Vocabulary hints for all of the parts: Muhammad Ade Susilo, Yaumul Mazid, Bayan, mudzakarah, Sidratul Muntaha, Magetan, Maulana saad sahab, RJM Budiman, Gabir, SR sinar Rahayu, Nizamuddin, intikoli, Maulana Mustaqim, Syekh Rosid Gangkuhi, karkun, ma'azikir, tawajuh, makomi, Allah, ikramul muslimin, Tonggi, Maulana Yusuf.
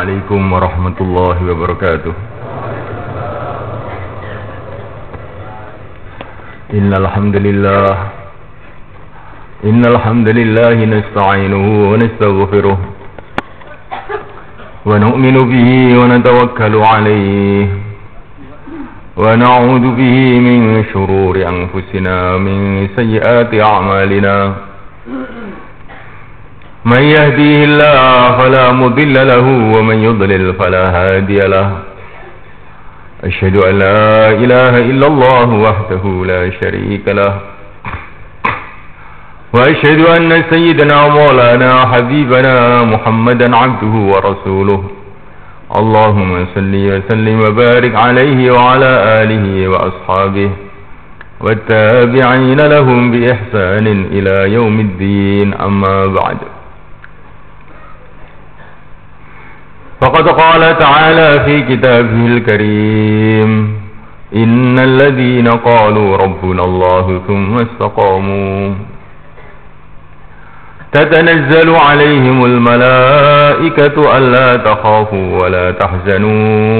Assalamualaikum warahmatullahi wabarakatuh. Innal hamdalillah nasta'inuhu wa nastaghfiruh wa nu'minu bihi wa natawakkalu alayhi wa na'udzu bihi min shururi anfusina min sayyiati a'malina. من يهديه الله فلا مضل له ومن يضلل فلا هادي له. أشهد أن لا إله إلا الله وحده لا شريك له وأشهد أن سيدنا مولانا حبيبنا محمدا عبده ورسوله. اللهم صل وسلم وبارك عليه وعلى آله وأصحابه والتابعين لهم بإحسان إلى يوم الدين. أما بعد فقد قال تعالى في كتابه الكريم: إن الذين قالوا ربنا الله ثم استقاموا تتنزل عليهم الملائكة ألا تخافوا ولا تحزنوا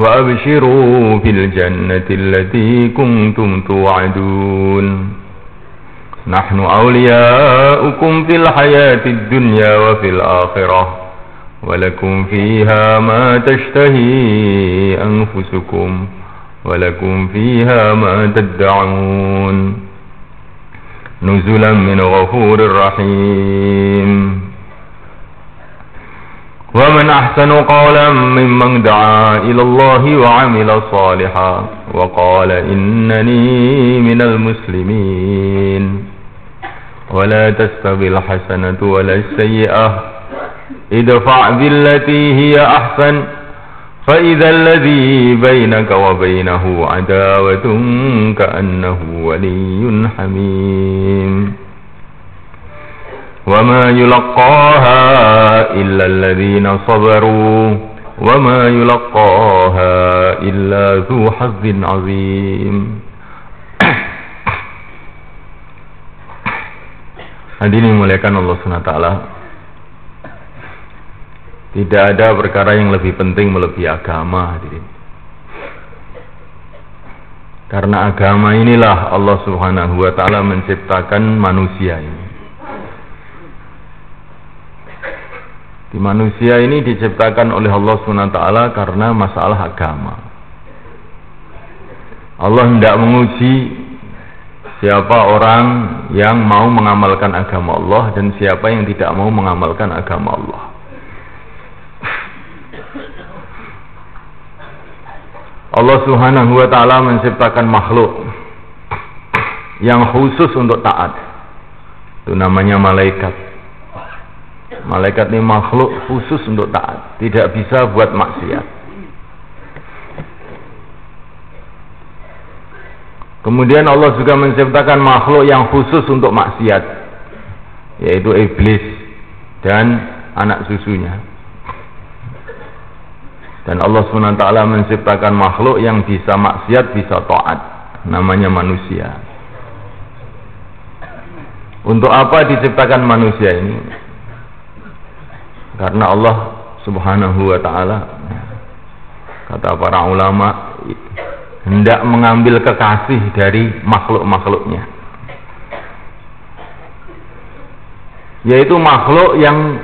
وأبشروا بالجنة التي كنتم توعدون. نحن أولياؤكم في الحياة الدنيا وفي الآخرة ولكم فيها ما تشتهي أنفسكم ولكم فيها ما تدعون نزلا من غفور رحيم. ومن أحسن قولا ممن دعا إلى الله وعمل صالحا وقال إنني من المسلمين. ولا تستوي الحسنة ولا السيئة ادفع بالتي هي أحسن فإذا الذي بينك وبينه عداوة كأنه ولي حميم. وما يلقاها إلا الذين صبروا وما يلقاها إلا ذو حظ عظيم. Hadirin muliakan Allah SWT, tidak ada perkara yang lebih penting melebihi agama, hadirin. Karena agama inilah Allah Subhanahu wa taala menciptakan manusia ini. Di manusia ini diciptakan oleh Allah Subhanahu wa taala karena masalah agama. Allah hendak menguji siapa orang yang mau mengamalkan agama Allah dan siapa yang tidak mau mengamalkan agama Allah. Allah Subhanahu wa taala menciptakan makhluk yang khusus untuk taat. Itu namanya malaikat. Malaikat ini makhluk khusus untuk taat, tidak bisa buat maksiat. Kemudian Allah juga menciptakan makhluk yang khusus untuk maksiat, yaitu iblis dan anak susunya. Dan Allah SWT menciptakan makhluk yang bisa maksiat, bisa taat, namanya manusia. Untuk apa diciptakan manusia ini? Karena Allah Subhanahu wa taala, kata para ulama, hendak mengambil kekasih dari makhluk-makhluknya, yaitu makhluk yang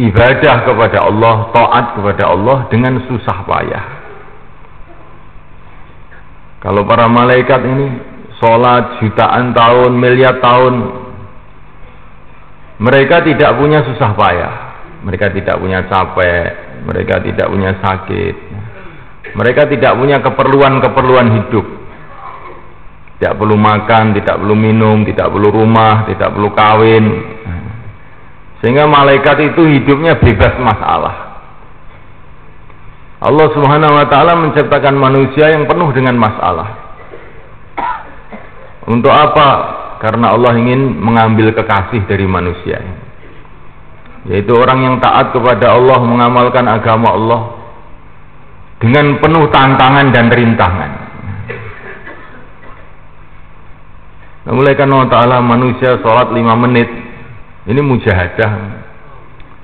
ibadah kepada Allah, taat kepada Allah dengan susah payah. Kalau para malaikat ini sholat jutaan tahun, miliar tahun, mereka tidak punya susah payah, mereka tidak punya capek, mereka tidak punya sakit, mereka tidak punya keperluan-keperluan hidup. Tidak perlu makan, tidak perlu minum, tidak perlu rumah, tidak perlu kawin. Sehingga malaikat itu hidupnya bebas masalah. Allah Subhanahu wa taala menciptakan manusia yang penuh dengan masalah. Untuk apa? Karena Allah ingin mengambil kekasih dari manusia, yaitu orang yang taat kepada Allah, mengamalkan agama Allah dengan penuh tantangan dan rintangan. Nah, mulai karena Allah taala, manusia sholat 5 menit ini mujahadah,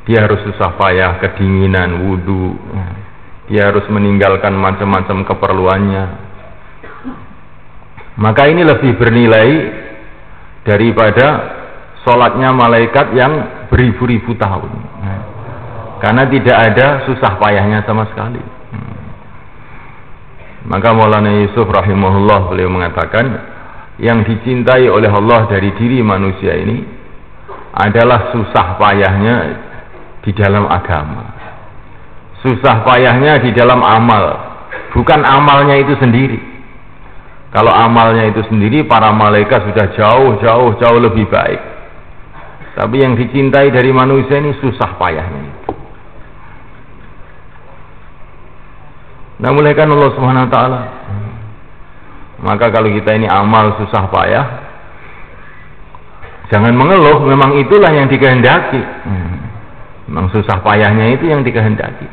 dia harus susah payah, kedinginan, wudu, dia harus meninggalkan macam-macam keperluannya. Maka ini lebih bernilai daripada sholatnya malaikat yang beribu-ribu tahun, karena tidak ada susah payahnya sama sekali. Maka Maulana Yusuf rahimahullah beliau mengatakan, yang dicintai oleh Allah dari diri manusia ini adalah susah payahnya di dalam agama, susah payahnya di dalam amal, bukan amalnya itu sendiri. Kalau amalnya itu sendiri, para malaikat sudah jauh lebih baik. Tapi yang dicintai dari manusia ini susah payahnya itu. Nah, muliakan Allah Subhanahu wa taala. Maka kalau kita ini amal susah payah, jangan mengeluh, memang itulah yang dikehendaki. Memang susah payahnya itu yang dikehendaki.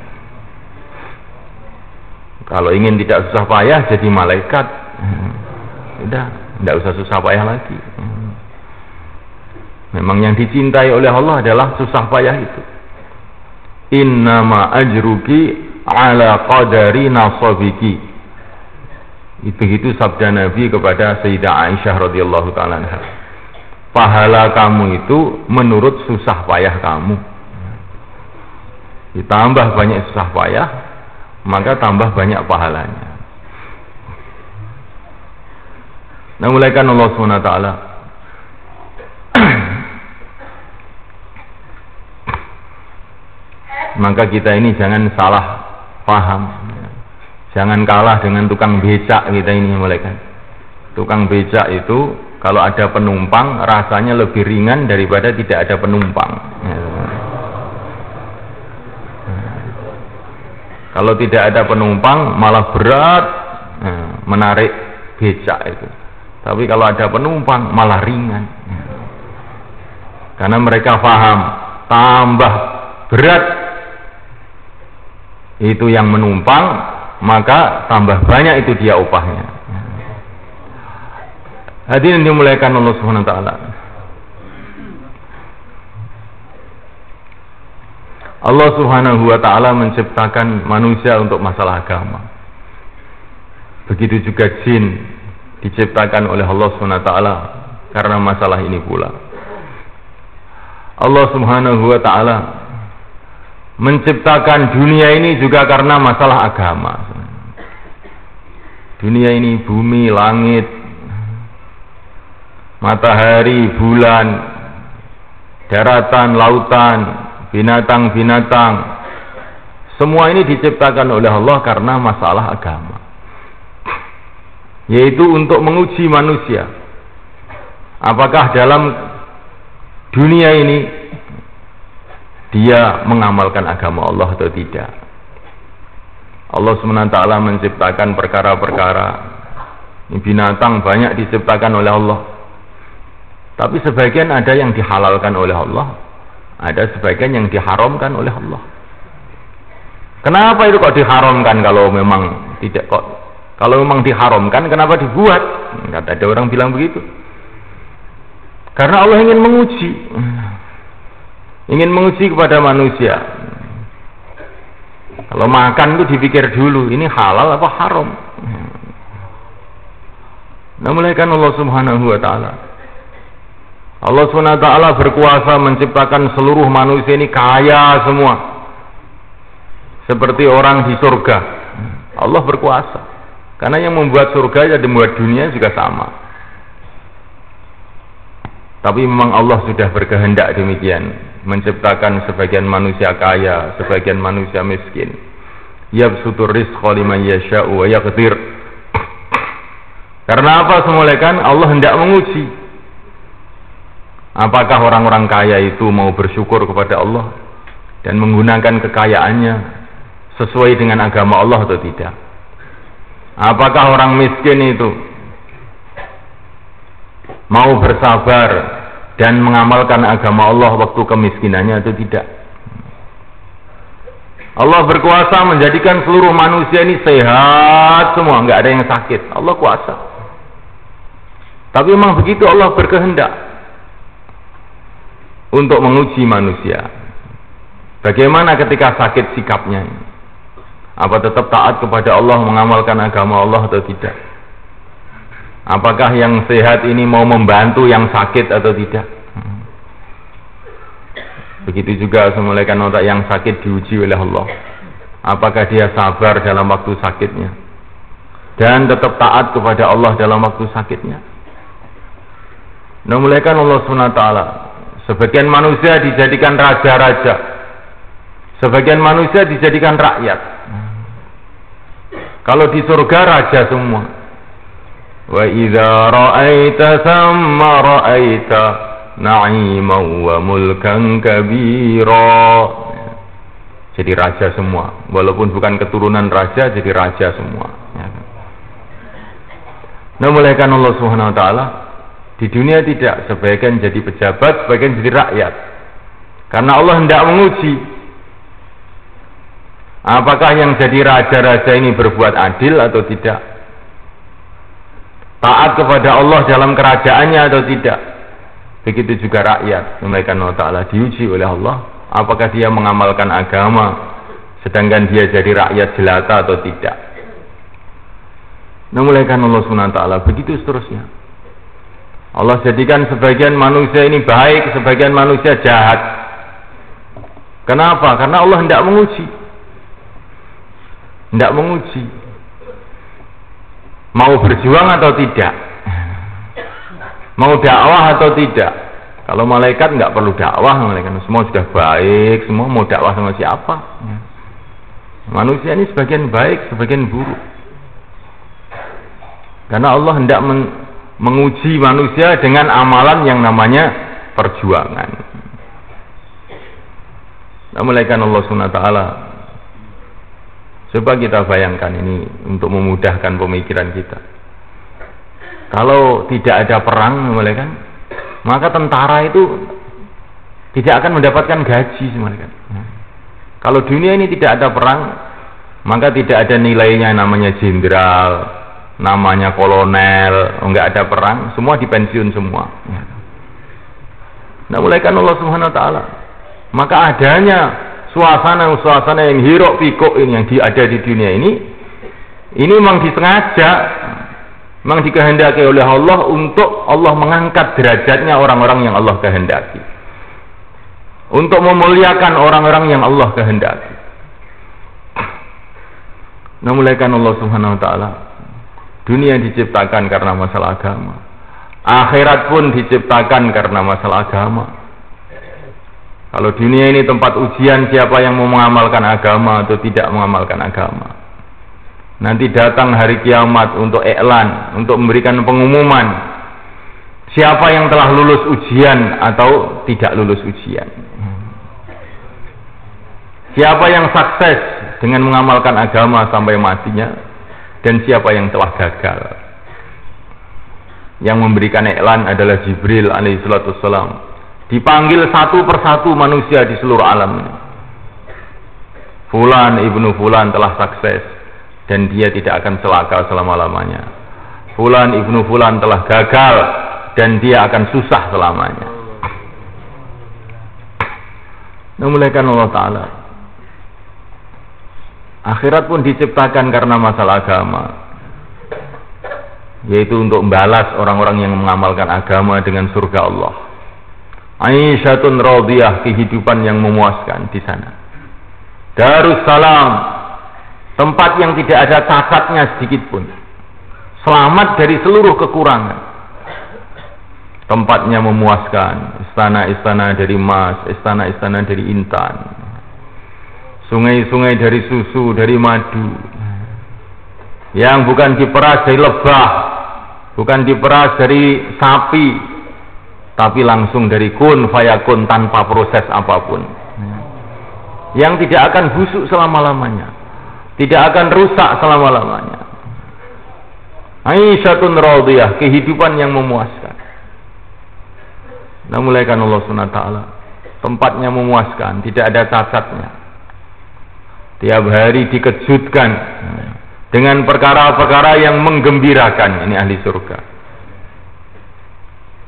Kalau ingin tidak susah payah, jadi malaikat. Sudah, tidak usah susah payah lagi. Memang yang dicintai oleh Allah adalah susah payah itu. Innama ajruki ala qadari nasabiki. Itu sabda Nabi kepada Sayyidah Aisyah radhiyallahu ta'ala. Pahala kamu itu menurut susah payah kamu. Ditambah banyak susah payah, maka tambah banyak pahalanya. Nah, mulaikan Allah SWT, maka kita ini jangan salah paham. Jangan kalah dengan tukang becak kita ini, malaikat. Tukang becak itu kalau ada penumpang rasanya lebih ringan daripada tidak ada penumpang. Kalau tidak ada penumpang malah berat menarik becak itu. Tapi kalau ada penumpang malah ringan. Karena mereka paham, tambah berat itu yang menumpang, maka tambah banyak itu dia upahnya. Hadirin dimuliakan Allah Subhanahu wa taala. Allah Subhanahu wa taala menciptakan manusia untuk masalah agama. Begitu juga jin diciptakan oleh Allah Subhanahu wa taala karena masalah ini pula. Allah Subhanahu wa taala menciptakan dunia ini juga karena masalah agama. Dunia ini bumi, langit, matahari, bulan, daratan, lautan, binatang-binatang, semua ini diciptakan oleh Allah karena masalah agama, yaitu untuk menguji manusia apakah dalam dunia ini dia mengamalkan agama Allah atau tidak. Allah SWT menciptakan perkara-perkara. Binatang banyak diciptakan oleh Allah. Tapi sebagian ada yang dihalalkan oleh Allah, ada sebagian yang diharamkan oleh Allah. Kenapa itu kok diharamkan kalau memang tidak kok? Kalau memang diharamkan, kenapa dibuat? Nggak ada orang bilang begitu. Karena Allah ingin menguji. Ingin menguji kepada manusia. Kalau makan itu dipikir dulu, ini halal apa haram. Nah, mulaikan Allah Subhanahu wa taala. Allah Subhanahu wa taala berkuasa menciptakan seluruh manusia ini kaya semua. Seperti orang di surga. Allah berkuasa. Karena yang membuat surga dan membuat dunia juga sama. Tapi memang Allah sudah berkehendak demikian. Menciptakan sebagian manusia kaya, sebagian manusia miskin. Yabsutur rizqa liman yasha'u wa yaqdir. Karena apa semuanya kan Allah hendak menguji apakah orang-orang kaya itu mau bersyukur kepada Allah dan menggunakan kekayaannya sesuai dengan agama Allah atau tidak. Apakah orang miskin itu mau bersabar dan mengamalkan agama Allah waktu kemiskinannya atau tidak. Allah berkuasa menjadikan seluruh manusia ini sehat semua, enggak ada yang sakit. Allah kuasa. Tapi memang begitu Allah berkehendak untuk menguji manusia. Bagaimana ketika sakit sikapnya? Apa tetap taat kepada Allah, mengamalkan agama Allah atau tidak? Apakah yang sehat ini mau membantu yang sakit atau tidak? Begitu juga semulaikan orang yang sakit diuji oleh Allah. Apakah dia sabar dalam waktu sakitnya? Dan tetap taat kepada Allah dalam waktu sakitnya? Memulaikan Allah SWT. Sebagian manusia dijadikan raja-raja. Sebagian manusia dijadikan rakyat. Kalau di surga raja semua. Wa idza ra'aita thamma ra'aita na'iman wa mulkan kabira. Jadi raja semua, walaupun bukan keturunan raja, jadi raja semua. Nah, mulaikan Allah Subhanahu wa taala, di dunia tidak, sebagian jadi pejabat, sebagian jadi rakyat. Karena Allah hendak menguji apakah yang jadi raja-raja ini berbuat adil atau tidak. Taat kepada Allah dalam kerajaannya atau tidak. Begitu juga rakyat, mereka ta'ala diuji oleh Allah, apakah dia mengamalkan agama sedangkan dia jadi rakyat jelata atau tidak. Memuliakan Allah SWT. Begitu seterusnya. Allah jadikan sebagian manusia ini baik, sebagian manusia jahat. Kenapa? Karena Allah hendak menguji. Hendak menguji mau berjuang atau tidak, mau dakwah atau tidak. Kalau malaikat nggak perlu dakwah, malaikat semua sudah baik, semua mau dakwah sama siapa. Manusia ini sebagian baik, sebagian buruk. Karena Allah hendak menguji manusia dengan amalan yang namanya perjuangan. Malaikat Allah SWT. Coba kita bayangkan ini untuk memudahkan pemikiran kita. Kalau tidak ada perang, kan, maka tentara itu tidak akan mendapatkan gaji, kan. Kalau dunia ini tidak ada perang, maka tidak ada nilainya namanya jenderal, namanya kolonel. Enggak ada perang, semua dipensiun semua. Nah, mulaikan Allah Subhanahu wa taala. Maka adanya suasana yang hiruk pikuk ini yang ada di dunia ini memang disengaja, memang dikehendaki oleh Allah untuk Allah mengangkat derajatnya orang-orang yang Allah kehendaki, untuk memuliakan orang-orang yang Allah kehendaki. Memuliakan Allah Subhanahu wa taala. Dunia diciptakan karena masalah agama. Akhirat pun diciptakan karena masalah agama. Kalau dunia ini tempat ujian siapa yang mau mengamalkan agama atau tidak mengamalkan agama. Nanti datang hari kiamat untuk iklan, untuk memberikan pengumuman siapa yang telah lulus ujian atau tidak lulus ujian. Siapa yang sukses dengan mengamalkan agama sampai matinya dan siapa yang telah gagal. Yang memberikan iklan adalah Jibril alaihissalam. Dipanggil satu persatu manusia di seluruh alam ini. Fulan ibnu Fulan telah sukses dan dia tidak akan celaka selama-lamanya. Fulan ibnu Fulan telah gagal dan dia akan susah selamanya. Memuliakan Allah Ta'ala. Akhirat pun diciptakan karena masalah agama, yaitu untuk membalas orang-orang yang mengamalkan agama dengan surga Allah. Aisyatun radiyah, kehidupan yang memuaskan di sana. Darussalam, tempat yang tidak ada cacatnya sedikit pun. Selamat dari seluruh kekurangan. Tempatnya memuaskan, istana-istana dari emas, istana-istana dari intan. Sungai-sungai dari susu, dari madu. Yang bukan diperas dari lebah, bukan diperas dari sapi, tapi langsung dari kun fayakun tanpa proses apapun. Yang tidak akan busuk selama-lamanya, tidak akan rusak selama-lamanya. Aisyatun radiyah, kehidupan yang memuaskan. Memuliakan Allah SWT. Tempatnya memuaskan, tidak ada cacatnya. Tiap hari dikejutkan dengan perkara-perkara yang menggembirakan. Ini ahli surga.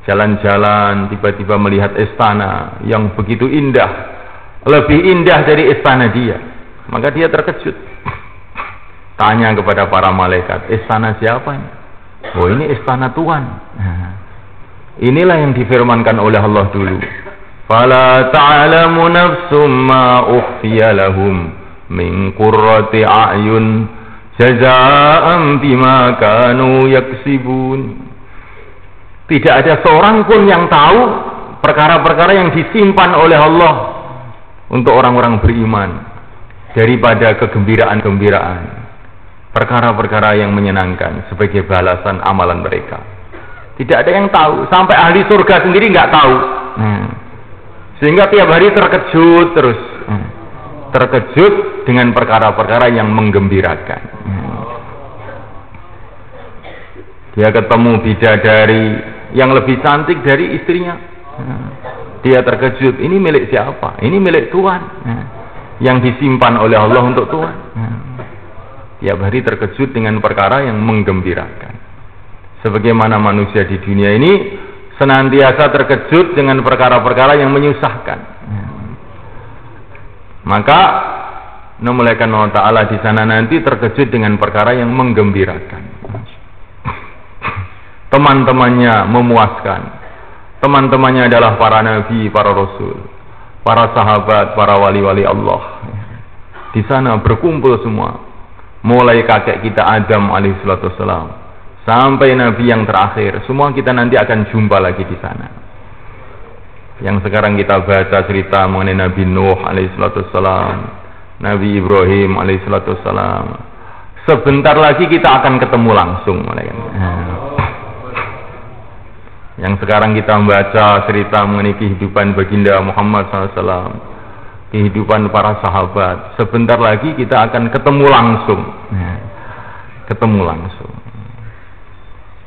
Jalan-jalan, tiba-tiba melihat istana yang begitu indah, lebih indah dari istana dia. Maka dia terkejut. Tanya kepada para malaikat, istana siapa ini? Oh, ini istana Tuhan. Nah, inilah yang difirmankan oleh Allah dulu. Fala ta'lamu nafsum ma ukhfiya lahum min qurrati a'yun jazaa'an bima kanu yaksibun. Tidak ada seorang pun yang tahu perkara-perkara yang disimpan oleh Allah untuk orang-orang beriman daripada kegembiraan-gembiraan, perkara-perkara yang menyenangkan sebagai balasan amalan mereka. Tidak ada yang tahu, sampai ahli surga sendiri nggak tahu. Sehingga tiap hari terkejut terus, terkejut dengan perkara-perkara yang menggembirakan. Dia ketemu bidadari yang lebih cantik dari istrinya. Dia terkejut, ini milik siapa? Ini milik Tuhan, yang disimpan oleh Allah untuk Tuhan. Tiap hari terkejut dengan perkara yang menggembirakan. Sebagaimana manusia di dunia ini senantiasa terkejut dengan perkara-perkara yang menyusahkan. Maka memulaikan Allah Ta'ala di sana nanti terkejut dengan perkara yang menggembirakan. Teman-temannya memuaskan. Teman-temannya adalah para nabi, para rasul, para sahabat, para wali-wali Allah. Di sana berkumpul semua, mulai kakek kita Adam alaihissalam sampai nabi yang terakhir, semua kita nanti akan jumpa lagi di sana. Yang sekarang kita baca cerita mengenai Nabi Nuh alaihissalam, Nabi Ibrahim alaihissalam. Sebentar lagi kita akan ketemu langsung. Yang sekarang kita baca cerita mengenai kehidupan baginda Muhammad SAW, kehidupan para sahabat. Sebentar lagi kita akan ketemu langsung.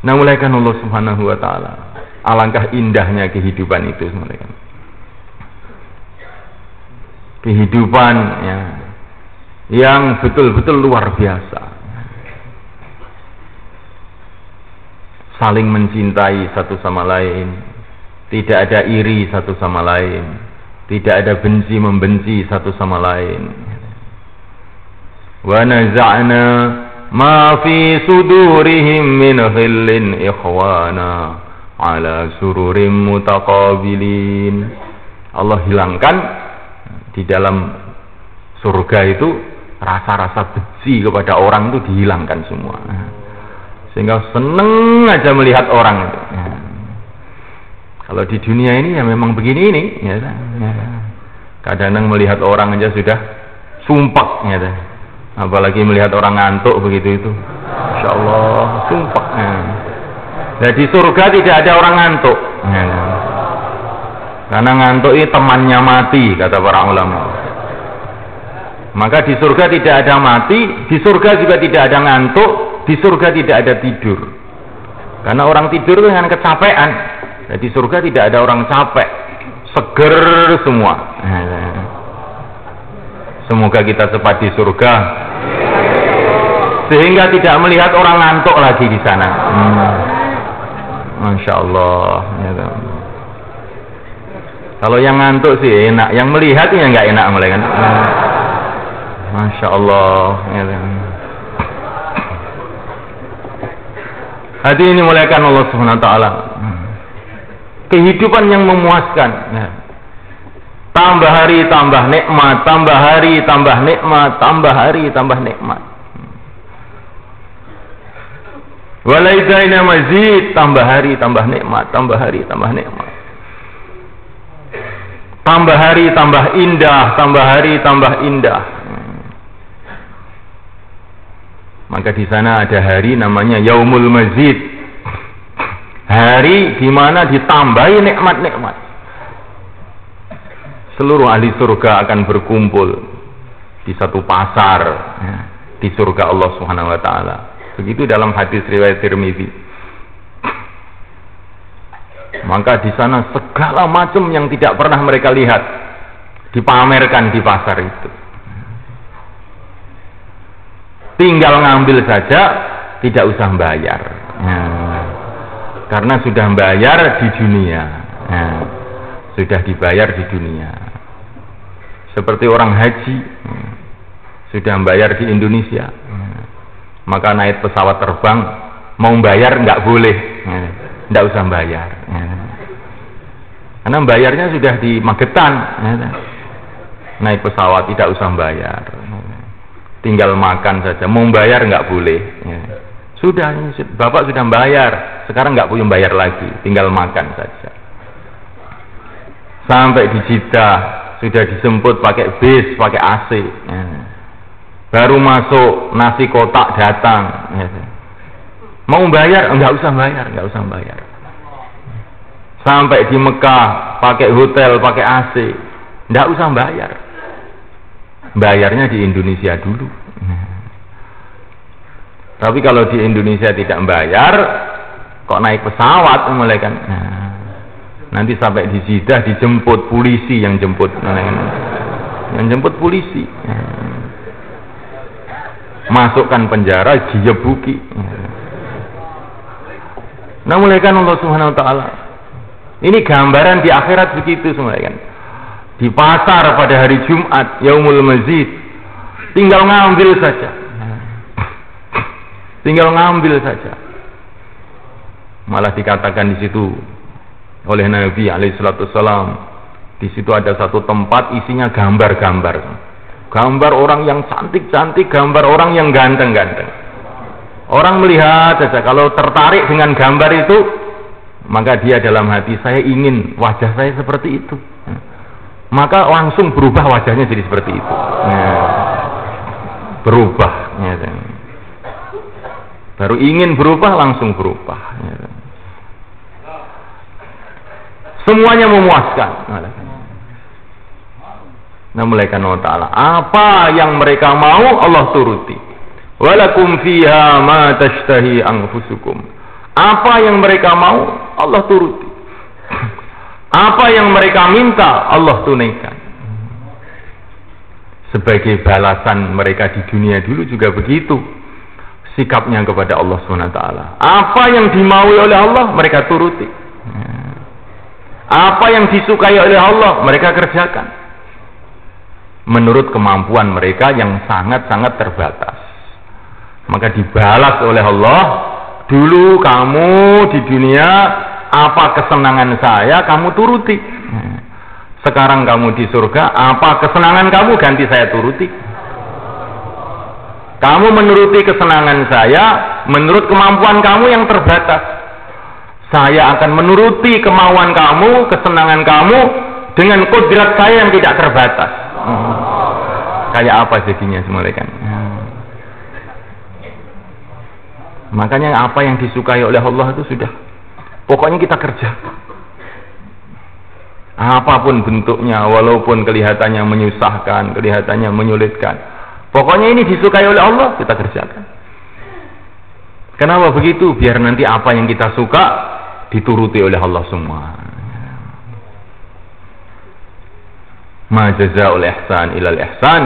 Nah, mulaikan Allah Subhanahu wa Ta'ala. Alangkah indahnya kehidupan itu, mulaikan. Kehidupan ya, yang betul-betul luar biasa. Saling mencintai satu sama lain, tidak ada iri satu sama lain, tidak ada benci membenci satu sama lain. Wa naza'na ma fi sudurihim min ghillin ikhwana ala sururim mutaqabilin. Allah hilangkan di dalam surga itu rasa-rasa benci kepada orang itu, dihilangkan semua. Sehingga seneng aja melihat orang itu. Ya. Kalau di dunia ini ya memang begini ini. Ya. Kadang-kadang melihat orang aja sudah sumpek. Ya. Apalagi melihat orang ngantuk begitu itu, Masya Allah, sumpah. Nah, di surga tidak ada orang ngantuk. Karena ngantuk ini temannya mati, kata para ulama. Maka di surga tidak ada mati, di surga juga tidak ada ngantuk, di surga tidak ada tidur. Karena orang tidur dengan kecapean. Nah, di surga tidak ada orang capek, seger semua. Semoga kita cepat di surga sehingga tidak melihat orang ngantuk lagi di sana. Masya Allah. Kalau yang ngantuk sih enak, yang melihat ya nggak enak mulai kan. Masya Allah. Hati ini muliakan Allah Subhanahu wa Ta'ala. Kehidupan yang memuaskan. Tambah hari tambah nikmat, tambah hari tambah nikmat, tambah hari tambah nikmat. Walaizaina mazid, tambah hari tambah nikmat, tambah hari tambah nikmat. Tambah hari tambah indah, tambah hari tambah indah. Maka di sana ada hari namanya Yaumul Mazid. Hari di mana ditambahi nikmat-nikmat. Seluruh ahli surga akan berkumpul di satu pasar ya, di surga Allah Subhanahu wa Ta'ala. Begitu dalam hadis riwayat Tirmizi. Maka di sana segala macam yang tidak pernah mereka lihat dipamerkan di pasar itu. Tinggal ngambil saja, tidak usah bayar. Karena sudah bayar di dunia. Sudah dibayar di dunia. seperti orang haji sudah membayar di Indonesia, maka naik pesawat terbang mau bayar nggak boleh, nggak usah bayar, karena bayarnya sudah di Magetan. Naik pesawat tidak usah bayar, tinggal makan saja. Mau bayar nggak boleh, sudah bapak sudah bayar, sekarang nggak punya bayar lagi, tinggal makan saja. Sampai di Jeddah sudah dijemput pakai bis, pakai AC, baru masuk nasi kotak datang. Mau bayar nggak usah bayar, nggak usah bayar. Sampai di Mekah pakai hotel, pakai AC, nggak usah bayar. Bayarnya di Indonesia dulu. Tapi kalau di Indonesia tidak bayar, kok naik pesawat mulai kan? Nanti sampai di Jeddah dijemput polisi, yang jemput, polisi, masukkan penjara, dijebuki. Nah, mulaikan Allah Subhanahu Wa Taala. Ini gambaran di akhirat begitu, mulaikan. Di pasar pada hari Jumat, Yaumul Mazid, tinggal ngambil saja, Malah dikatakan di situ oleh Nabi alaihissalam, di situ ada satu tempat isinya gambar-gambar, gambar orang yang cantik-cantik, gambar orang yang ganteng-ganteng. Orang melihat saja, kalau tertarik dengan gambar itu, maka dia dalam hati, saya ingin wajah saya seperti itu. Maka langsung berubah wajahnya jadi seperti itu. Berubah. Baru ingin berubah langsung berubah. Semuanya memuaskan. Nah, mulaikan Allah Ta'ala, apa yang mereka mau Allah turuti. Walakum fiha ma tashtahi anfusukum. Apa yang mereka mau Allah turuti. Apa yang mereka minta Allah tunaikan. Sebagai balasan mereka di dunia dulu juga begitu sikapnya kepada Allah Subhanahu Wa Ta'ala. Apa yang dimaui oleh Allah mereka turuti. Apa yang disukai oleh Allah mereka kerjakan menurut kemampuan mereka yang sangat-sangat terbatas. Maka dibalas oleh Allah, dulu kamu di dunia apa kesenangan saya kamu turuti, sekarang kamu di surga apa kesenangan kamu ganti saya turuti. Kamu menuruti kesenangan saya menurut kemampuan kamu yang terbatas, saya akan menuruti kemauan kamu, kesenangan kamu dengan kodrat saya yang tidak terbatas. Kayak apa jadinya semuanya kan? Makanya apa yang disukai oleh Allah itu sudah pokoknya kita kerjakan, apapun bentuknya, walaupun kelihatannya menyusahkan, kelihatannya menyulitkan, pokoknya ini disukai oleh Allah, kita kerjakan. Kenapa begitu? Biar nanti apa yang kita suka dituruti oleh Allah semua. Ma jazaa'ul ihsan ilal ihsan,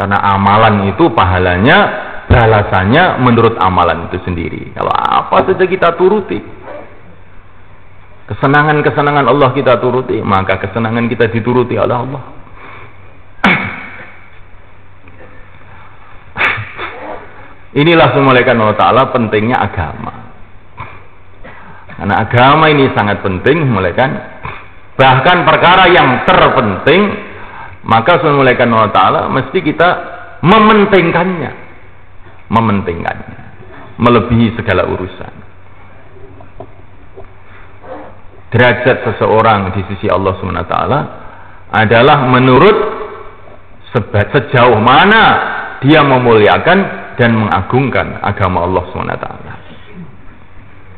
karena amalan itu pahalanya, balasannya menurut amalan itu sendiri. Kalau apa saja kita turuti, kesenangan-kesenangan Allah kita turuti, maka kesenangan kita dituruti oleh Allah. Inilah semulaikan Allah Ta'ala pentingnya agama. Karena agama ini sangat penting, semulaikan, bahkan perkara yang terpenting, maka semulaikan Allah Ta'ala mesti kita mementingkannya, melebihi segala urusan. Derajat seseorang di sisi Allah Subhanahu Wa Ta'ala adalah menurut sejauh mana dia memuliakan dan mengagungkan agama Allah SWT,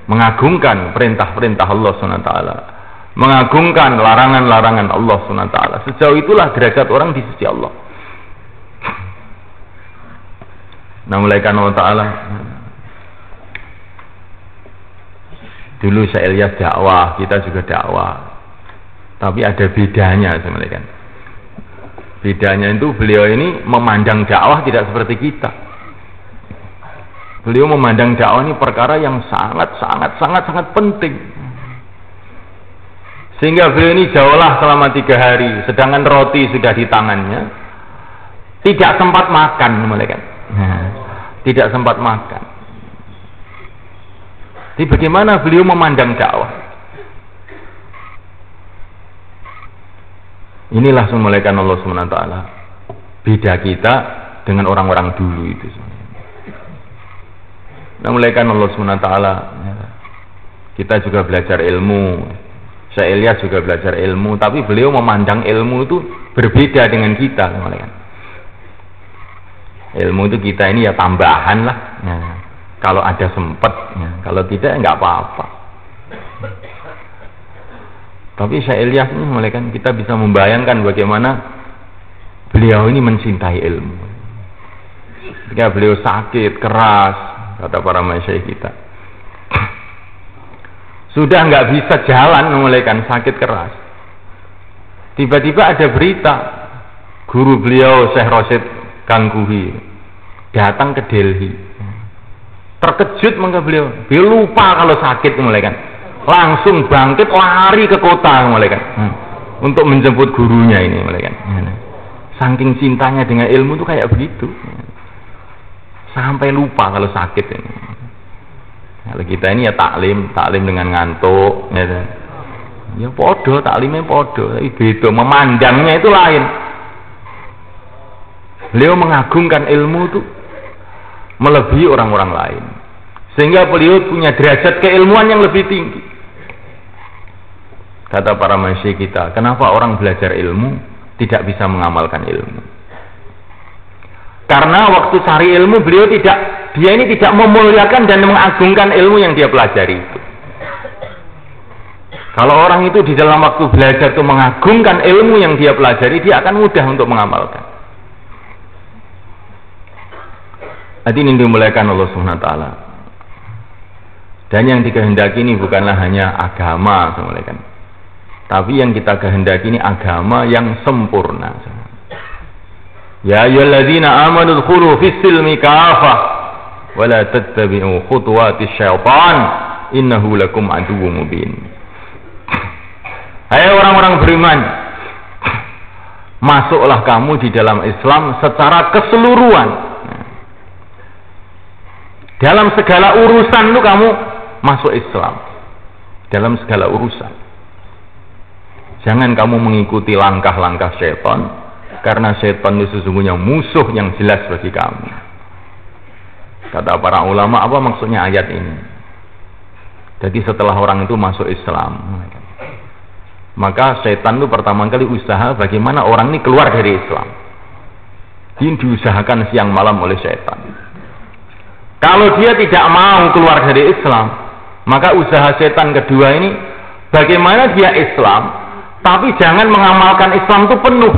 mengagungkan perintah-perintah Allah SWT, mengagungkan larangan-larangan Allah SWT. Sejauh itulah derajat orang di sisi Allah. Nah, mulaikan Allah Ta'ala, dulu saya lihat dakwah, kita juga dakwah, tapi ada bedanya. Bedanya itu beliau ini memandang dakwah tidak seperti kita. Beliau memandang dakwah ini perkara yang sangat-sangat penting. Sehingga beliau ini jauhlah selama 3 hari, sedangkan roti sudah di tangannya. Tidak sempat makan, malaikat. Nah, tidak sempat makan. Jadi bagaimana beliau memandang dakwah? Inilah malaikat Allah SWT, beda kita dengan orang-orang dulu itu. Nah, malaikat Allah SWT, kita juga belajar ilmu. Saya Ilyas juga belajar ilmu, tapi beliau memandang ilmu itu berbeda dengan kita. Ilmu itu kita ini ya tambahan lah. Ya, kalau ada sempat, ya, kalau tidak nggak apa-apa. Tapi saya Ilyas ini malaikat, kita bisa membayangkan bagaimana beliau ini mencintai ilmu. Ketika beliau sakit keras, kata para masyayikh kita, sudah nggak bisa jalan, memulaikan sakit keras. Tiba-tiba ada berita guru beliau Syekh Rosid Gangkuhi datang ke Delhi. Terkejut maka beliau lupa kalau sakit, memulaikan langsung bangkit lari ke kota, memulaikan untuk menjemput gurunya ini, memulaikan saking cintanya dengan ilmu itu kayak begitu, sampai lupa kalau sakit ini. Kalau kita ini ya taklim dengan ngantuk, ya podo, taklimnya podo, tapi beda, memandangnya itu lain. Beliau mengagungkan ilmu itu melebihi orang-orang lain, sehingga beliau punya derajat keilmuan yang lebih tinggi. Kata para masyayikh kita, kenapa orang belajar ilmu tidak bisa mengamalkan ilmu? Karena waktu cari ilmu beliau tidak memuliakan dan mengagungkan ilmu yang dia pelajari itu. Kalau orang itu di dalam waktu belajar itu mengagungkan ilmu yang dia pelajari, dia akan mudah untuk mengamalkan. Hati ini dimuliakan Allah SWT. Dan yang dikehendaki ini bukanlah hanya agama, tapi yang kita kehendaki ini agama yang sempurna. Ya ayyuhalladzina amanu udkhulu fis-silmi kaafah wala tattabi'u khutuwatis syaitan innahu lakum aduwwun mubin. Hai orang-orang beriman, masuklah kamu di dalam Islam secara keseluruhan. Dalam segala urusan itu kamu masuk Islam. Dalam segala urusan. Jangan kamu mengikuti langkah-langkah syaitan, karena syaitan itu sesungguhnya musuh yang jelas bagi kamu. Kata para ulama, apa maksudnya ayat ini? Jadi setelah orang itu masuk Islam, maka setan itu pertama kali usaha bagaimana orang ini keluar dari Islam. Ini diusahakan siang malam oleh setan. Kalau dia tidak mau keluar dari Islam, maka usaha setan kedua ini bagaimana dia Islam tapi jangan mengamalkan Islam itu penuh.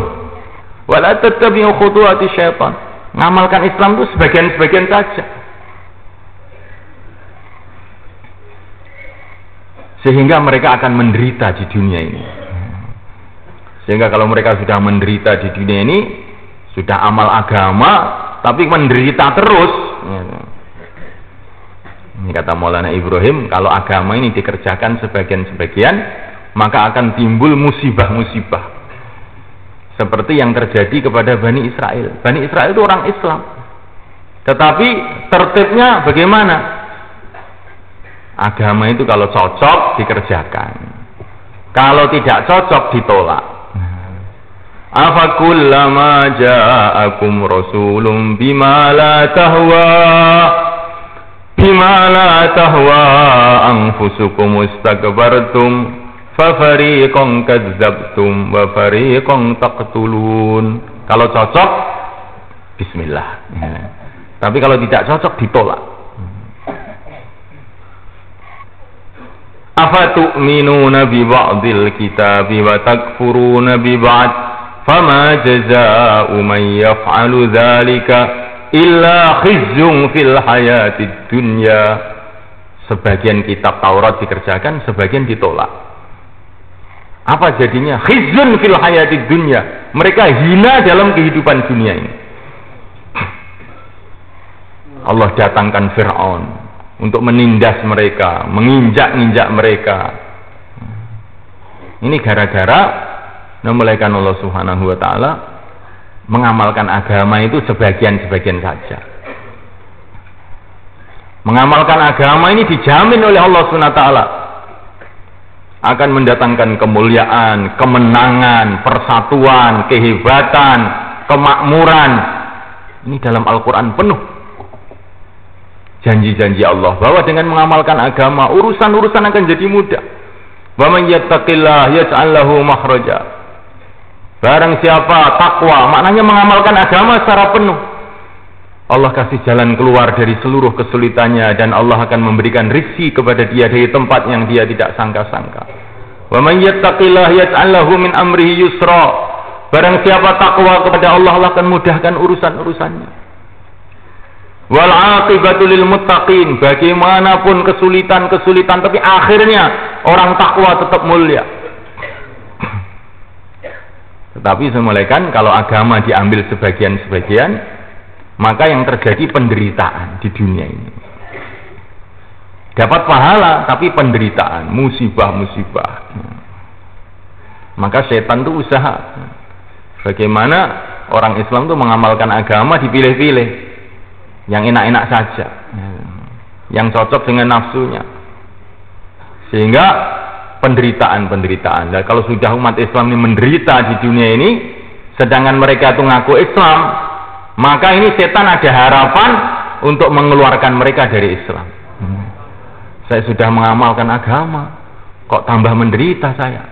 Wala tattabi'u khutuwati syaitan. Ngamalkan Islam itu sebagian-sebagian saja. Sehingga mereka akan menderita di dunia ini. Sehingga kalau mereka sudah menderita di dunia ini, sudah amal agama, tapi menderita terus. Ini kata Maulana Ibrahim, kalau agama ini dikerjakan sebagian-sebagian, maka akan timbul musibah-musibah. Seperti yang terjadi kepada Bani Israel. Bani Israel itu orang Islam, tetapi tertibnya bagaimana? Agama itu kalau cocok dikerjakan, kalau tidak cocok ditolak. Afakullama ja'akum rasulun bima la tahwa anfusukum istakbartum fafariqon kadzabtum wa fariqon taqtulun. Kalau cocok bismillah, tapi kalau tidak cocok ditolak. Afatu'minuna bi ba'dil kitabi wa takfuruna bi ba'd fama jazaa'u man yaf'alu dzalika illa khizyun fil hayatid dunya. Sebagian kitab Taurat dikerjakan, sebagian ditolak. Apa jadinya? Khizun fil hayati dunya. Mereka hina dalam kehidupan dunia ini. Allah datangkan Fir'aun untuk menindas mereka, menginjak-injak mereka. Ini gara-gara memulaikan Allah Subhanahu wa taala mengamalkan agama itu sebagian-sebagian saja. Mengamalkan agama ini dijamin oleh Allah Subhanahu wa taala akan mendatangkan kemuliaan, kemenangan, persatuan, kehebatan, kemakmuran. Ini dalam Al-Qur'an penuh janji-janji Allah bahwa dengan mengamalkan agama urusan-urusan akan jadi mudah. Wa man yattaqillaha yaj'al lahu makhraja. Barang siapa takwa, maknanya mengamalkan agama secara penuh, Allah kasih jalan keluar dari seluruh kesulitannya, dan Allah akan memberikan rizki kepada dia dari tempat yang dia tidak sangka-sangka. Wa man yattaqillaha yaj'al lahu min amrihi yusra. Barang siapa takwa kepada Allah, Allah akan mudahkan urusan-urusannya. Wal 'aqibatu lil muttaqin. Bagaimanapun kesulitan-kesulitan, tapi akhirnya orang takwa tetap mulia. Tetapi semulaikan kalau agama diambil sebagian-sebagian, maka yang terjadi penderitaan di dunia ini. Dapat pahala tapi penderitaan, musibah-musibah. Maka setan itu usaha bagaimana orang Islam itu mengamalkan agama dipilih-pilih, yang enak-enak saja, yang cocok dengan nafsunya, sehingga penderitaan-penderitaan. Nah, kalau sudah umat Islam ini menderita di dunia ini, sedangkan mereka itu ngaku Islam, maka ini setan ada harapan untuk mengeluarkan mereka dari Islam. Saya sudah mengamalkan agama, kok tambah menderita saya.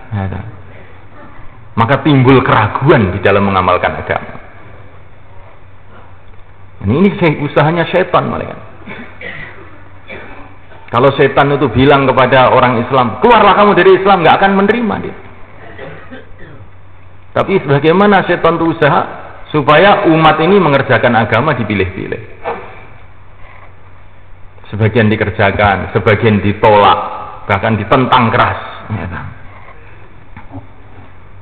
Maka timbul keraguan di dalam mengamalkan agama. Ini usahanya setan. Kalau setan itu bilang kepada orang Islam, keluarlah kamu dari Islam, nggak akan menerima dia. Tapi bagaimana setan itu usaha supaya umat ini mengerjakan agama dipilih-pilih. Sebagian dikerjakan, sebagian ditolak, bahkan ditentang keras.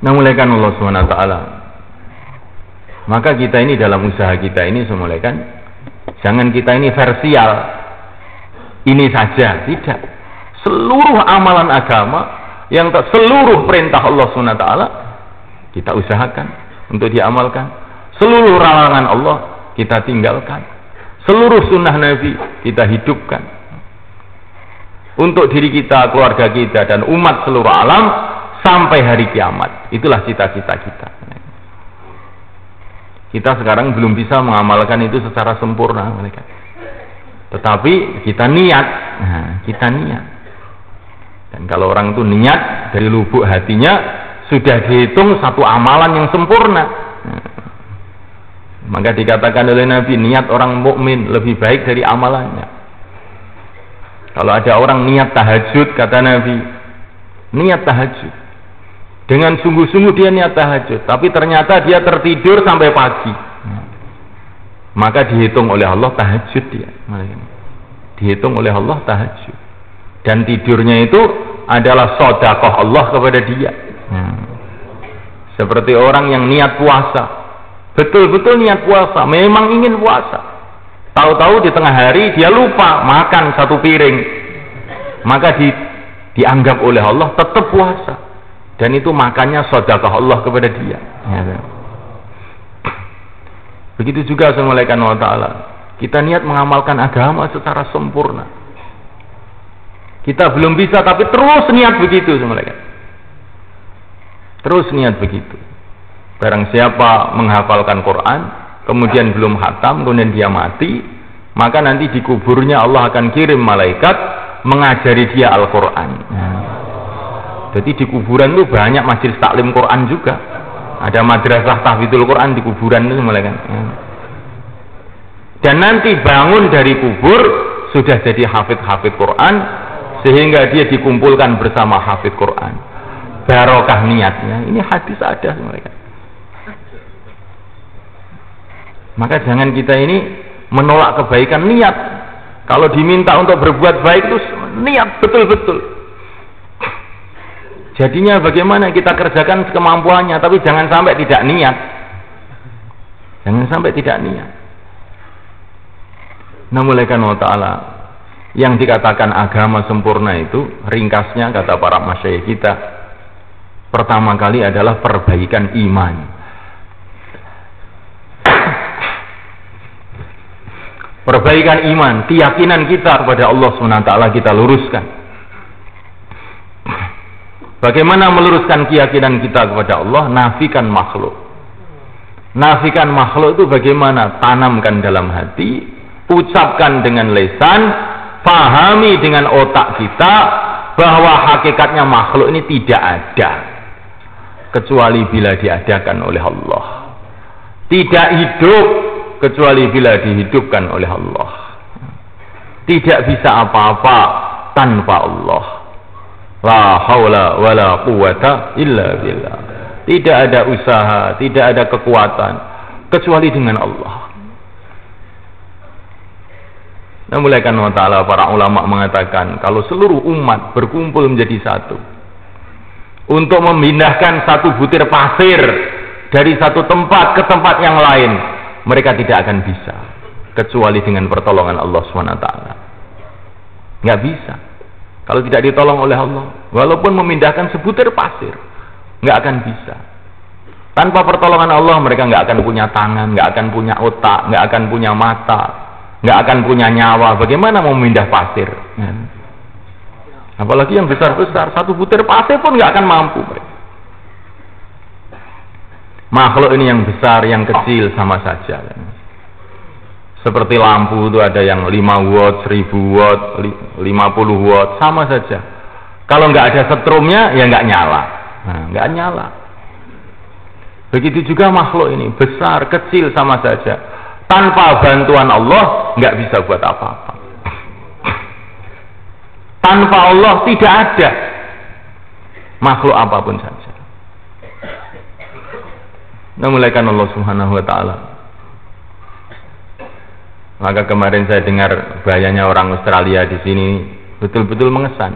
Nah, mulaikan Allah SWT. Maka kita ini dalam usaha kita ini semulaikan, jangan kita ini versial, ini saja, tidak. Seluruh amalan agama, yang seluruh perintah Allah SWT kita usahakan untuk diamalkan. Seluruh larangan Allah kita tinggalkan, seluruh sunnah Nabi kita hidupkan untuk diri kita, keluarga kita, dan umat seluruh alam sampai hari kiamat. Itulah cita-cita kita. Kita sekarang belum bisa mengamalkan itu secara sempurna, tetapi kita niat. Nah, kita niat, dan kalau orang itu niat dari lubuk hatinya, sudah dihitung satu amalan yang sempurna. Maka dikatakan oleh Nabi, niat orang mukmin lebih baik dari amalannya. Kalau ada orang niat tahajud, kata Nabi, niat tahajud dengan sungguh-sungguh dia niat tahajud, tapi ternyata dia tertidur sampai pagi, maka dihitung oleh Allah tahajud dia. Dihitung oleh Allah tahajud, dan tidurnya itu adalah sedekah Allah kepada dia. Seperti orang yang niat puasa, betul-betul niat puasa, memang ingin puasa, tahu-tahu di tengah hari dia lupa makan satu piring, maka dianggap oleh Allah tetap puasa, dan itu makannya sedekah Allah kepada dia. Begitu juga semulaikan Allah Ta'ala, kita niat mengamalkan agama secara sempurna. Kita belum bisa, tapi terus niat begitu semulaikan, terus niat begitu. Barang siapa menghafalkan Quran, kemudian belum khatam, kemudian dia mati, maka nanti di kuburnya Allah akan kirim malaikat mengajari dia Al-Quran. Jadi di kuburan itu banyak majelis taklim Quran juga. Ada madrasah tahfidzul Quran di kuburan itu malaikat. Dan nanti bangun dari kubur sudah jadi hafid-hafid Quran, sehingga dia dikumpulkan bersama hafid Quran. Barokah niatnya. Ini hadis ada malaikat. Maka jangan kita ini menolak kebaikan, niat. Kalau diminta untuk berbuat baik itu niat betul-betul. Jadinya bagaimana kita kerjakan kemampuannya, tapi jangan sampai tidak niat. Jangan sampai tidak niat. Namulakan Allah Ta'ala, yang dikatakan agama sempurna itu ringkasnya kata para masyayikh kita, pertama kali adalah perbaikan iman. Perbaikan iman, keyakinan kita kepada Allah SWT kita luruskan. Bagaimana meluruskan keyakinan kita kepada Allah? Nafikan makhluk. Nafikan makhluk itu bagaimana? Tanamkan dalam hati, ucapkan dengan lisan, pahami dengan otak kita bahwa hakikatnya makhluk ini tidak ada kecuali bila diadakan oleh Allah. Tidak hidup kecuali bila dihidupkan oleh Allah. Tidak bisa apa-apa tanpa Allah. La haula wala quwata illa billah. Tidak ada usaha, tidak ada kekuatan kecuali dengan Allah. Nah, mulai kan ta'ala, para ulama mengatakan kalau seluruh umat berkumpul menjadi satu untuk memindahkan satu butir pasir dari satu tempat ke tempat yang lain, mereka tidak akan bisa kecuali dengan pertolongan Allah SWT. Nggak bisa kalau tidak ditolong oleh Allah. Walaupun memindahkan sebutir pasir, nggak akan bisa. Tanpa pertolongan Allah mereka nggak akan punya tangan, nggak akan punya otak, nggak akan punya mata, nggak akan punya nyawa. Bagaimana mau memindah pasir? Apalagi yang besar-besar, satu butir pasir pun nggak akan mampu mereka. Makhluk ini yang besar, yang kecil sama saja. Seperti lampu itu ada yang 5 watt, 1000 watt, 50 watt, sama saja. Kalau nggak ada setrumnya, ya nggak nyala. Nah, nggak nyala. Begitu juga makhluk ini, besar, kecil sama saja. Tanpa bantuan Allah, nggak bisa buat apa-apa. Tanpa Allah tidak ada makhluk apapun saja. Memuliakan Allah Subhanahu wa Ta'ala. Maka kemarin saya dengar bahayanya orang Australia di sini, betul-betul mengesan.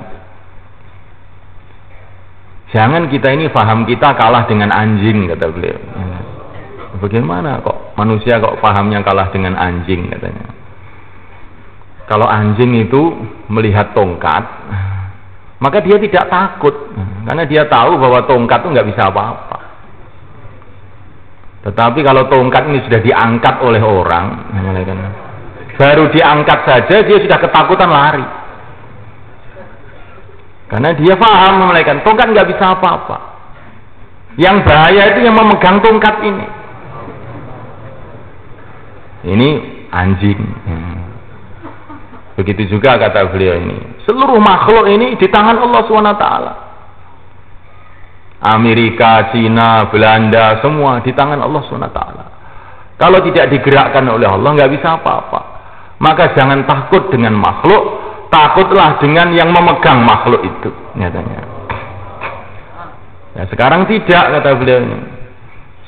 Jangan kita ini paham kita kalah dengan anjing, kata beliau. Bagaimana kok manusia kok pahamnya kalah dengan anjing, katanya. Kalau anjing itu melihat tongkat, maka dia tidak takut, karena dia tahu bahwa tongkat itu nggak bisa apa-apa. Tetapi kalau tongkat ini sudah diangkat oleh orang, baru diangkat saja dia sudah ketakutan lari. Karena dia paham malaikat, tongkat nggak bisa apa-apa. Yang bahaya itu yang memegang tongkat ini. Ini anjing. Begitu juga kata beliau ini. Seluruh makhluk ini di tangan Allah SWT. Amerika, Cina, Belanda, semua di tangan Allah SWT. Kalau tidak digerakkan oleh Allah, nggak bisa apa-apa. Maka jangan takut dengan makhluk, takutlah dengan yang memegang makhluk itu. Nyatanya. Ya, sekarang tidak, kata beliau.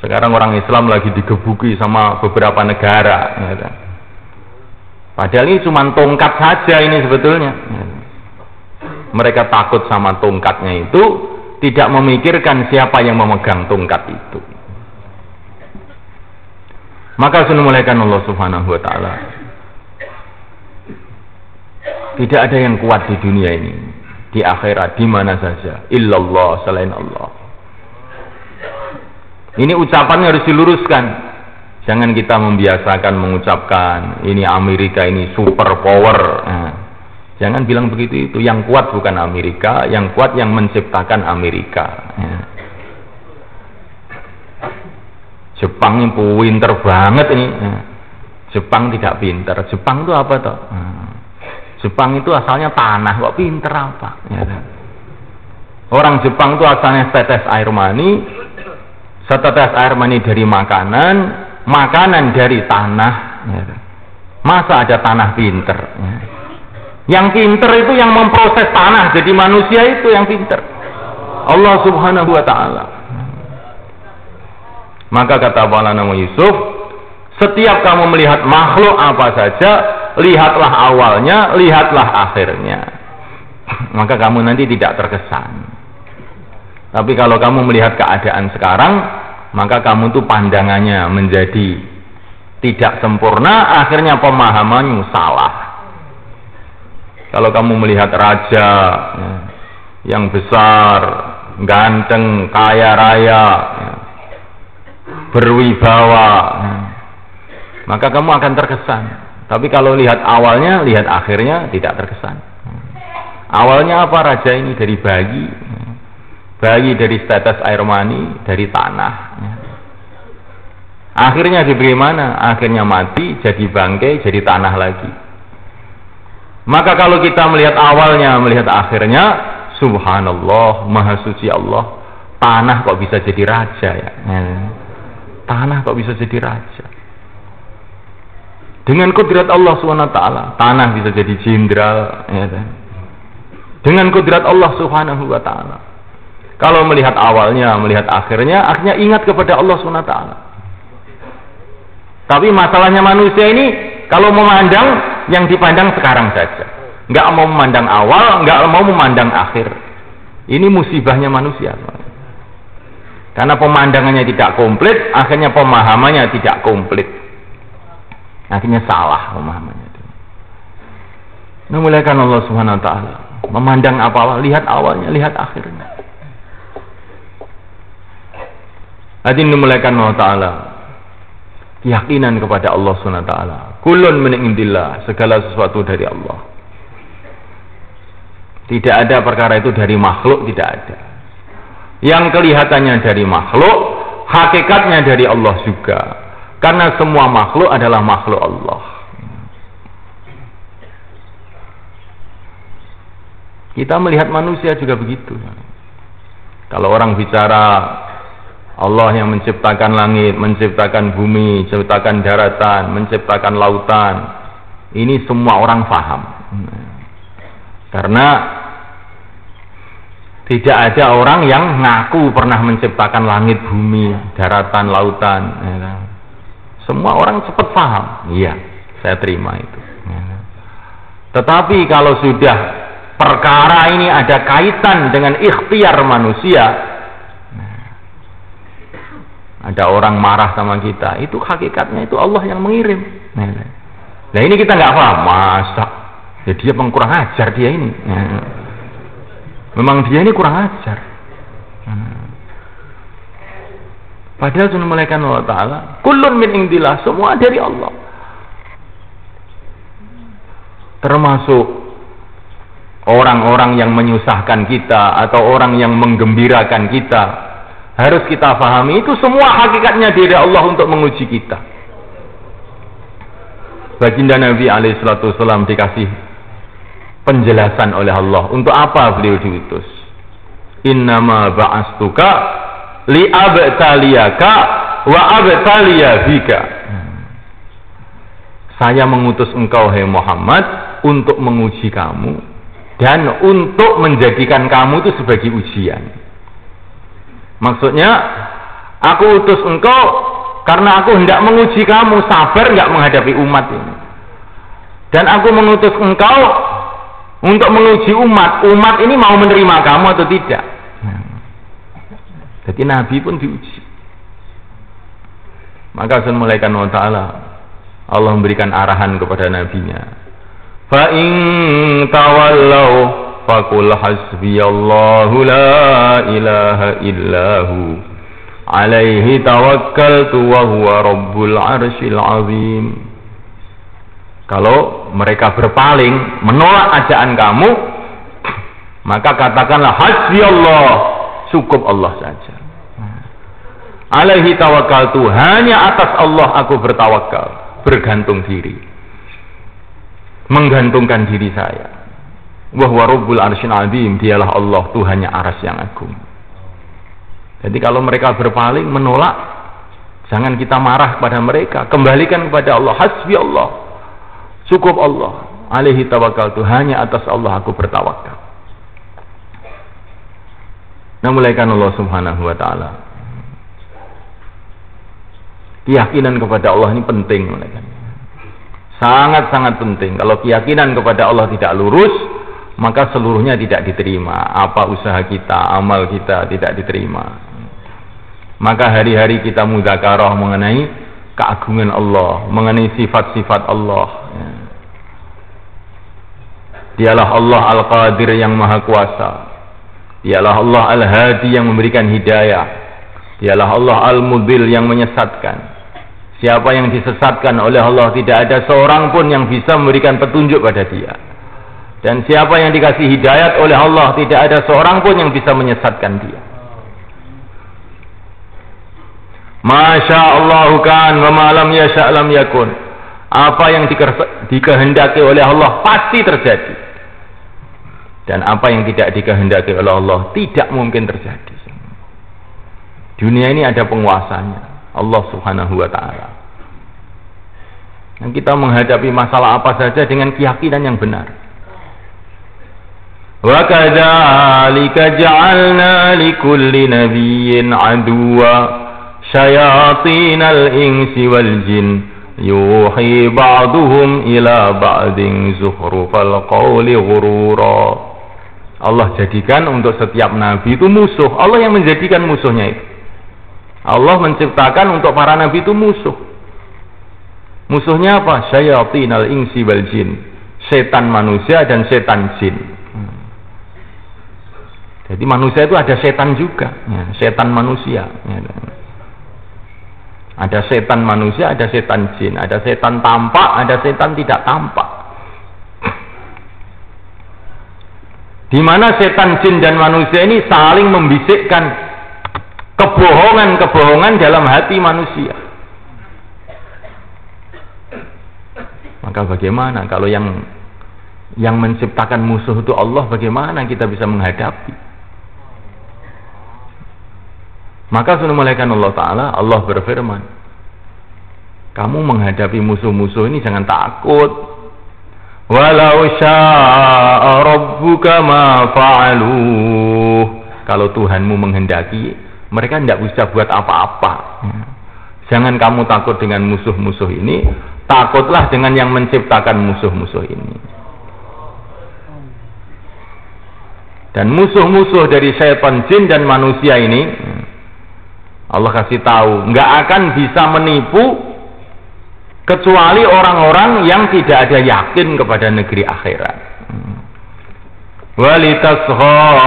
Sekarang orang Islam lagi digebuki sama beberapa negara. Nyatanya. Padahal ini cuma tongkat saja ini sebetulnya. Nyatanya. Mereka takut sama tongkatnya itu, tidak memikirkan siapa yang memegang tongkat itu. Maka sunumulaikan Allah Subhanahu wa Ta'ala. Tidak ada yang kuat di dunia ini, di akhirat, di mana saja, illallah, selain Allah. Ini ucapannya harus diluruskan. Jangan kita membiasakan mengucapkan ini Amerika ini super power. Nah, jangan bilang begitu itu. Yang kuat bukan Amerika, yang kuat yang menciptakan Amerika. Ya. Jepang ini pinter banget ini. Ya. Jepang tidak pinter. Jepang itu apa toh? Ya. Jepang itu asalnya tanah, kok pinter apa? Ya. Orang Jepang itu asalnya setetes air mani, setetes air mani dari makanan, makanan dari tanah. Ya. Masa ada tanah pinter? Ya. Yang pinter itu yang memproses tanah jadi manusia, itu yang pinter Allah Subhanahu wa Ta'ala. Maka kata Maulana Yusuf, setiap kamu melihat makhluk apa saja, lihatlah awalnya, lihatlah akhirnya, maka kamu nanti tidak terkesan. Tapi kalau kamu melihat keadaan sekarang, maka kamu tuh pandangannya menjadi tidak sempurna, akhirnya pemahamanmu salah. Kalau kamu melihat raja yang besar, ganteng, kaya raya, berwibawa, maka kamu akan terkesan. Tapi kalau lihat awalnya, lihat akhirnya, tidak terkesan. Awalnya apa? Raja ini dari bayi, bayi dari tetes air mani, dari tanah. Akhirnya diberi mana? Akhirnya mati, jadi bangkai, jadi tanah lagi. Maka kalau kita melihat awalnya, melihat akhirnya, subhanallah, maha suci Allah, tanah kok bisa jadi raja ya? Tanah kok bisa jadi raja? Dengan kudrat Allah SWT, tanah bisa jadi jenderal ya. Dengan kudrat Allah SWT. Kalau melihat awalnya, melihat akhirnya, akhirnya ingat kepada Allah SWT. Tapi masalahnya manusia ini kalau memandang, yang dipandang sekarang saja, nggak mau memandang awal, nggak mau memandang akhir. Ini musibahnya manusia, karena pemandangannya tidak komplit, akhirnya pemahamannya tidak komplit, akhirnya salah pemahamannya. Nah, muliakan Allah Subhanahu Wa Taala. Memandang apa? Lihat awalnya, lihat akhirnya. Hadirin muliakan Allah Taala. Keyakinan kepada Allah Subhanahu Wa Taala. Kulun min indillah, segala sesuatu dari Allah. Tidak ada perkara itu dari makhluk, tidak ada. Yang kelihatannya dari makhluk, hakikatnya dari Allah juga. Karena semua makhluk adalah makhluk Allah. Kita melihat manusia juga begitu. Kalau orang bicara Allah yang menciptakan langit, menciptakan bumi, menciptakan daratan, menciptakan lautan, ini semua orang paham. Karena tidak ada orang yang ngaku pernah menciptakan langit, bumi, daratan, lautan. Semua orang cepat paham. Iya, saya terima itu. Tetapi kalau sudah perkara ini ada kaitan dengan ikhtiar manusia, ada orang marah sama kita, itu hakikatnya itu Allah yang mengirim. Nah ini kita nggak paham, masa ya dia kurang ajar dia ini. Nah, memang dia ini kurang ajar. Nah, padahal sunnah malaikat Allah Taala, kullun min indillah, semua dari Allah. Termasuk orang-orang yang menyusahkan kita atau orang yang menggembirakan kita. Harus kita pahami itu semua hakikatnya dari Allah untuk menguji kita. Baginda Nabi alaihissalatu wassalam dikasih penjelasan oleh Allah. Untuk apa beliau diutus? Innama ba'astuka li'abtaliyaka wa abtaliyabika. Saya mengutus engkau hai Muhammad untuk menguji kamu dan untuk menjadikan kamu itu sebagai ujian. Maksudnya, aku utus engkau karena aku hendak menguji kamu sabar nggak menghadapi umat ini. Dan aku mengutus engkau untuk menguji umat. Umat ini mau menerima kamu atau tidak. Jadi Nabi pun diuji. Maka sun malaikat Ta'ala Allah memberikan arahan kepada nabinya. Fa in tawallau faqul hasbiyallahu la ilaha illahu alaihi tawakkaltu wa huwa rabbul arsyil azim. Kalau mereka berpaling menolak ajaan kamu, maka katakanlah hasbiyallah, cukup Allah saja. Alaihi tawakkaltu, hanya atas Allah aku bertawakal, bergantung diri, menggantungkan diri saya. Wa huwa rabbul arsyil azim, dialah Allah Tuhannya aras yang agung. Jadi kalau mereka berpaling menolak, jangan kita marah kepada mereka, kembalikan kepada Allah. Hasbi Allah, cukup Allah. Alaihi tawakkaltu, hanya atas Allah aku bertawakal. Nah, mulaikan Allah Subhanahu wa taala. Keyakinan kepada Allah ini penting, mulaikan. Sangat-sangat penting. Kalau keyakinan kepada Allah tidak lurus, maka seluruhnya tidak diterima. Apa usaha kita, amal kita tidak diterima. Maka hari-hari kita mudzakarah mengenai keagungan Allah, mengenai sifat-sifat Allah. Dialah Allah Al-Qadir yang Maha Kuasa. Dialah Allah Al-Hadi yang memberikan hidayah. Dialah Allah Al-Mudil yang menyesatkan. Siapa yang disesatkan oleh Allah, tidak ada seorang pun yang bisa memberikan petunjuk pada dia. Dan siapa yang dikasih hidayat oleh Allah, tidak ada seorang pun yang bisa menyesatkan dia. Masya Allahu kan wa ma lam yasha lam yakun. Apa yang dikehendaki oleh Allah pasti terjadi. Dan apa yang tidak dikehendaki oleh Allah tidak mungkin terjadi. Dunia ini ada penguasanya, Allah Subhanahu wa ta'ala. Dan kita menghadapi masalah apa saja dengan keyakinan yang benar. Wa kadzalika ja'alna likulli nabiyyin 'aduwa syayatinal insi wal jin yuhi ba'duhum ila ba'din zuhrufal qawli ghurura. Allah jadikan untuk setiap nabi itu musuh. Allah yang menjadikan musuhnya itu. Allah menciptakan untuk para nabi itu musuh. Musuhnya apa? Syayatinal insi wal jin. Setan manusia dan setan jin. Jadi manusia itu ada setan juga, ya, setan manusia. Ya. Ada setan manusia, ada setan jin, ada setan tampak, ada setan tidak tampak. Di mana setan jin dan manusia ini saling membisikkan kebohongan-kebohongan dalam hati manusia. Maka bagaimana kalau yang menciptakan musuh itu Allah, bagaimana kita bisa menghadapi? Maka sunnah malaikat Allah Ta'ala, Allah berfirman, kamu menghadapi musuh-musuh ini jangan takut. Walau syaa rabbuka ma fa'aluh. Kalau Tuhanmu menghendaki, mereka tidak bisa buat apa-apa. Jangan kamu takut dengan musuh-musuh ini. Takutlah dengan yang menciptakan musuh-musuh ini. Dan musuh-musuh dari setan jin dan manusia ini, Allah kasih tahu, nggak akan bisa menipu kecuali orang-orang yang tidak ada yakin kepada negeri akhirat. وَلِتَصْغَى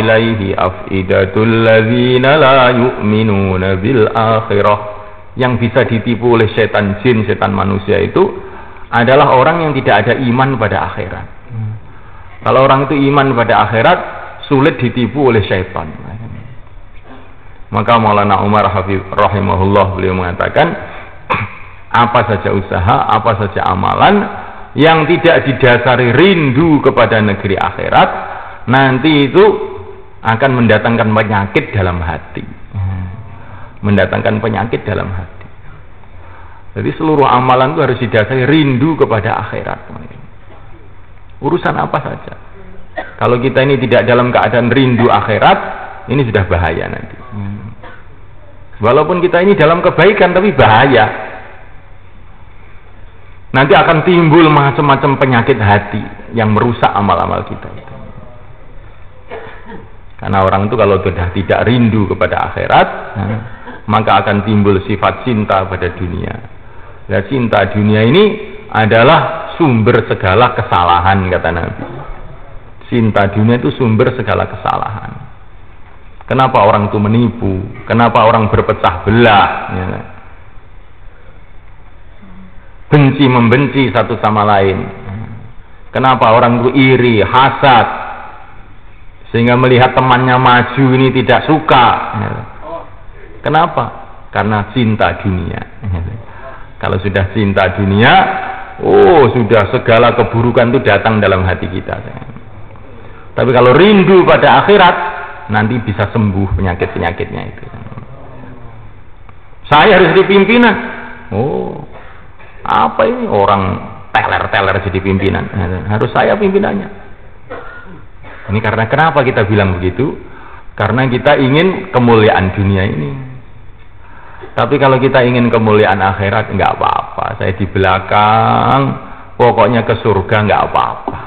إِلَيْهِ أَفْئِدَةُ الَّذِينَ لَا يُؤْمِنُونَ بِالْآخِرَةِ. Yang bisa ditipu oleh setan jin, setan manusia itu adalah orang yang tidak ada iman pada akhirat. Kalau orang itu iman pada akhirat, sulit ditipu oleh setan. Maka Maulana Umar rahimahullah beliau mengatakan, apa saja usaha, apa saja amalan yang tidak didasari rindu kepada negeri akhirat, nanti itu akan mendatangkan penyakit dalam hati. Mendatangkan penyakit dalam hati. Jadi seluruh amalan itu harus didasari rindu kepada akhirat. Urusan apa saja. Kalau kita ini tidak dalam keadaan rindu akhirat, ini sudah bahaya nanti. Walaupun kita ini dalam kebaikan, tapi bahaya. Nanti akan timbul macam-macam penyakit hati yang merusak amal-amal kita. Karena orang itu kalau sudah tidak rindu kepada akhirat, maka akan timbul sifat cinta pada dunia. Dan cinta dunia ini adalah sumber segala kesalahan, kata Nabi. Cinta dunia itu sumber segala kesalahan. Kenapa orang itu menipu? Kenapa orang berpecah belah? Ya. Benci membenci satu sama lain. Kenapa orang itu iri, hasad, sehingga melihat temannya maju ini tidak suka. Kenapa? Karena cinta dunia. Kalau sudah cinta dunia, oh sudah segala keburukan itu datang dalam hati kita. Tapi kalau rindu pada akhirat, nanti bisa sembuh penyakit-penyakitnya itu. Saya harus jadi pimpinan. Oh, apa ini orang teler-teler jadi pimpinan? Harus saya pimpinannya. Ini karena kenapa kita bilang begitu? Karena kita ingin kemuliaan dunia ini. Tapi kalau kita ingin kemuliaan akhirat, nggak apa-apa. Saya di belakang, pokoknya ke surga nggak apa-apa.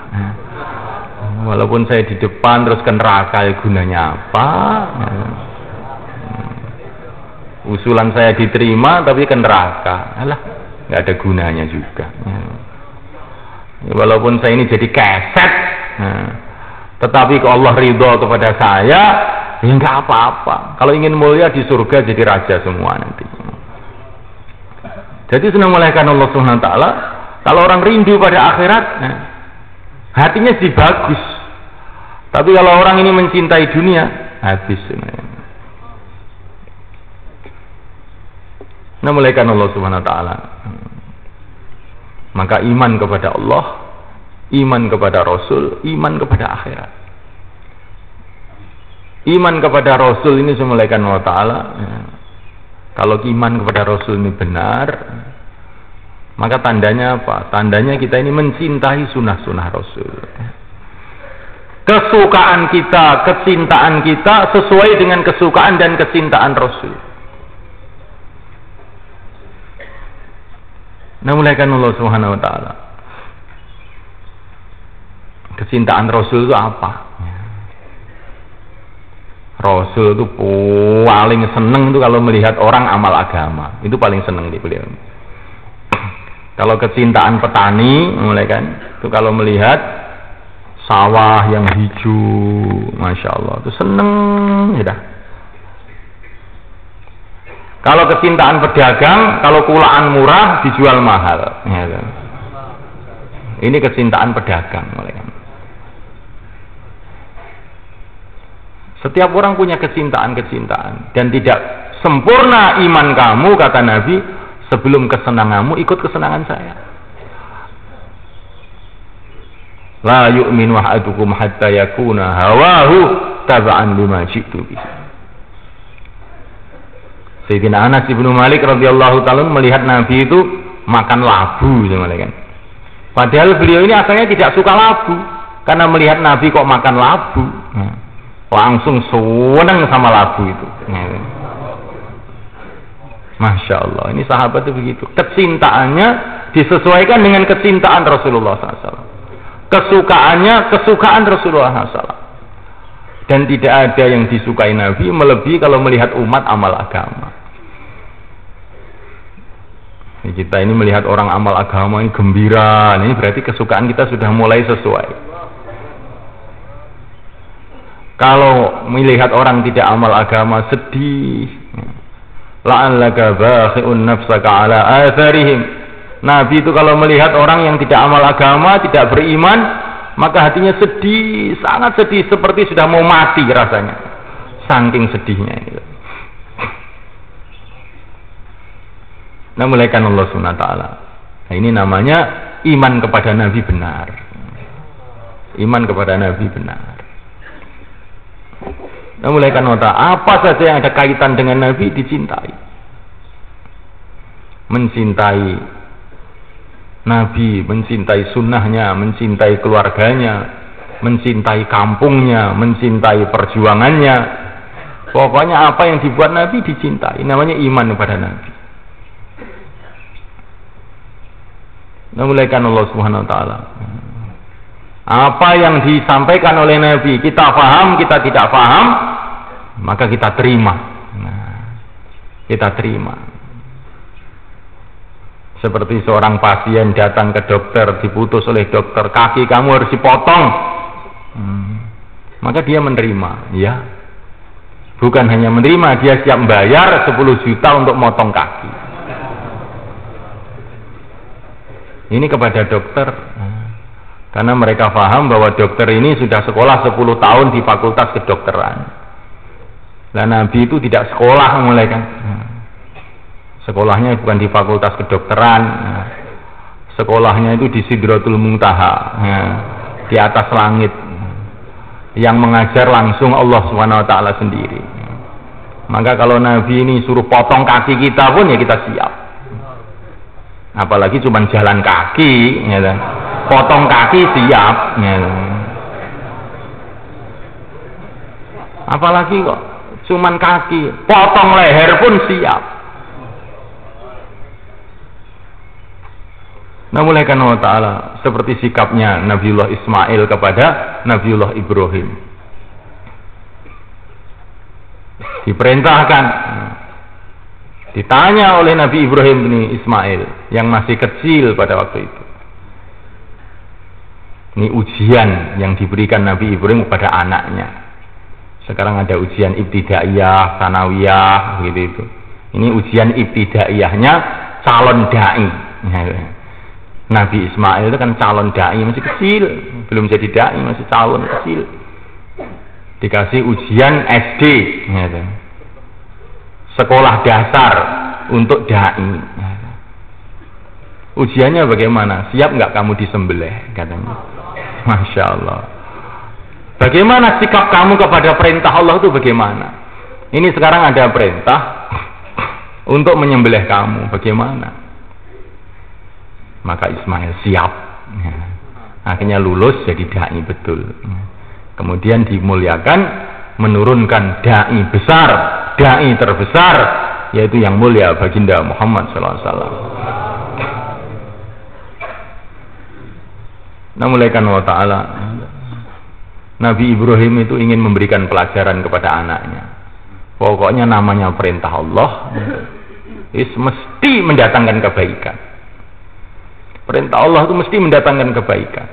Walaupun saya di depan terus ke neraka, gunanya apa? Usulan saya diterima tapi ke neraka, alah, nggak ada gunanya juga. Walaupun saya ini jadi keset, Tetapi kalau Allah ridho kepada saya, ya nggak apa-apa. Kalau ingin mulia di surga jadi raja semua nanti. Jadi senang melainkan Allah Subhanahu wa Ta'ala. Kalau orang rindu pada akhirat, nah, hatinya sih bagus. Tapi kalau orang ini mencintai dunia, habis semuanya. Nah, melainkan Allah Subhanahu wa Ta'ala. Maka iman kepada Allah, iman kepada Rasul, iman kepada akhirat. Iman kepada Rasul ini semulaikan Allah Ta'ala. Kalau iman kepada Rasul ini benar, maka tandanya apa? Tandanya kita ini mencintai sunnah-sunnah Rasul. Kesukaan kita, kecintaan kita sesuai dengan kesukaan dan kecintaan Rasul. Nah, mulaikan Allah Subhanahu wa Ta'ala. Kecintaan Rasul itu apa? Rasul itu paling seneng itu kalau melihat orang amal agama. Itu paling seneng di beliau. Kalau kecintaan petani, mulai kan, itu kalau melihat sawah yang hijau, masya Allah, itu seneng ya. Kalau kecintaan pedagang, kalau kulaan murah dijual mahal, ya kan? Ini kecintaan pedagang, mulai kan. Setiap orang punya kecintaan-kecintaan, dan tidak sempurna iman kamu, kata Nabi, sebelum kesenanganmu ikut kesenangan saya. La yu'minu ahadukum hatta yakuna hawahu taba'an lima ji'tu bihi. Sayyidina Anas bin Malik radhiyallahu ta'ala melihat Nabi itu makan labu, padahal beliau ini asalnya tidak suka labu, karena melihat Nabi kok makan labu, langsung seneng sama labu itu. Masya Allah, ini sahabat itu begitu. Kecintaannya disesuaikan dengan kecintaan Rasulullah SAW. Kesukaannya kesukaan Rasulullah SAW. Dan tidak ada yang disukai Nabi melebihi kalau melihat umat amal agama. Kita ini melihat orang amal agama ini gembira, ini berarti kesukaan kita sudah mulai sesuai. Kalau melihat orang tidak amal agama sedih, la'allaka bakhi'un nafsaka ala atharihim. Nabi itu kalau melihat orang yang tidak amal agama, tidak beriman, maka hatinya sedih, sangat sedih, seperti sudah mau mati rasanya, saking sedihnya gitu. Nah, mulaikan Allah Subhanahu wa Ta'ala. Nah, ini namanya iman kepada Nabi benar. Iman kepada Nabi benar. Nah, mulaikan nota, apa saja yang ada kaitan dengan Nabi dicintai. Mencintai Nabi, mencintai sunnahnya, mencintai keluarganya, mencintai kampungnya, mencintai perjuangannya. Pokoknya apa yang dibuat Nabi dicintai, namanya iman kepada Nabi. Nah, mulaikan Allah Subhanahu wa Ta'ala. Apa yang disampaikan oleh Nabi kita paham, kita tidak paham, maka kita terima. Nah, kita terima. Seperti seorang pasien datang ke dokter, diputus oleh dokter, kaki kamu harus dipotong, maka dia menerima, ya. Bukan hanya menerima, dia siap bayar 10 juta untuk motong kaki. Ini kepada dokter. Karena mereka paham bahwa dokter ini sudah sekolah 10 tahun di fakultas kedokteran. Nah, Nabi itu tidak sekolah mulai kan. Sekolahnya bukan di fakultas kedokteran. Sekolahnya itu di Sidratul Muntaha, di atas langit. Yang mengajar langsung Allah Subhanahu wa Ta'ala sendiri. Maka kalau Nabi ini suruh potong kaki kita pun ya kita siap. Apalagi cuma jalan kaki, ya kan? Potong kaki siap, ya. Apalagi kok cuman kaki, potong leher pun siap. Nah, mulaikan Allah Ta'ala, seperti sikapnya Nabiullah Ismail kepada Nabiullah Ibrahim. Diperintahkan, ditanya oleh Nabi Ibrahim ini Ismail yang masih kecil pada waktu itu. Ini ujian yang diberikan Nabi Ibrahim kepada anaknya. Sekarang ada ujian ibtidaiyah, sanawiyah, gitu. Ini ujian ibtidaiyahnya calon dai. Nabi Ismail itu kan calon dai, masih kecil, belum jadi dai, masih calon kecil. Dikasih ujian SD, gitu. Sekolah dasar untuk dai. Ujiannya bagaimana? Siap nggak kamu disembelih? Katanya. Masya Allah. Bagaimana sikap kamu kepada perintah Allah itu bagaimana? Ini sekarang ada perintah untuk menyembelih kamu. Bagaimana? Maka Ismail siap. Akhirnya lulus jadi da'i betul. Kemudian dimuliakan, menurunkan da'i besar, da'i terbesar, yaitu yang mulia baginda Muhammad SAW. Namulakan wa ta'ala, Nabi Ibrahim itu ingin memberikan pelajaran kepada anaknya. Pokoknya namanya perintah Allah is mesti mendatangkan kebaikan. Perintah Allah itu mesti mendatangkan kebaikan.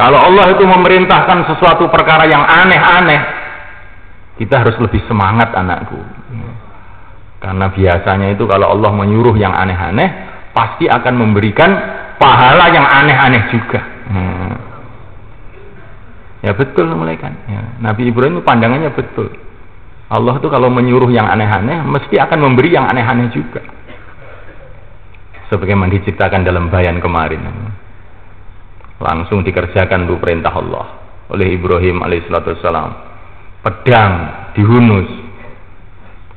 Kalau Allah itu memerintahkan sesuatu perkara yang aneh-aneh, kita harus lebih semangat anakku. Karena biasanya itu kalau Allah menyuruh yang aneh-aneh, pasti akan memberikan pahala yang aneh-aneh juga. Ya betul mulai kan. Ya, Nabi Ibrahim itu pandangannya betul. Allah itu kalau menyuruh yang aneh-aneh, mesti akan memberi yang aneh-aneh juga. Sebagaimana diceritakan dalam bayan kemarin. Langsung dikerjakan tuh perintah Allah oleh Ibrahim alaihissalam. Pedang dihunus,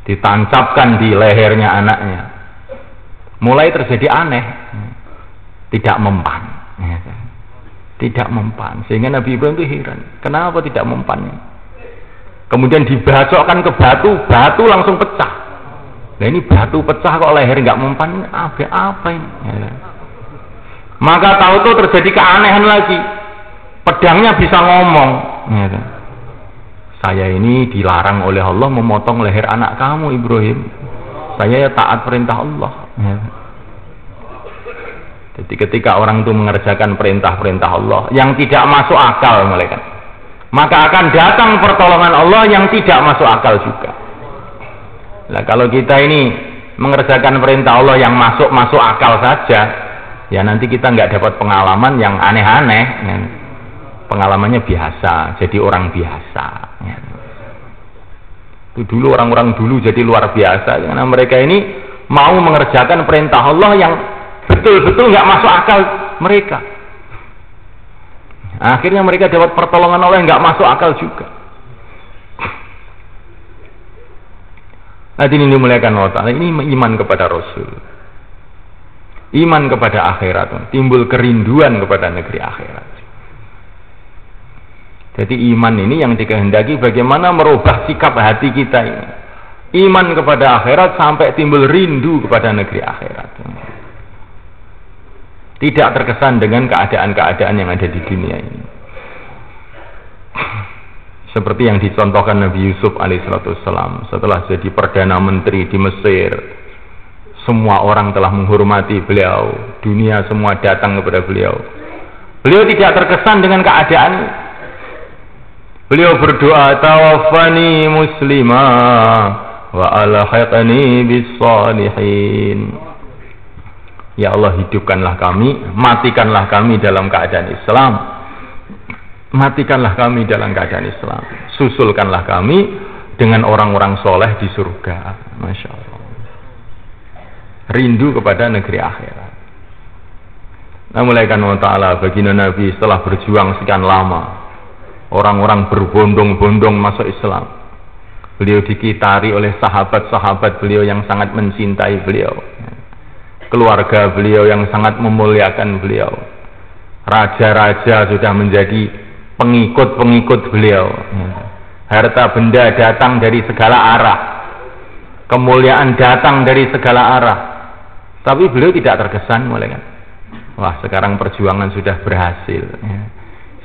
ditancapkan di lehernya anaknya. Mulai terjadi aneh. Tidak mempan, tidak mempan, sehingga Nabi Ibrahim itu heran, kenapa tidak mempan? Kemudian dibacokkan ke batu, batu langsung pecah. Nah ini batu pecah kok leher nggak mempan, apa ini? Ya. Maka tahu-tahu terjadi keanehan lagi, pedangnya bisa ngomong. Ya. Saya ini dilarang oleh Allah memotong leher anak kamu Ibrahim. Saya taat perintah Allah. Ya. Jadi ketika orang itu mengerjakan perintah-perintah Allah yang tidak masuk akal, maka akan datang pertolongan Allah yang tidak masuk akal juga. Nah, kalau kita ini mengerjakan perintah Allah yang masuk akal saja, ya nanti kita nggak dapat pengalaman yang aneh-aneh. Pengalamannya biasa, jadi orang biasa. Itu dulu orang-orang dulu jadi luar biasa karena mereka ini mau mengerjakan perintah Allah yang betul-betul nggak masuk akal mereka. Akhirnya mereka dapat pertolongan Allah yang nggak masuk akal juga. Nah ini dimuliakan Allah Ta'ala, ini iman kepada Rasul, iman kepada akhirat, timbul kerinduan kepada negeri akhirat. Jadi iman ini yang dikehendaki, bagaimana merubah sikap hati kita ini, iman kepada akhirat sampai timbul rindu kepada negeri akhirat. Tidak terkesan dengan keadaan-keadaan yang ada di dunia ini. Seperti yang dicontohkan Nabi Yusuf alaihissalam setelah jadi Perdana Menteri di Mesir. Semua orang telah menghormati beliau. Dunia semua datang kepada beliau. Beliau tidak terkesan dengan keadaan. Beliau berdoa, tawaffani muslima wa alhaqni bis salihin. Ya Allah, hidupkanlah kami, matikanlah kami dalam keadaan Islam. Matikanlah kami dalam keadaan Islam. Susulkanlah kami dengan orang-orang soleh di surga. Masya Allah. Rindu kepada negeri akhirat. Namulakan wa ta'ala, baginda Nabi setelah berjuang sekian lama, orang-orang berbondong-bondong masuk Islam. Beliau dikitari oleh sahabat-sahabat beliau yang sangat mencintai beliau. Keluarga beliau yang sangat memuliakan beliau. Raja-raja sudah menjadi pengikut-pengikut beliau. Harta benda datang dari segala arah. Kemuliaan datang dari segala arah. Tapi beliau tidak terkesan, mulai kan? Wah, sekarang perjuangan sudah berhasil.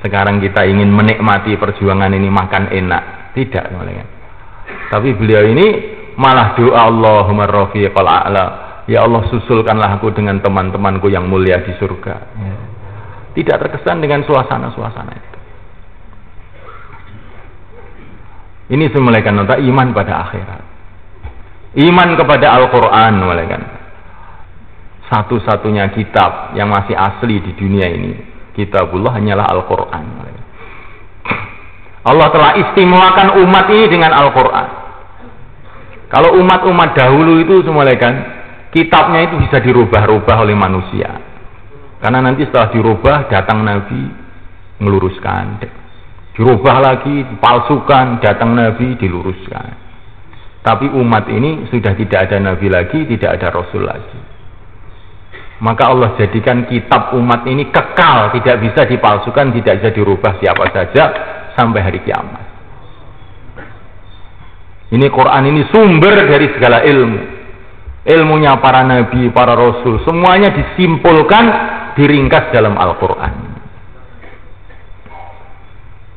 Sekarang kita ingin menikmati perjuangan ini, makan enak. Tidak, mulai kan? Tapi beliau ini malah doa, Allahumma rafiqal a'la. Ya Allah, susulkanlah aku dengan teman-temanku yang mulia di surga. tidak terkesan dengan suasana-suasana itu. Ini semulaikan nota iman pada akhirat, iman kepada Al-Quran, satu-satunya kitab yang masih asli di dunia ini, kitabullah hanyalah Al-Quran. Allah telah istimewakan umat ini dengan Al-Quran. Kalau umat-umat dahulu itu semulaikan kitabnya itu bisa dirubah-rubah oleh manusia, karena nanti setelah dirubah datang Nabi meluruskan, dirubah lagi, dipalsukan, datang Nabi diluruskan. Tapi umat ini sudah tidak ada Nabi lagi, tidak ada Rasul lagi, maka Allah jadikan kitab umat ini kekal, tidak bisa dipalsukan, tidak bisa dirubah siapa saja sampai hari kiamat. Ini Quran ini sumber dari segala ilmu, ilmunya para nabi, para rasul, semuanya disimpulkan, diringkas dalam Al-Quran.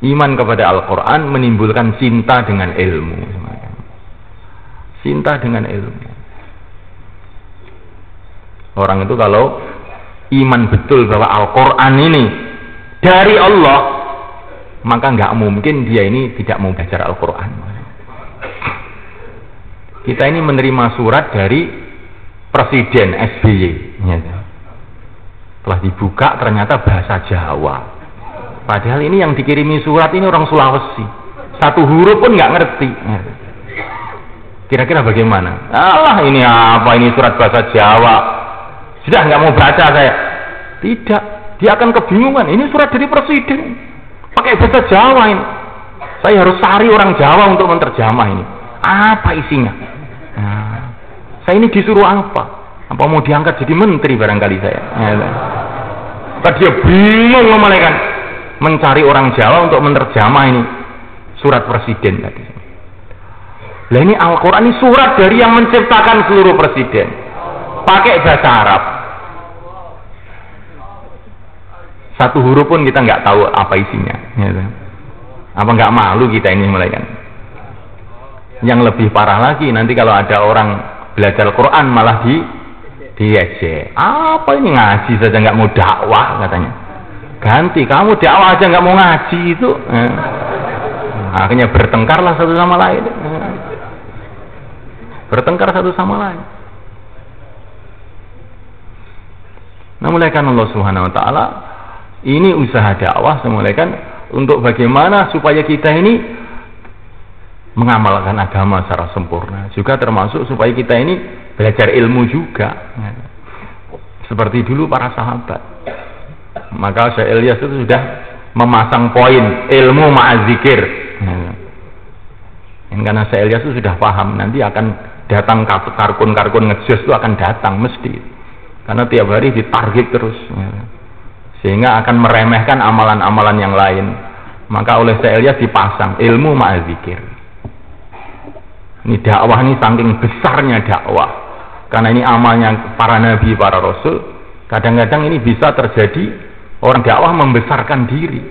Iman kepada Al-Quran menimbulkan cinta dengan ilmu, cinta dengan ilmu. Orang itu kalau iman betul bahwa Al-Quran ini dari Allah, maka nggak mungkin dia ini tidak mau belajar Al-Quran. Kita ini menerima surat dari Presiden SBY, telah dibuka ternyata bahasa Jawa. Padahal ini yang dikirimi surat ini orang Sulawesi, satu huruf pun nggak ngerti. Kira-kira bagaimana? Allah, ini apa ini surat bahasa Jawa? Sudah nggak mau baca saya. Tidak, dia akan kebingungan. Ini surat dari Presiden, pakai bahasa Jawa ini. Saya harus cari orang Jawa untuk menerjemah ini. Apa isinya? Nah, saya ini disuruh apa? Apa mau diangkat jadi menteri barangkali saya? Maka dia bingung memalekan mencari orang Jawa untuk menerjemah ini surat presiden tadi. Lah ini Al-Quran ini surat dari yang menciptakan seluruh presiden, pakai bahasa Arab. Satu huruf pun kita nggak tahu apa isinya. Apa nggak malu kita ini mulaikan? Yang lebih parah lagi nanti kalau ada orang belajar Quran malah diejek. Apa ini ngaji saja nggak mau dakwah katanya? Ganti kamu dakwah aja nggak mau ngaji itu. Akhirnya bertengkarlah satu sama lain. Bertengkar satu sama lain. Nah, mulaikan Allah Subhanahu Wa Taala. Ini usaha dakwah semulaikan untuk bagaimana supaya kita ini mengamalkan agama secara sempurna, juga termasuk supaya kita ini belajar ilmu juga seperti dulu para sahabat. Maka Syekh Ilyas itu sudah memasang poin ilmu ma'azikir, karena Syekh Ilyas itu sudah paham nanti akan datang karkun-karkun ngejus itu akan datang mesti, karena tiap hari ditarget terus, sehingga akan meremehkan amalan-amalan yang lain. Maka oleh Syekh Ilyas dipasang ilmu ma'azikir. Ini dakwah ini saking besarnya dakwah, karena ini amalnya para nabi, para rasul. Kadang-kadang ini bisa terjadi orang dakwah membesarkan diri.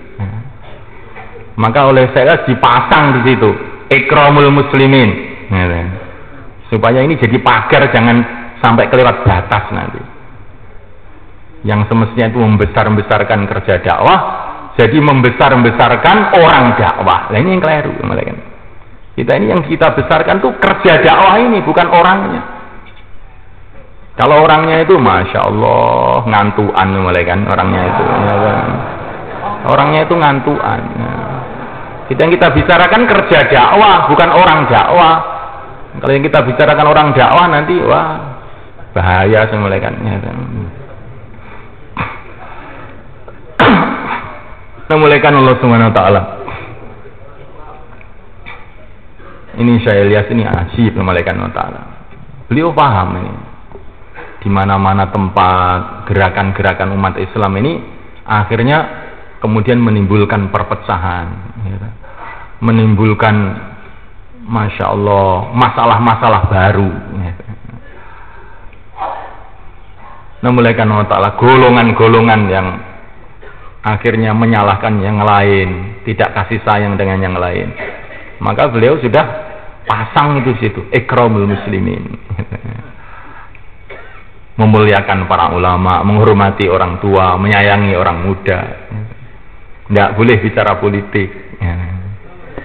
Maka oleh Syekh Ilyas dipasang di situ ikramul muslimin, supaya ini jadi pagar, jangan sampai kelewat batas nanti. Yang semestinya itu membesar-besarkan kerja dakwah, jadi membesar-besarkan orang dakwah. Nah, ini yang keliru. Kita ini yang kita besarkan tuh kerja dakwah ini, bukan orangnya. Kalau orangnya itu, masya Allah, ngantuan, orangnya itu, ngantuan. Kita yang kita bicarakan kerja dakwah, bukan orang dakwah. Kalau yang kita bicarakan orang dakwah nanti, wah, bahaya, Memuliakan Allah Subhanahu Wa Taala. Ini Syekh Ilyas ini asyik memuliakan Allah Taala. Beliau paham ini. Di mana-mana tempat gerakan-gerakan umat Islam ini akhirnya kemudian menimbulkan perpecahan, menimbulkan, masya Allah, masalah-masalah baru. Memuliakan Allah Taala. Golongan-golongan yang akhirnya menyalahkan yang lain, tidak kasih sayang dengan yang lain. Maka beliau sudah pasang itu situ, ikramul muslimin. memuliakan para ulama, menghormati orang tua, menyayangi orang muda. Nggak boleh bicara politik.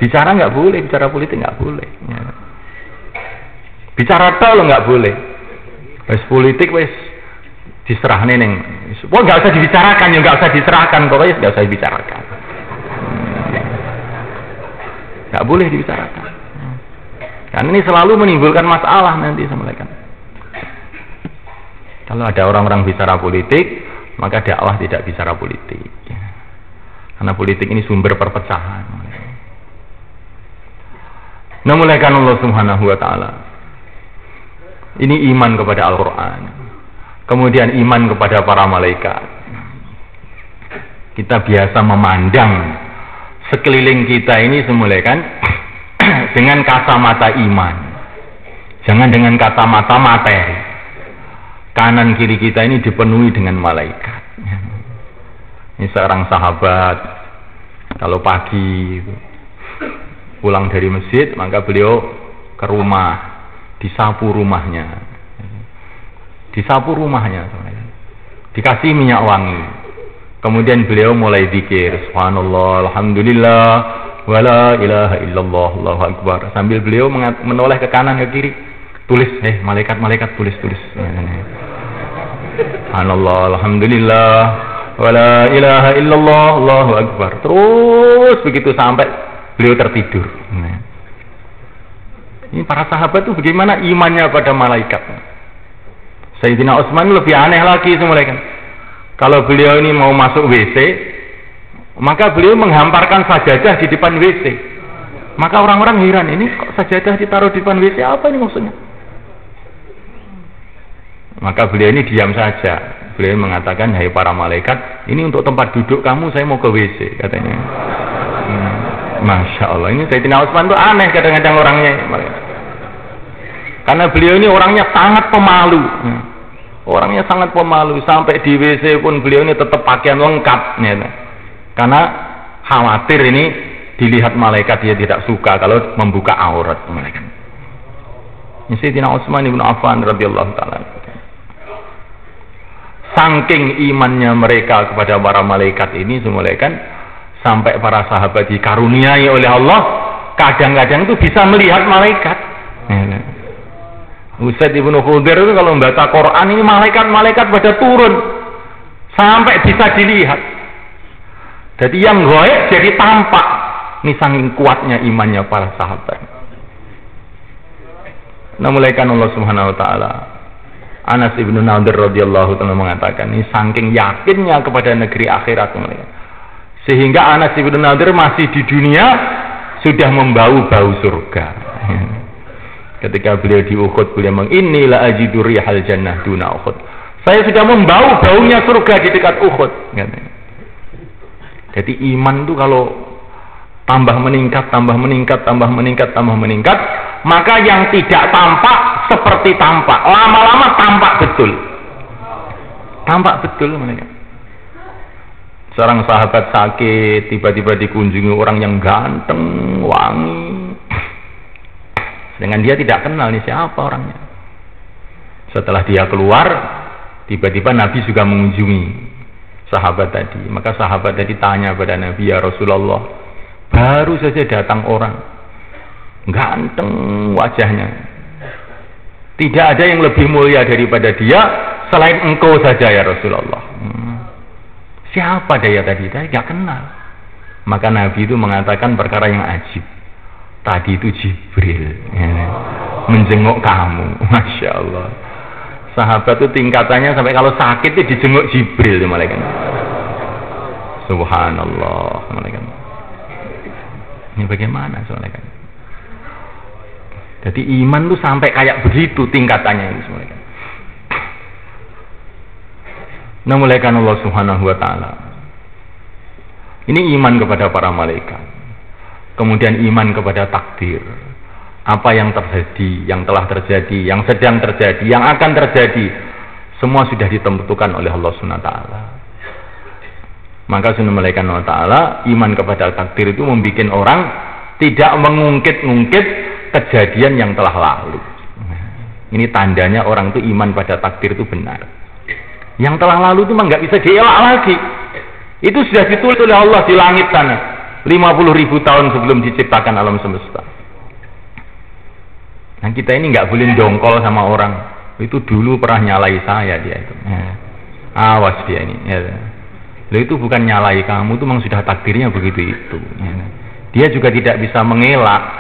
Bicara nggak boleh, bicara politik nggak boleh. Bicara tol nggak boleh. Wes politik wes diserah neneng. Wah nggak usah dibicarakan, ya nggak usah diserahkan, pokoknya nggak usah dibicarakan. Nggak boleh dibicarakan. Dan ini selalu menimbulkan masalah nanti sama mereka. Kalau ada orang-orang bicara politik, maka dakwah tidak bicara politik. Karena politik ini sumber perpecahan. Namuliakan Allah Subhanahu wa taala. Ini iman kepada Al-Qur'an. Kemudian iman kepada para malaikat. Kita biasa memandang sekeliling kita ini semuliakan dengan kacamata iman. Jangan dengan kacamata materi. Kanan kiri kita ini dipenuhi dengan malaikat. Ini seorang sahabat kalau pagi pulang dari masjid, maka beliau ke rumah, disapu rumahnya, dikasih minyak wangi, kemudian beliau mulai zikir, subhanallah, alhamdulillah, wala ilaha illallah, allahu akbar, sambil beliau menoleh ke kanan ke kiri, tulis, malaikat tulis. Subhanallah, alhamdulillah, wala ilaha illallah, allahu akbar. Terus begitu sampai beliau tertidur. Ini para sahabat tuh bagaimana imannya pada malaikat. Sayyidina Utsman lebih aneh lagi itu malaikat. Kalau beliau ini mau masuk WC, maka beliau menghamparkan sajadah di depan WC. Maka orang-orang heran, ini kok sajadah ditaruh di depan WC, apa ini maksudnya? Maka beliau ini diam saja. Beliau mengatakan, hai para malaikat, ini untuk tempat duduk kamu, saya mau ke WC, katanya. Masya Allah, ini Sayyidina Utsman itu aneh kadang-kadang orangnya. Karena beliau ini orangnya sangat pemalu. Orangnya sangat pemalu, sampai di WC pun beliau ini tetap pakaian lengkap. Karena khawatir ini dilihat malaikat, dia tidak suka kalau membuka aurat malaikat. Ini Sayyidina Utsman ibn Affan radhiyallahu ta'ala. Saking imannya mereka kepada para malaikat ini semuanya kan, sampai para sahabat dikaruniai oleh Allah, kadang-kadang itu bisa melihat malaikat. Usaid ibn Khudair itu kalau membaca Quran ini malaikat-malaikat pada turun sampai bisa dilihat. Jadi yang gaib jadi tampak. Ini saking kuatnya imannya para sahabat. Namuliakan Allah Subhanahu wa taala. Anas ibn Nadir radhiyallahu ta'ala mengatakan, ini saking yakinnya kepada negeri akhirat, sehingga Anas ibn Nadir masih di dunia sudah membau-bau surga. Ketika beliau di Uhud, beliau inni la ajidu rihal jannah duna Uhud, saya sudah membau baunya surga di dekat Uhud. Jadi iman itu kalau tambah meningkat, maka yang tidak tampak seperti tampak, lama-lama tampak betul. Seorang sahabat sakit, tiba-tiba dikunjungi orang yang ganteng, wangi, dengan dia tidak kenal nih siapa orangnya. Setelah dia keluar, tiba-tiba Nabi juga mengunjungi sahabat tadi. Maka sahabat tadi tanya pada Nabi, ya Rasulullah, baru saja datang orang ganteng wajahnya, tidak ada yang lebih mulia daripada dia selain engkau saja ya Rasulullah. Siapa dia tadi? Saya tidak kenal. Maka Nabi itu mengatakan perkara yang ajib. Tadi itu Jibril menjenguk kamu. Masya Allah. Sahabat itu tingkatannya sampai kalau sakit itu dijenguk Jibril. Subhanallah. Ini bagaimana soalnya? Jadi iman itu sampai kayak begitu tingkatannya ini semuanya. Namuliakan Allah Subhanahu wa taala. Ini iman kepada para malaikat. Kemudian iman kepada takdir. Apa yang terjadi, yang telah terjadi, yang sedang terjadi, yang akan terjadi, semua sudah ditentukan oleh Allah Subhanahu wa taala. Maka namuliakan Allah taala, iman kepada takdir itu membuat orang tidak mengungkit-ungkit kejadian yang telah lalu. Ini tandanya orang itu iman pada takdir itu benar. Yang telah lalu itu memang nggak bisa dielak lagi. Itu sudah ditulis oleh Allah di langit sana 50.000 tahun sebelum diciptakan alam semesta. Nah kita ini nggak boleh dongkol sama orang. Itu dulu pernah nyalai saya dia itu. Awas dia ini. Loh itu bukan nyalai kamu, itu memang sudah takdirnya begitu itu. Dia juga tidak bisa mengelak.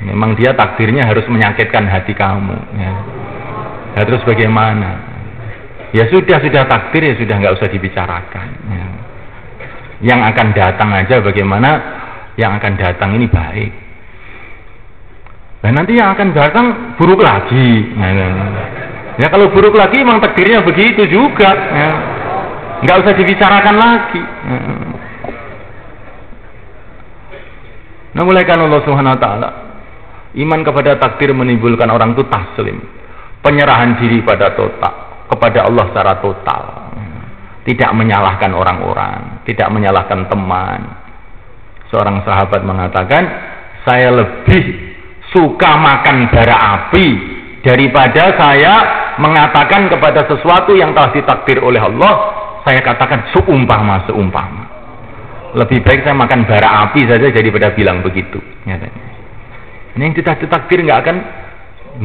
Memang dia takdirnya harus menyakitkan hati kamu. Ya, terus bagaimana? Ya sudah takdir, ya sudah, nggak usah dibicarakan. Ya. Yang akan datang aja bagaimana? Yang akan datang ini baik. Dan nanti yang akan datang buruk lagi. Ya kalau buruk lagi, memang takdirnya begitu juga. Ya. Nggak usah dibicarakan lagi. Ya. Nah mulai kan Allah Subhanahu Wa Taala. Iman kepada takdir menimbulkan orang itu taslim, penyerahan diri pada total kepada Allah secara total, tidak menyalahkan orang-orang, tidak menyalahkan teman. Seorang sahabat mengatakan, saya lebih suka makan bara api daripada saya mengatakan kepada sesuatu yang telah ditakdir oleh Allah, saya katakan seumpama. Lebih baik saya makan bara api saja daripada bilang begitu. Nyatanya. Yang ditakdir nggak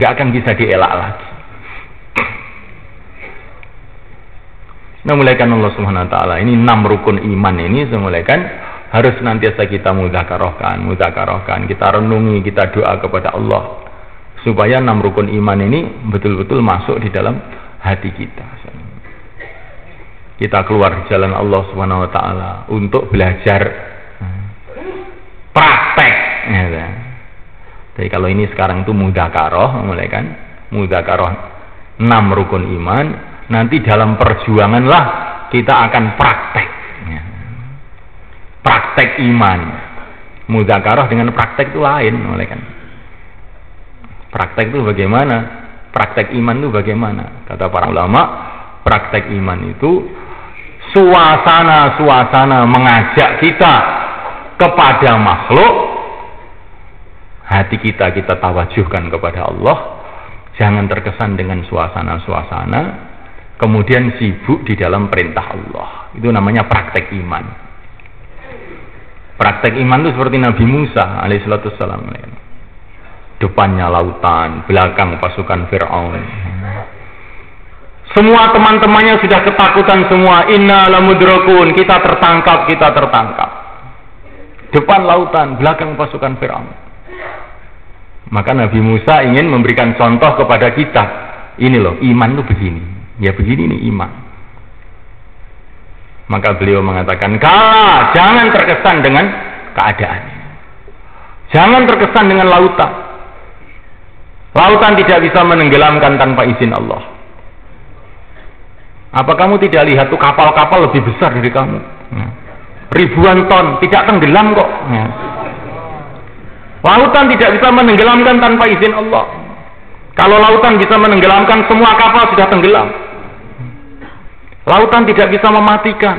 akan bisa dielak lagi. Nah mulaikan Allah Subhanahu Wa Taala ini 6 rukun iman ini semulaikan harus nantiasa kita mudakarohkan, kita renungi, kita doa kepada Allah supaya 6 rukun iman ini betul-betul masuk di dalam hati kita. Kita keluar jalan Allah Subhanahu Wa Taala untuk belajar praktek. Jadi kalau ini sekarang itu mudakaroh, mulai kan mudakaroh 6 rukun iman. Nanti dalam perjuanganlah kita akan praktek, praktek iman. Mudakaroh dengan praktek itu lain, mulai kan. Praktek itu bagaimana? Praktek iman itu bagaimana? Kata para ulama, praktek iman itu suasana mengajak kita kepada makhluk. Hati kita tawajuhkan kepada Allah. Jangan terkesan dengan suasana-suasana, kemudian sibuk di dalam perintah Allah. Itu namanya praktek iman. Praktek iman itu seperti Nabi Musa alaihissalam. Depannya lautan, belakang pasukan Fir'aun. Semua teman-temannya sudah ketakutan semua. Inna lamudrakun, kita tertangkap. Depan lautan, belakang pasukan Fir'aun. Maka Nabi Musa ingin memberikan contoh kepada kita. Ini loh, iman itu begini. Ya begini nih iman. Maka beliau mengatakan, "Kala, jangan terkesan dengan keadaan. Jangan terkesan dengan lautan. Lautan tidak bisa menenggelamkan tanpa izin Allah. Apa kamu tidak lihat tuh kapal-kapal lebih besar dari kamu? Ribuan ton, tidak tenggelam kok." Ya. Lautan tidak bisa menenggelamkan tanpa izin Allah. Kalau lautan bisa menenggelamkan, semua kapal sudah tenggelam. Lautan tidak bisa mematikan.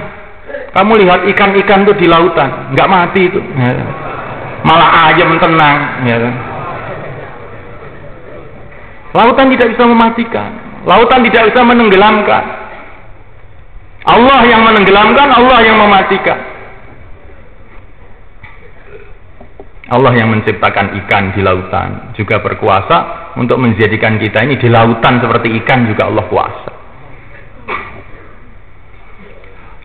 Kamu lihat ikan-ikan itu di lautan, nggak mati itu, malah ayam tenang. Lautan tidak bisa mematikan. Lautan tidak bisa menenggelamkan. Allah yang menenggelamkan, Allah yang mematikan. Allah yang menciptakan ikan di lautan juga berkuasa untuk menjadikan kita ini di lautan seperti ikan juga Allah kuasa.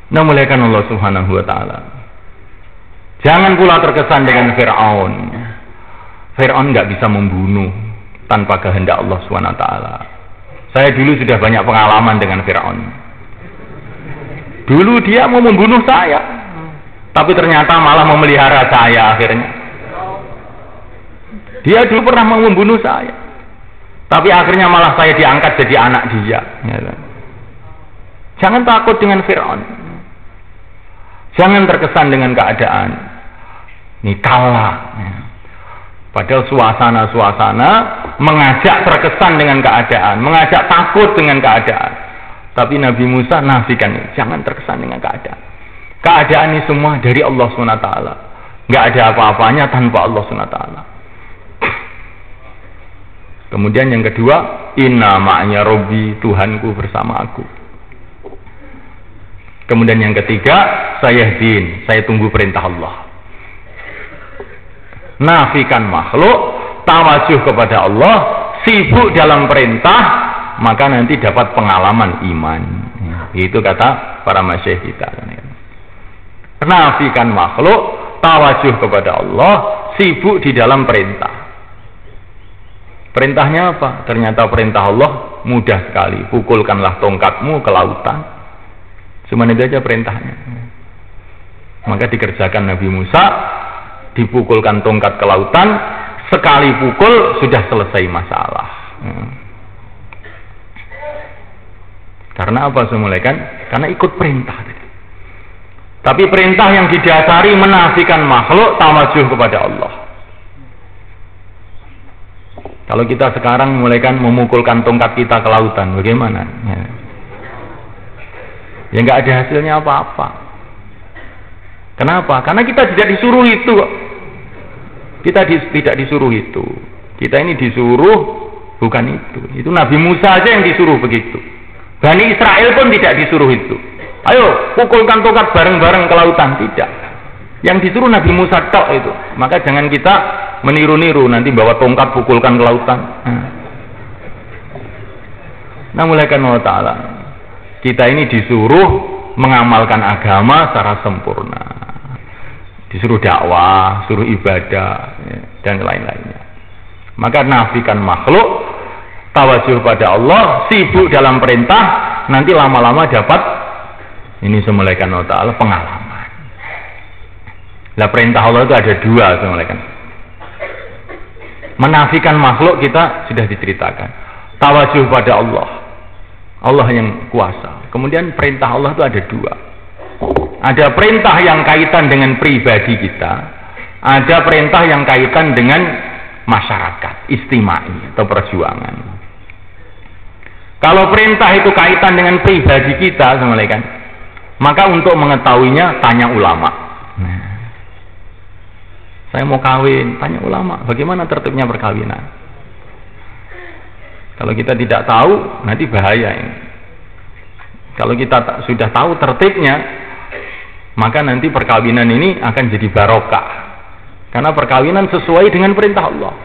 Nah muliakan Allah Subhanahu Wa Taala. Jangan pula terkesan dengan Fir'aun. Fir'aun nggak bisa membunuh tanpa kehendak Allah Subhanahu Wa Taala. Saya dulu sudah banyak pengalaman dengan Fir'aun. Dulu dia mau membunuh saya, tapi ternyata malah memelihara saya akhirnya. Dia dulu pernah mau membunuh saya, tapi akhirnya malah saya diangkat jadi anak dia. Jangan takut dengan Fir'aun. Jangan terkesan dengan keadaan. Ini kalah. Padahal suasana mengajak terkesan dengan keadaan, mengajak takut dengan keadaan. Tapi Nabi Musa nafikan, jangan terkesan dengan keadaan. Keadaan ini semua dari Allah SWT. Nggak ada apa-apanya tanpa Allah SWT. Kemudian yang kedua, inna ma'anya Robbi, Tuhanku bersama aku. Kemudian yang ketiga, sayahdin, saya tunggu perintah Allah. Nafikan makhluk, tawajuh kepada Allah, sibuk dalam perintah, maka nanti dapat pengalaman iman. Itu kata para masyayikh kita. Nafikan makhluk, tawajuh kepada Allah, sibuk di dalam perintah. Perintahnya apa? Ternyata perintah Allah mudah sekali. Pukulkanlah tongkatmu ke lautan. Cuma itu aja perintahnya. Maka dikerjakan Nabi Musa, dipukulkan tongkat ke lautan, sekali pukul sudah selesai masalah. Karena apa semula kan? Karena ikut perintah. Tapi perintah yang didasari menafikan makhluk, tawajuh kepada Allah. Kalau kita sekarang mulaikan memukulkan tongkat kita ke lautan, bagaimana? Ya nggak ada hasilnya apa-apa. Kenapa? Karena kita tidak disuruh itu. Kita tidak disuruh itu. Kita ini disuruh bukan itu. Itu Nabi Musa aja yang disuruh begitu. Bani Israel pun tidak disuruh itu. Ayo pukulkan tongkat bareng-bareng ke lautan, tidak. Yang disuruh Nabi Musa tok itu. Maka jangan kita meniru-niru nanti bawa tongkat pukulkan ke lautan. Nah, mulaikan Allah Ta'ala. Kita ini disuruh mengamalkan agama secara sempurna. Disuruh dakwah, suruh ibadah, dan lain-lainnya. Maka nafikan makhluk, tawajuh pada Allah, sibuk dalam perintah, nanti lama-lama dapat ini semulaikan Allah Ta'ala pengalaman. Lah perintah Allah itu ada dua, assalamualaikum. Menafikan makhluk kita sudah diceritakan. Tawajuh pada Allah, Allah yang kuasa. Kemudian perintah Allah itu ada dua. Ada perintah yang kaitan dengan pribadi kita, ada perintah yang kaitan dengan masyarakat, istimai atau perjuangan. Kalau perintah itu kaitan dengan pribadi kita, assalamualaikum, maka untuk mengetahuinya tanya ulama. Nah, saya mau kawin, tanya ulama, bagaimana tertibnya perkawinan? Kalau kita tidak tahu, nanti bahaya ini. Kalau kita sudah tahu tertibnya, maka nanti perkawinan ini akan jadi barokah. Karena perkawinan sesuai dengan perintah Allah.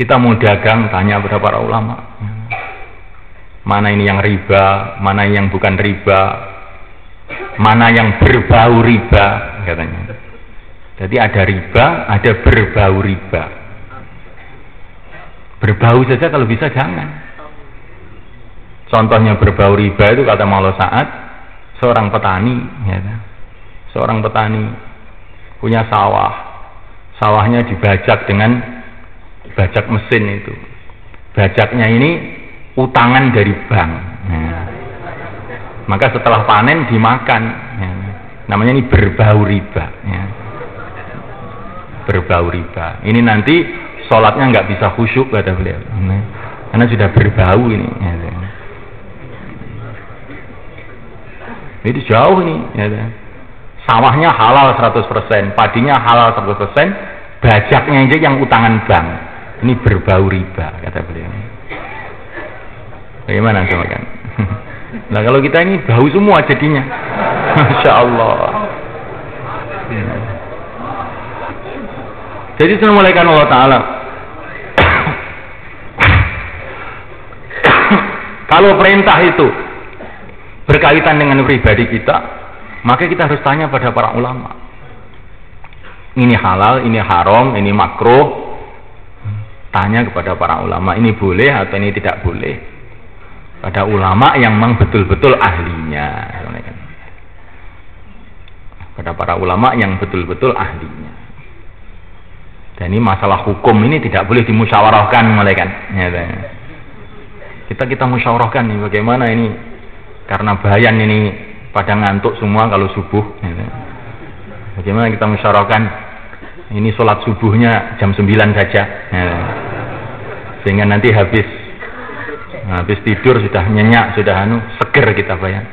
Kita mau dagang, tanya kepada para ulama. Mana ini yang riba, mana yang bukan riba, mana yang berbau riba, katanya. Jadi ada riba, ada berbau riba. Berbau saja kalau bisa jangan. Contohnya berbau riba itu kata Maulana Saad, seorang petani, ya, seorang petani punya sawah, sawahnya dibajak dengan bajak mesin itu. Bajaknya ini utangan dari bank. Ya. Maka setelah panen dimakan. Ya. Namanya ini berbau riba. Ya. Berbau riba. Ini nanti sholatnya nggak bisa khusyuk kata beliau, karena sudah berbau ini. Itu jauh ini. Sawahnya halal 100%, padinya halal 100%, bajaknya aja yang utangan bank. Ini berbau riba kata beliau. Bagaimana sama kan? Nah kalau kita ini bau semua jadinya, Masya Allah. Jadi assalamualaikum Allah Ta'ala. Kalau perintah itu berkaitan dengan pribadi kita, maka kita harus tanya pada para ulama. Ini halal, ini haram, ini makruh. Tanya kepada para ulama, ini boleh atau ini tidak boleh. Pada ulama yang memang betul-betul ahlinya. Pada para ulama yang betul-betul ahlinya. Dan ini masalah hukum ini tidak boleh dimusyawarahkan, malaikat. Kita musyawarahkan nih bagaimana ini, karena bayan ini pada ngantuk semua kalau subuh. Bagaimana kita musyawarahkan ini sholat subuhnya jam 9 saja, sehingga nanti habis tidur sudah nyenyak, sudah seger kita bayan.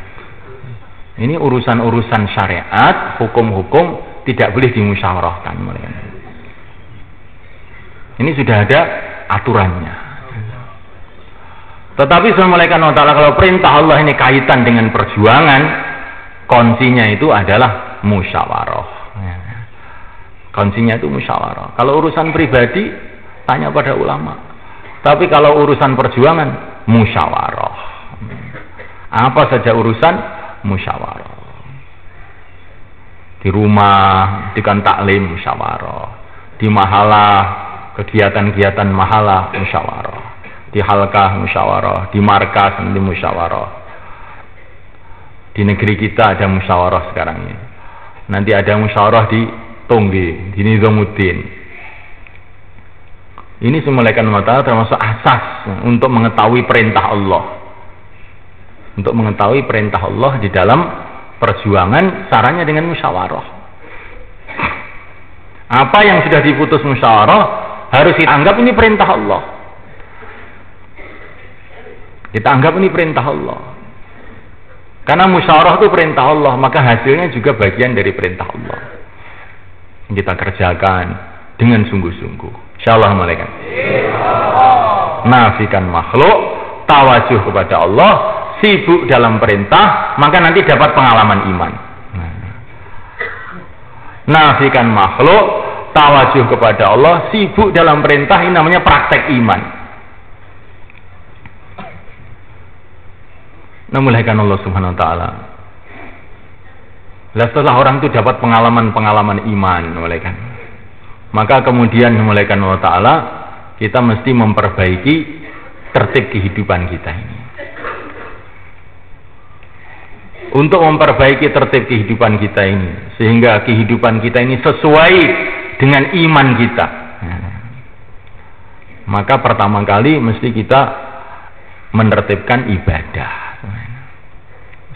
Ini urusan-urusan syariat, hukum-hukum tidak boleh dimusyawarahkan, malaikat. Ini sudah ada aturannya. Tetapi subhanahu wa ta'ala, kalau perintah Allah ini kaitan dengan perjuangan, kuncinya itu adalah musyawarah. Kuncinya itu musyawarah. Kalau urusan pribadi, tanya pada ulama. Tapi kalau urusan perjuangan, musyawarah. Apa saja urusan, musyawarah. Di rumah, di kan taklim, musyawarah. Di mahalah, kegiatan-kegiatan mahalah, musyawarah. Di halkah, musyawarah. Di markas, nanti musyawarah. Di negeri kita ada musyawarah sekarang ini. Nanti ada musyawarah di Tonggi, di Nizamuddin. Ini semua termasuk asas untuk mengetahui perintah Allah. Untuk mengetahui perintah Allah di dalam perjuangan, caranya dengan musyawarah. Apa yang sudah diputus musyawarah harus kita anggap ini perintah Allah. Kita anggap ini perintah Allah. Karena musyawarah itu perintah Allah, maka hasilnya juga bagian dari perintah Allah. Kita kerjakan dengan sungguh-sungguh. Insyaallah malaikat. Nafikan makhluk, tawajuh kepada Allah, sibuk dalam perintah, maka nanti dapat pengalaman iman. Nafikan makhluk, tawajuh kepada Allah, sibuk dalam perintah, ini namanya praktek iman. Memuliakan Allah subhanahu wa ta'ala. Setelah orang itu dapat pengalaman-pengalaman iman, maka kemudian memuliakan Allah ta'ala, kita mesti memperbaiki tertib kehidupan kita ini. Untuk memperbaiki tertib kehidupan kita ini, sehingga kehidupan kita ini sesuai dengan iman kita, maka pertama kali mesti kita menertibkan ibadah.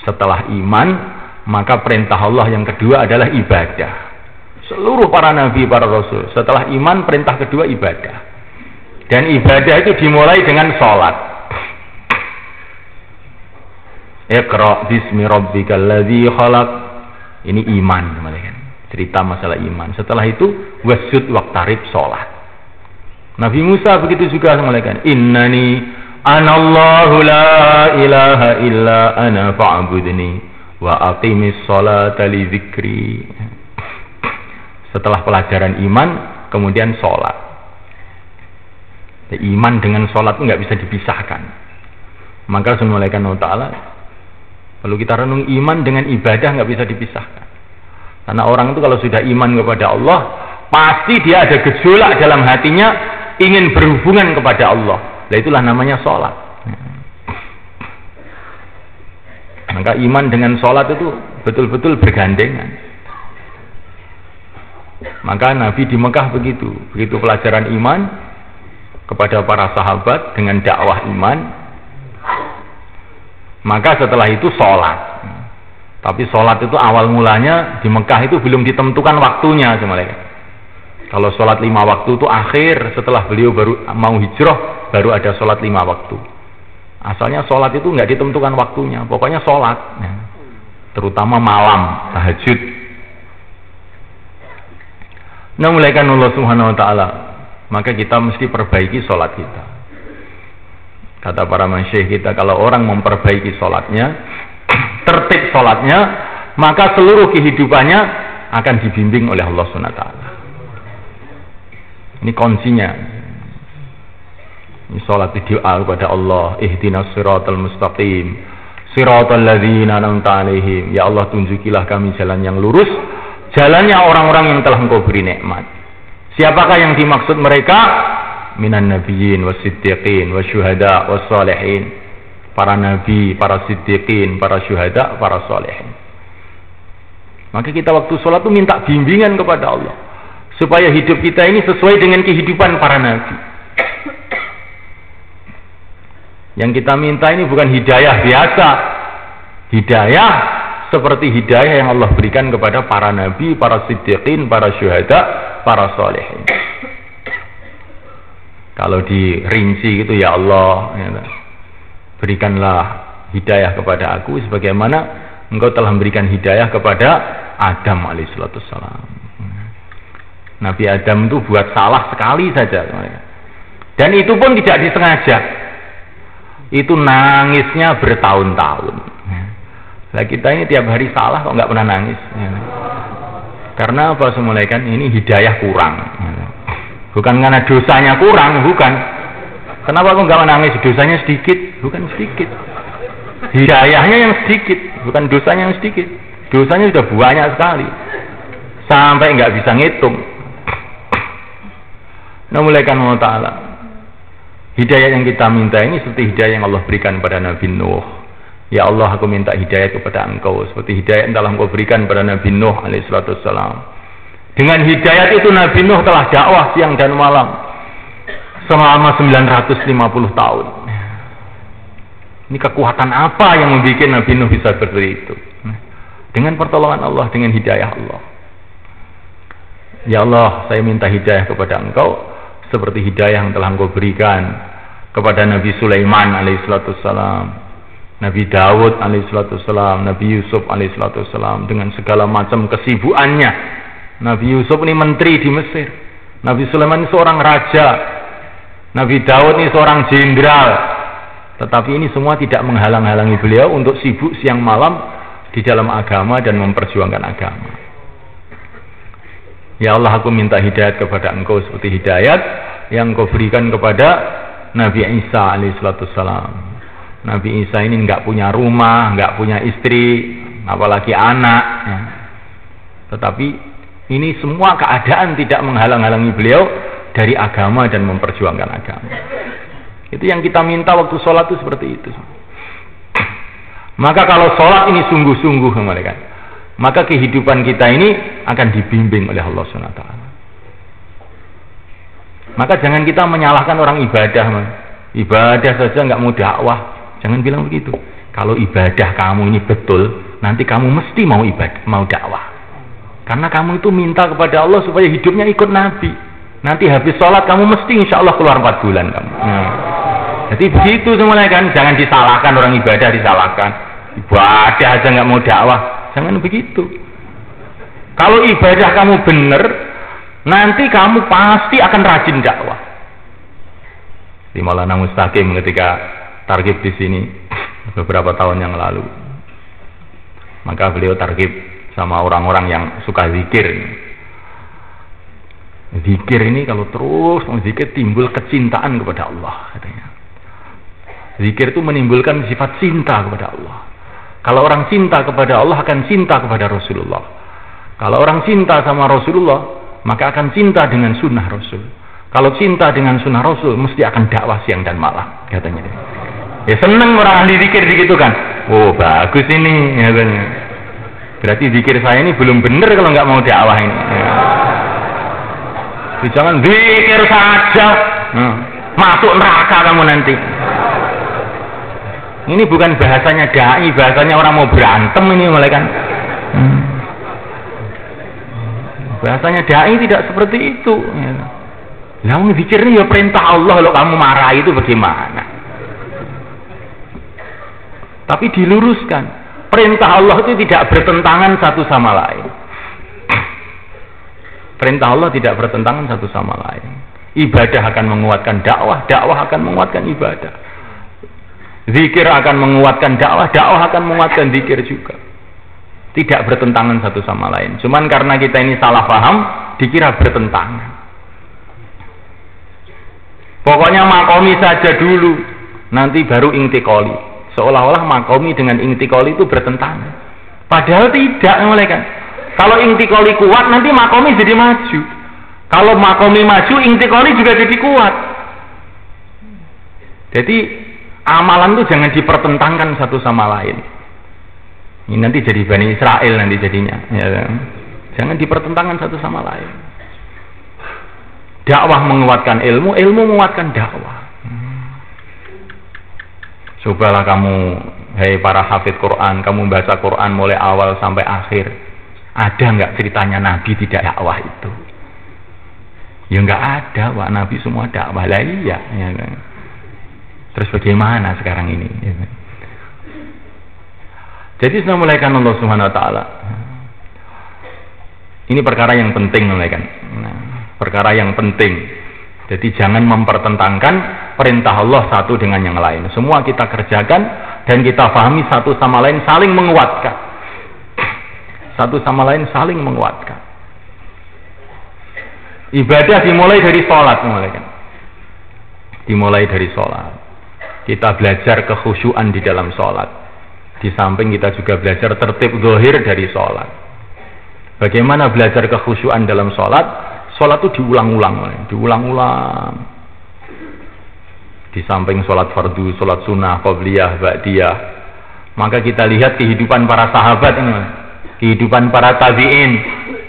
Setelah iman, maka perintah Allah yang kedua adalah ibadah. Seluruh para nabi, para rasul, setelah iman perintah kedua ibadah. Dan ibadah itu dimulai dengan sholat. Iqra bismi rabbikal ladzi khalaq. Ini iman, teman-teman. Cerita masalah iman. Setelah itu wasjud waqtarib, sholat. Nabi Musa begitu juga, malaikat. Innani anallahu la ilaha illa ana fa'budni wa aqimis sholata li dzikri. Setelah pelajaran iman, kemudian sholat. Iman dengan sholat itu nggak bisa dipisahkan. Maka malaikat Taala, perlu kita renung, iman dengan ibadah nggak bisa dipisahkan. Karena orang itu kalau sudah iman kepada Allah, pasti dia ada gejolak dalam hatinya ingin berhubungan kepada Allah. Nah, itulah namanya sholat. Maka iman dengan sholat itu betul-betul bergandengan. Maka Nabi di Mekah begitu. Begitu pelajaran iman kepada para sahabat dengan dakwah iman, maka setelah itu sholat. Tapi sholat itu awal mulanya di Mekah itu belum ditentukan waktunya. Kalau sholat 5 waktu itu akhir, setelah beliau baru mau hijrah, baru ada sholat 5 waktu. Asalnya sholat itu nggak ditentukan waktunya, pokoknya sholat. Terutama malam, tahajud. Nah, mulaikan Allah subhanahu wa ta'ala, maka kita mesti perbaiki sholat kita. Kata para masyayikh kita, kalau orang memperbaiki sholatnya, tertib sholatnya, maka seluruh kehidupannya akan dibimbing oleh Allah Subhanahu wa ta'ala. Ini kuncinya. Ini sholat doa kepada Allah. Ihdinas siratal mustaqim, siratal ladzina an'amta 'alaihim. Ya Allah, tunjukilah kami jalan yang lurus, jalannya orang-orang yang telah Engkau beri nikmat. Siapakah yang dimaksud mereka? Minan nabiyyin wasiddiqin wasyuhada wassalihin. Para nabi, para siddiqin, para syuhada, para solehin. Maka kita waktu sholat itu minta bimbingan kepada Allah supaya hidup kita ini sesuai dengan kehidupan para nabi. Yang kita minta ini bukan hidayah biasa, hidayah seperti hidayah yang Allah berikan kepada para nabi, para siddiqin, para syuhada, para solehin. Kalau dirinci gitu, ya Allah, ya Allah, berikanlah hidayah kepada aku sebagaimana Engkau telah memberikan hidayah kepada Adam alaihissalam. Nabi Adam itu buat salah sekali saja, Dan itu pun tidak disengaja. Itu nangisnya bertahun-tahun. Nah, kita ini tiap hari salah kok nggak pernah nangis. Karena apa semulai kan ini hidayah kurang. Bukan karena dosanya kurang, bukan. Kenapa kok nggak menangis? Dosanya sedikit, bukan sedikit. Hidayahnya yang sedikit, bukan dosanya yang sedikit. Dosanya sudah banyak sekali. Sampai nggak bisa ngitung. Nah, mulai kan Allah Ta'ala. Hidayah yang kita minta ini seperti hidayah yang Allah berikan pada Nabi Nuh. Ya Allah, aku minta hidayah kepada Engkau seperti hidayah yang telah Engkau berikan pada Nabi Nuh alaihi salatu wassalam. Dengan hidayah itu Nabi Nuh telah dakwah siang dan malam selama 950 tahun. Ini kekuatan apa yang membuat Nabi Nuh bisa seperti itu? Dengan pertolongan Allah, dengan hidayah Allah. Ya Allah, saya minta hidayah kepada Engkau seperti hidayah yang telah Engkau berikan kepada Nabi Sulaiman alaihissalam, Nabi Dawud alaihissalam, Nabi Yusuf alaihissalam. Dengan segala macam kesibukannya, Nabi Yusuf ini menteri di Mesir, Nabi Sulaiman ini seorang raja, Nabi Dawud ini seorang jenderal. Tetapi ini semua tidak menghalang-halangi beliau untuk sibuk siang malam di dalam agama dan memperjuangkan agama. Ya Allah, aku minta hidayat kepada Engkau seperti hidayat yang Engkau berikan kepada Nabi Isa alaihissalam. Nabi Isa ini enggak punya rumah, enggak punya istri, apalagi anak. Tetapi ini semua keadaan tidak menghalang-halangi beliau dari agama dan memperjuangkan agama. Itu yang kita minta waktu sholat itu seperti itu. Maka kalau sholat ini sungguh-sungguh, mereka. Maka kehidupan kita ini akan dibimbing oleh Allah SWT. Maka jangan kita menyalahkan orang ibadah. Ibadah saja nggak mau dakwah. Jangan bilang begitu. Kalau ibadah kamu ini betul, nanti kamu mesti mau ibadah, mau dakwah. Karena kamu itu minta kepada Allah supaya hidupnya ikut Nabi. Nanti habis sholat kamu mesti insya Allah keluar 4 bulan kamu. Jadi begitu semuanya kan. Jangan disalahkan orang ibadah, disalahkan. Ibadah aja nggak mau dakwah. Jangan begitu. Kalau ibadah kamu benar, nanti kamu pasti akan rajin dakwah. Di Maulana Mustaqim ketika targib di sini beberapa tahun yang lalu, maka beliau targib sama orang-orang yang suka zikir. Zikir ini kalau terus zikir timbul kecintaan kepada Allah, katanya. Zikir itu menimbulkan sifat cinta kepada Allah. Kalau orang cinta kepada Allah akan cinta kepada Rasulullah. Kalau orang cinta sama Rasulullah, maka akan cinta dengan sunnah Rasul. Kalau cinta dengan sunnah Rasul, mesti akan dakwah siang dan malam, katanya. Ya seneng orang ahli zikir begitu kan. Oh bagus ini, katanya. Berarti zikir saya ini belum benar kalau nggak mau dakwah ini. Ya. Jangan zikir saja, masuk neraka kamu nanti. Ini bukan bahasanya da'i, bahasanya orang mau berantem ini mulai kan. Bahasanya da'i tidak seperti itu. Yang dipikirnya ya perintah Allah, kalau kamu marah itu bagaimana? Tapi diluruskan, perintah Allah itu tidak bertentangan satu sama lain. Perintah Allah tidak bertentangan satu sama lain. Ibadah akan menguatkan dakwah, dakwah akan menguatkan ibadah. Zikir akan menguatkan dakwah, dakwah akan menguatkan zikir juga. Tidak bertentangan satu sama lain. Cuman karena kita ini salah paham, dikira bertentangan. Pokoknya makomi saja dulu, nanti baru intikoli. Seolah-olah makomi dengan intikoli itu bertentangan. Padahal tidak, mereka. Kalau intikoli kuat, nanti makomi jadi maju. Kalau makomi maju, intikoli juga jadi kuat. Jadi amalan itu jangan dipertentangkan satu sama lain. Ini nanti jadi Bani Israel nanti jadinya. Ya. Jangan dipertentangkan satu sama lain. Dakwah menguatkan ilmu, ilmu menguatkan dakwah. Cobalah kamu, hei para hafidh Quran, kamu baca Quran mulai awal sampai akhir. Ada nggak ceritanya Nabi tidak dakwah itu? Ya nggak ada, Pak. Nabi semua dakwah lah iya. Ya. Terus bagaimana sekarang ini? Jadi sudah mulaikan Allah Subhanahu Wa Taala. Ini perkara yang penting mulaikan. Perkara yang penting. Jadi jangan mempertentangkan perintah Allah satu dengan yang lain. Semua kita kerjakan dan kita pahami satu sama lain saling menguatkan. Satu sama lain saling menguatkan. Ibadah dimulai dari sholat, dimulai dari sholat. Kita belajar kekhusyuan di dalam sholat. Di samping kita juga belajar tertib zahir dari sholat. Bagaimana belajar kekhusyuan dalam sholat? Sholat itu diulang-ulang. Di samping sholat fardu, sholat sunnah, qabliyah, ba'diyah. Maka kita lihat kehidupan para sahabat ini, kehidupan para tabi'in.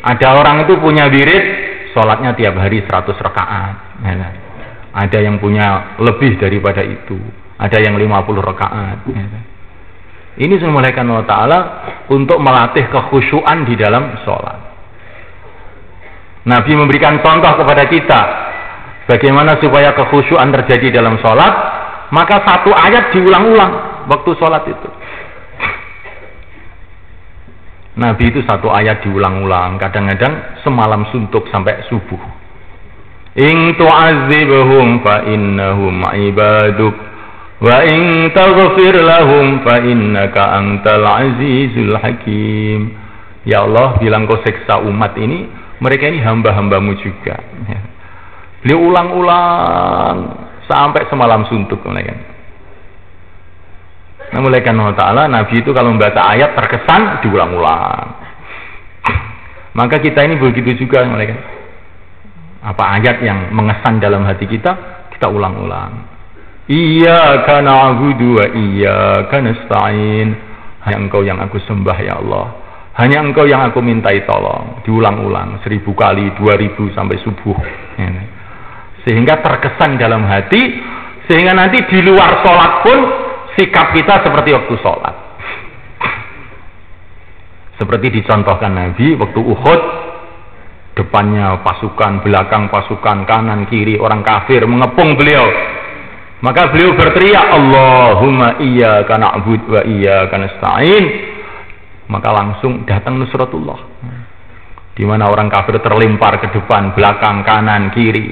Ada orang itu punya wirid, sholatnya tiap hari 100 rakaat. Ada yang punya lebih daripada itu, ada yang 50 rakaat. Ini semua dimuliakan Allah Ta'ala untuk melatih kekhusyuan di dalam sholat. Nabi memberikan contoh kepada kita bagaimana supaya kekhusyuan terjadi dalam sholat. Maka satu ayat diulang-ulang waktu sholat itu. Nabi itu satu ayat diulang-ulang, kadang-kadang semalam suntuk sampai subuh. In tu'azibhum fa innahum ibaduk wa in taghfir lahum fa innaka antal azizul hakim. Ya Allah, bilang kau seksa umat ini, mereka ini hamba-hambamu juga. Beliau ulang-ulang sampai semalam suntuk. Namun Ta'ala, Nabi itu kalau membaca ayat terkesan diulang-ulang. Maka kita ini begitu juga. Apa ayat yang mengesan dalam hati kita, kita ulang-ulang. Iyyaka na'budu wa iyyaka nasta'in. Hanya Engkau yang aku sembah, ya Allah. Hanya Engkau yang aku mintai tolong. Diulang-ulang 1000 kali, 2000 sampai subuh. Sehingga terkesan dalam hati, sehingga nanti di luar sholat pun sikap kita seperti waktu sholat. Seperti dicontohkan Nabi waktu Uhud. Depannya pasukan, belakang pasukan, kanan kiri orang kafir mengepung beliau. Maka beliau berteriak, Allahumma iyyaka na'budu wa iyyaka nasta'in. Maka langsung datang nusratullah, di mana orang kafir terlempar ke depan, belakang, kanan, kiri.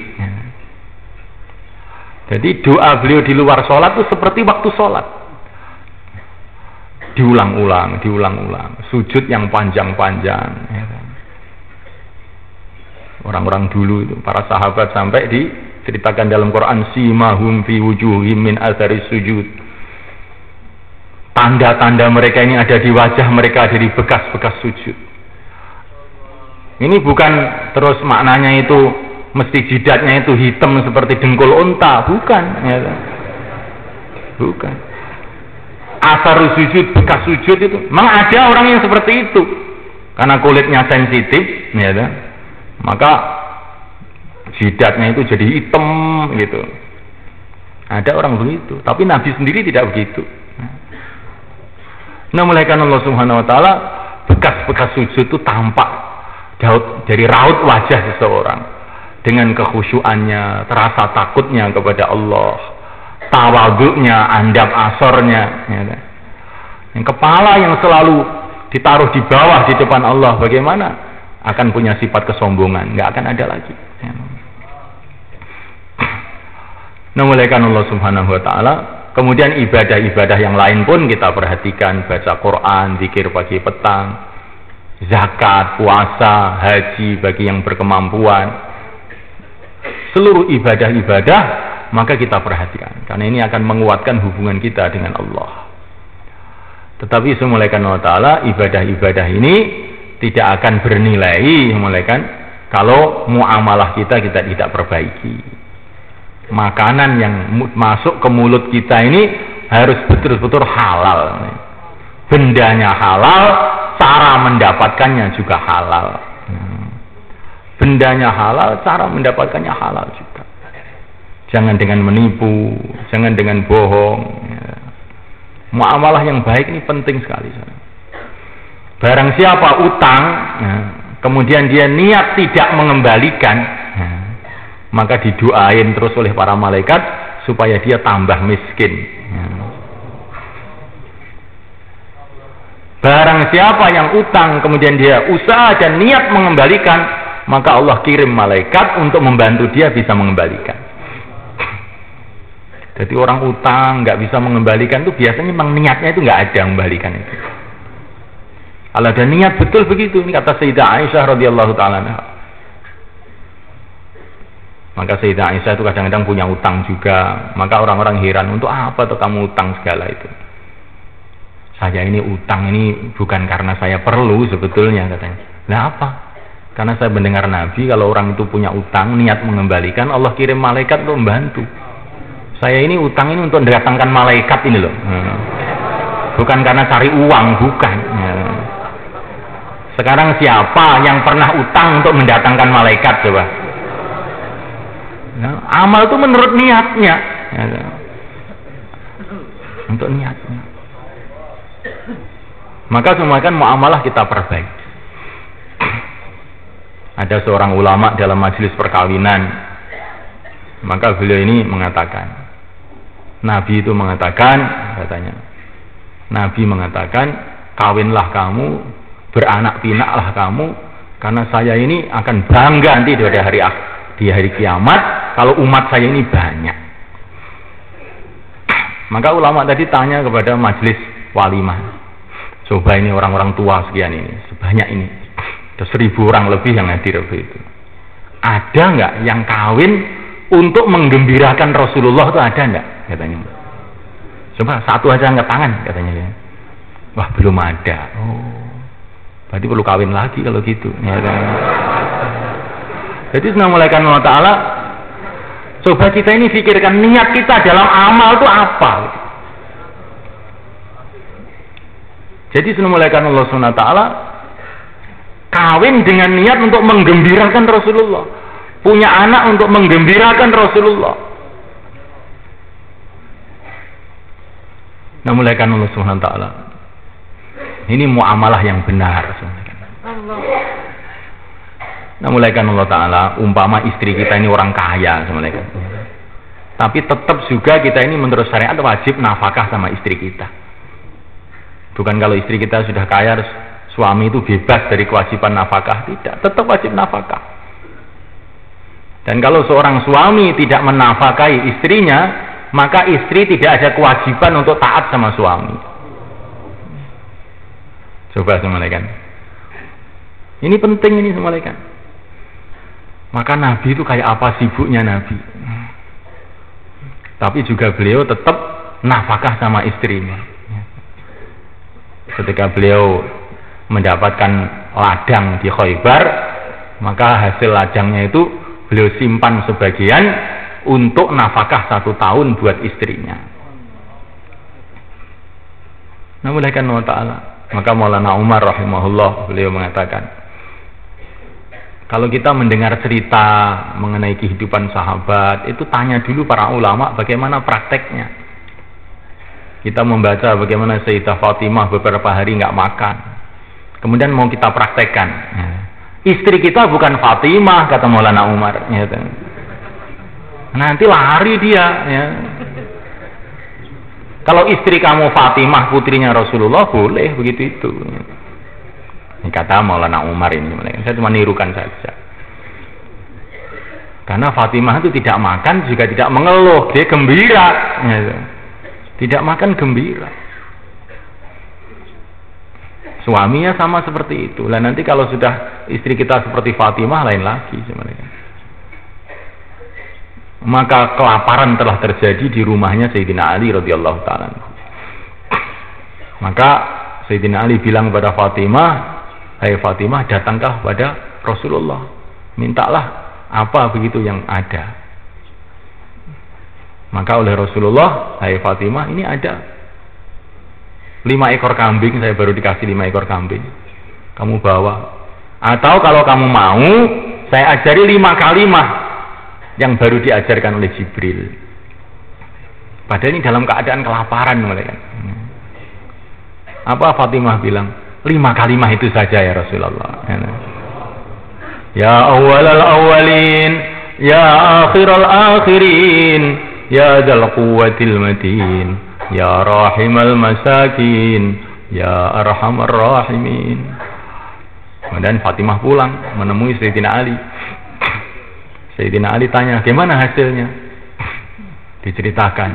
Jadi doa beliau di luar sholat itu seperti waktu sholat, diulang-ulang. Sujud yang panjang-panjang. Orang-orang dulu itu, para sahabat, sampai diceritakan dalam Quran, simahum fi wujuhim min athari sujud. Tanda-tanda mereka ini ada di wajah mereka, dari bekas-bekas sujud. Ini bukan terus maknanya itu mesti jidatnya itu hitam seperti dengkul unta, bukan. Bukan. Asar sujud, bekas sujud itu. Memang ada orang yang seperti itu. Karena kulitnya sensitif, maka jidatnya itu jadi hitam gitu. Ada orang begitu, tapi Nabi sendiri tidak begitu. Namuliakan Allah Subhanahu Wa Taala, bekas-bekas sujud itu tampak dari raut wajah seseorang dengan kekhusyuannya, terasa takutnya kepada Allah, tawaduknya, andap asornya. Yang kepala yang selalu ditaruh di bawah di depan Allah, bagaimana akan punya sifat kesombongan? Nggak akan ada lagi. Namuliakan Allah Subhanahu Wa Taala. Kemudian ibadah-ibadah yang lain pun kita perhatikan, baca Quran, zikir pagi petang, zakat, puasa, haji bagi yang berkemampuan. Seluruh ibadah-ibadah maka kita perhatikan, karena ini akan menguatkan hubungan kita dengan Allah. Tetapi semulaikan Allah Ta'ala, ibadah-ibadah ini tidak akan bernilai semulaikan kalau muamalah kita tidak perbaiki. Makanan yang masuk ke mulut kita ini harus betul-betul halal. Bendanya halal, cara mendapatkannya juga halal. Bendanya halal, cara mendapatkannya halal juga. Jangan dengan menipu, jangan dengan bohong. Muamalah yang baik ini penting sekali. Barang siapa utang, kemudian dia niat tidak mengembalikan, maka didoain terus oleh para malaikat supaya dia tambah miskin. Barang siapa yang utang kemudian dia usaha dan niat mengembalikan, maka Allah kirim malaikat untuk membantu dia bisa mengembalikan. Jadi orang utang nggak bisa mengembalikan itu biasanya memang niatnya itu nggak ada mengembalikan itu. Allah ada niat betul begitu. Ini kata Sayyidah Aisyah radhiyallahu ta'ala. Maka Sayyidah Aisyah itu kadang-kadang punya utang juga. Maka orang-orang heran, untuk apa tuh kamu utang segala itu? Saya ini utang ini bukan karena saya perlu sebetulnya, katanya. Nah apa? Karena saya mendengar Nabi kalau orang itu punya utang niat mengembalikan, Allah kirim malaikat untuk membantu. Saya ini utang ini untuk mendatangkan malaikat ini loh. Bukan karena cari uang, bukan. Sekarang siapa yang pernah utang untuk mendatangkan malaikat coba? Nah, amal itu menurut niatnya, untuk niatnya. Maka semua kan muamalah kita perbaiki. Ada seorang ulama dalam majelis perkawinan, maka beliau ini mengatakan, Nabi itu mengatakan, katanya, Nabi mengatakan, kawinlah kamu, beranak pinaklah kamu, karena saya ini akan bangga nanti di hari kiamat kalau umat saya ini banyak. Maka ulama tadi tanya kepada majelis walimah, coba ini orang-orang tua sekian ini, sebanyak ini, ada 1000 orang lebih yang hadir itu, ada nggak yang kawin untuk menggembirakan Rasulullah itu, ada nggak? Katanya, coba satu aja angkat tangan, katanya ya. Wah belum ada. Oh, berarti perlu kawin lagi kalau gitu. Jadi Bismillahirrahmanirrahim wa ta'ala, coba kita ini pikirkan niat kita dalam amal itu apa. Jadi Bismillahirrahmanirrahim Allah Subhanahu wa ta'ala, kawin dengan niat untuk menggembirakan Rasulullah, punya anak untuk menggembirakan Rasulullah. Bismillahirrahmanirrahim Allah Subhanahu wa ta'ala, ini muamalah yang benar. Nah mulaikan Allah Ta'ala, umpama istri kita ini orang kaya, tapi tetap juga kita ini menurut syariat wajib nafkah sama istri kita. Bukan kalau istri kita sudah kaya suami itu bebas dari kewajiban nafkah, tidak, tetap wajib nafkah. Dan kalau seorang suami tidak menafkahi istrinya, maka istri tidak ada kewajiban untuk taat sama suami. Coba semalekan. Ini penting ini semalekan. Maka Nabi itu kayak apa sibuknya Nabi. Tapi juga beliau tetap nafkah sama istrinya. Ketika beliau mendapatkan ladang di Khaybar, maka hasil ladangnya itu beliau simpan sebagian untuk nafkah 1 tahun buat istrinya. Namulakan Allah Ta'ala. Maka Maulana Umar rahimahullah beliau mengatakan, kalau kita mendengar cerita mengenai kehidupan sahabat, itu tanya dulu para ulama bagaimana prakteknya. Kita membaca bagaimana Sayyidah Fatimah beberapa hari nggak makan, kemudian mau kita praktekkan. Istri kita bukan Fatimah, kata Maulana Umar, nanti lari dia. Kalau istri kamu Fatimah putrinya Rasulullah, boleh begitu itu. Ini kata Maulana Umar ini, saya cuma nirukan saja. Karena Fatimah itu tidak makan juga tidak mengeluh, dia gembira. Tidak makan gembira. Suaminya sama seperti itu. Lah nanti kalau sudah istri kita seperti Fatimah lain lagi sebenarnya. Maka kelaparan telah terjadi di rumahnya Sayyidina Ali radhiyallahu ta'ala. Maka Sayyidina Ali bilang kepada Fatimah, "Hai Fatimah, datanglah kepada Rasulullah, mintalah apa begitu yang ada." Maka oleh Rasulullah, "Hai Fatimah, ini ada 5 ekor kambing, saya baru dikasih 5 ekor kambing, kamu bawa. Atau kalau kamu mau, saya ajari 5 kalimah yang baru diajarkan oleh Jibril." Padahal ini dalam keadaan kelaparan mereka. Apa Fatimah bilang? 5 kalimah itu saja ya Rasulullah. Ya awwalal awwalin, ya akhiral akhirin, ya dzal quwwatil matin, ya rahimal masakin, ya arhamar rahimin. Kemudian Fatimah pulang menemui Sayyidina Ali. Sayyidina Ali tanya, gimana hasilnya? Diceritakan,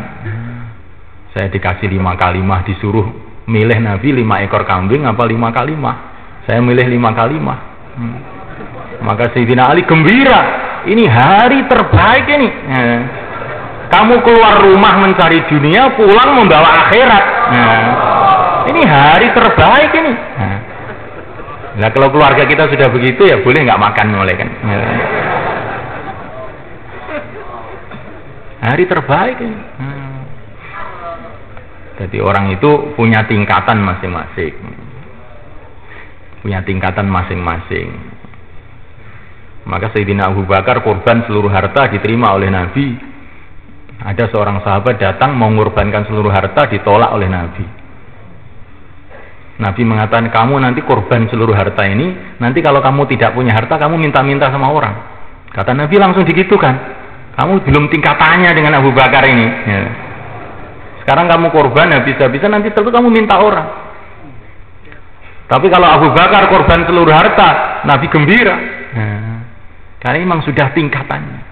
saya dikasih 5 kalimah, disuruh milih Nabi 5 ekor kambing apa 5 kalimah. Saya milih 5 kalimah. Maka Sayyidina Ali gembira, ini hari terbaik ini. Kamu keluar rumah mencari dunia, pulang membawa akhirat. Ini hari terbaik ini. Nah, kalau keluarga kita sudah begitu ya boleh nggak makan mulai kan? Hari terbaik ini. Jadi orang itu punya tingkatan masing-masing. Punya tingkatan masing-masing. Maka Sayyidina Abu Bakar kurban seluruh harta diterima oleh Nabi. Ada seorang sahabat datang mengorbankan seluruh harta, ditolak oleh Nabi. Nabi mengatakan, kamu nanti kurban seluruh harta ini, nanti kalau kamu tidak punya harta kamu minta-minta sama orang. Kata Nabi langsung digitukan, kamu belum tingkatannya dengan Abu Bakar ini ya. Sekarang kamu korban habis-habisan, nanti tentu kamu minta orang. Tapi kalau Abu Bakar korban seluruh harta, Nabi gembira nah, karena memang sudah tingkatannya.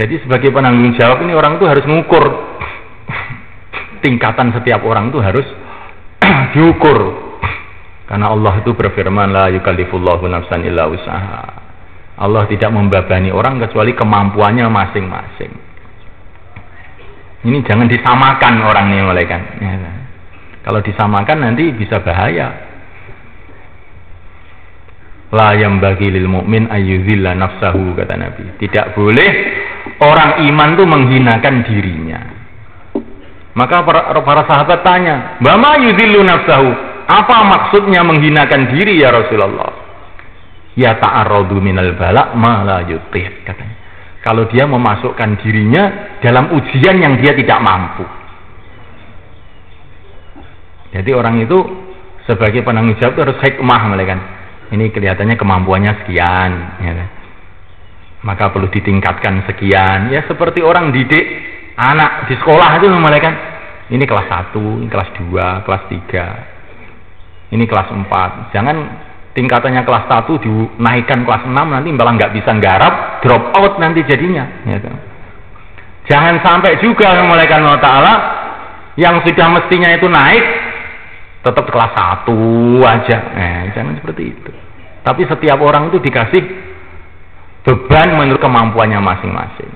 Jadi sebagai penanggung jawab ini orang itu harus mengukur tingkatan setiap orang itu harus diukur. Karena Allah itu berfirman, la yukallifullahu nafsan illa wus'aha. Allah tidak membebani orang kecuali kemampuannya masing-masing. Ini jangan disamakan orangnya mulai kan. Ya. Kalau disamakan nanti bisa bahaya. La yambagi lil mu'min ayyuzilla nafsahu, kata Nabi. Tidak boleh orang iman itu menghinakan dirinya. Maka para sahabat tanya, "Bama yuzillu nafsahu?" Apa maksudnya menghinakan diri ya Rasulullah? Ya ta'arradu minal bala ma la yutih, katanya. Kalau dia memasukkan dirinya dalam ujian yang dia tidak mampu. Jadi orang itu sebagai penanggung jawab itu harus hikmah mereka. Ini kelihatannya kemampuannya sekian, ya. Maka perlu ditingkatkan sekian. Ya seperti orang didik anak di sekolah itu mereka. Ini kelas 1, ini kelas 2, kelas 3. Ini kelas 4. Jangan tingkatannya kelas 1 dinaikkan kelas 6, nanti malah nggak bisa nggarap, drop out nanti jadinya. Ya. Jangan sampai juga mereka Allah Ta'ala yang sudah mestinya itu naik tetap kelas 1 aja. Jangan seperti itu. Tapi setiap orang itu dikasih beban menurut kemampuannya masing-masing.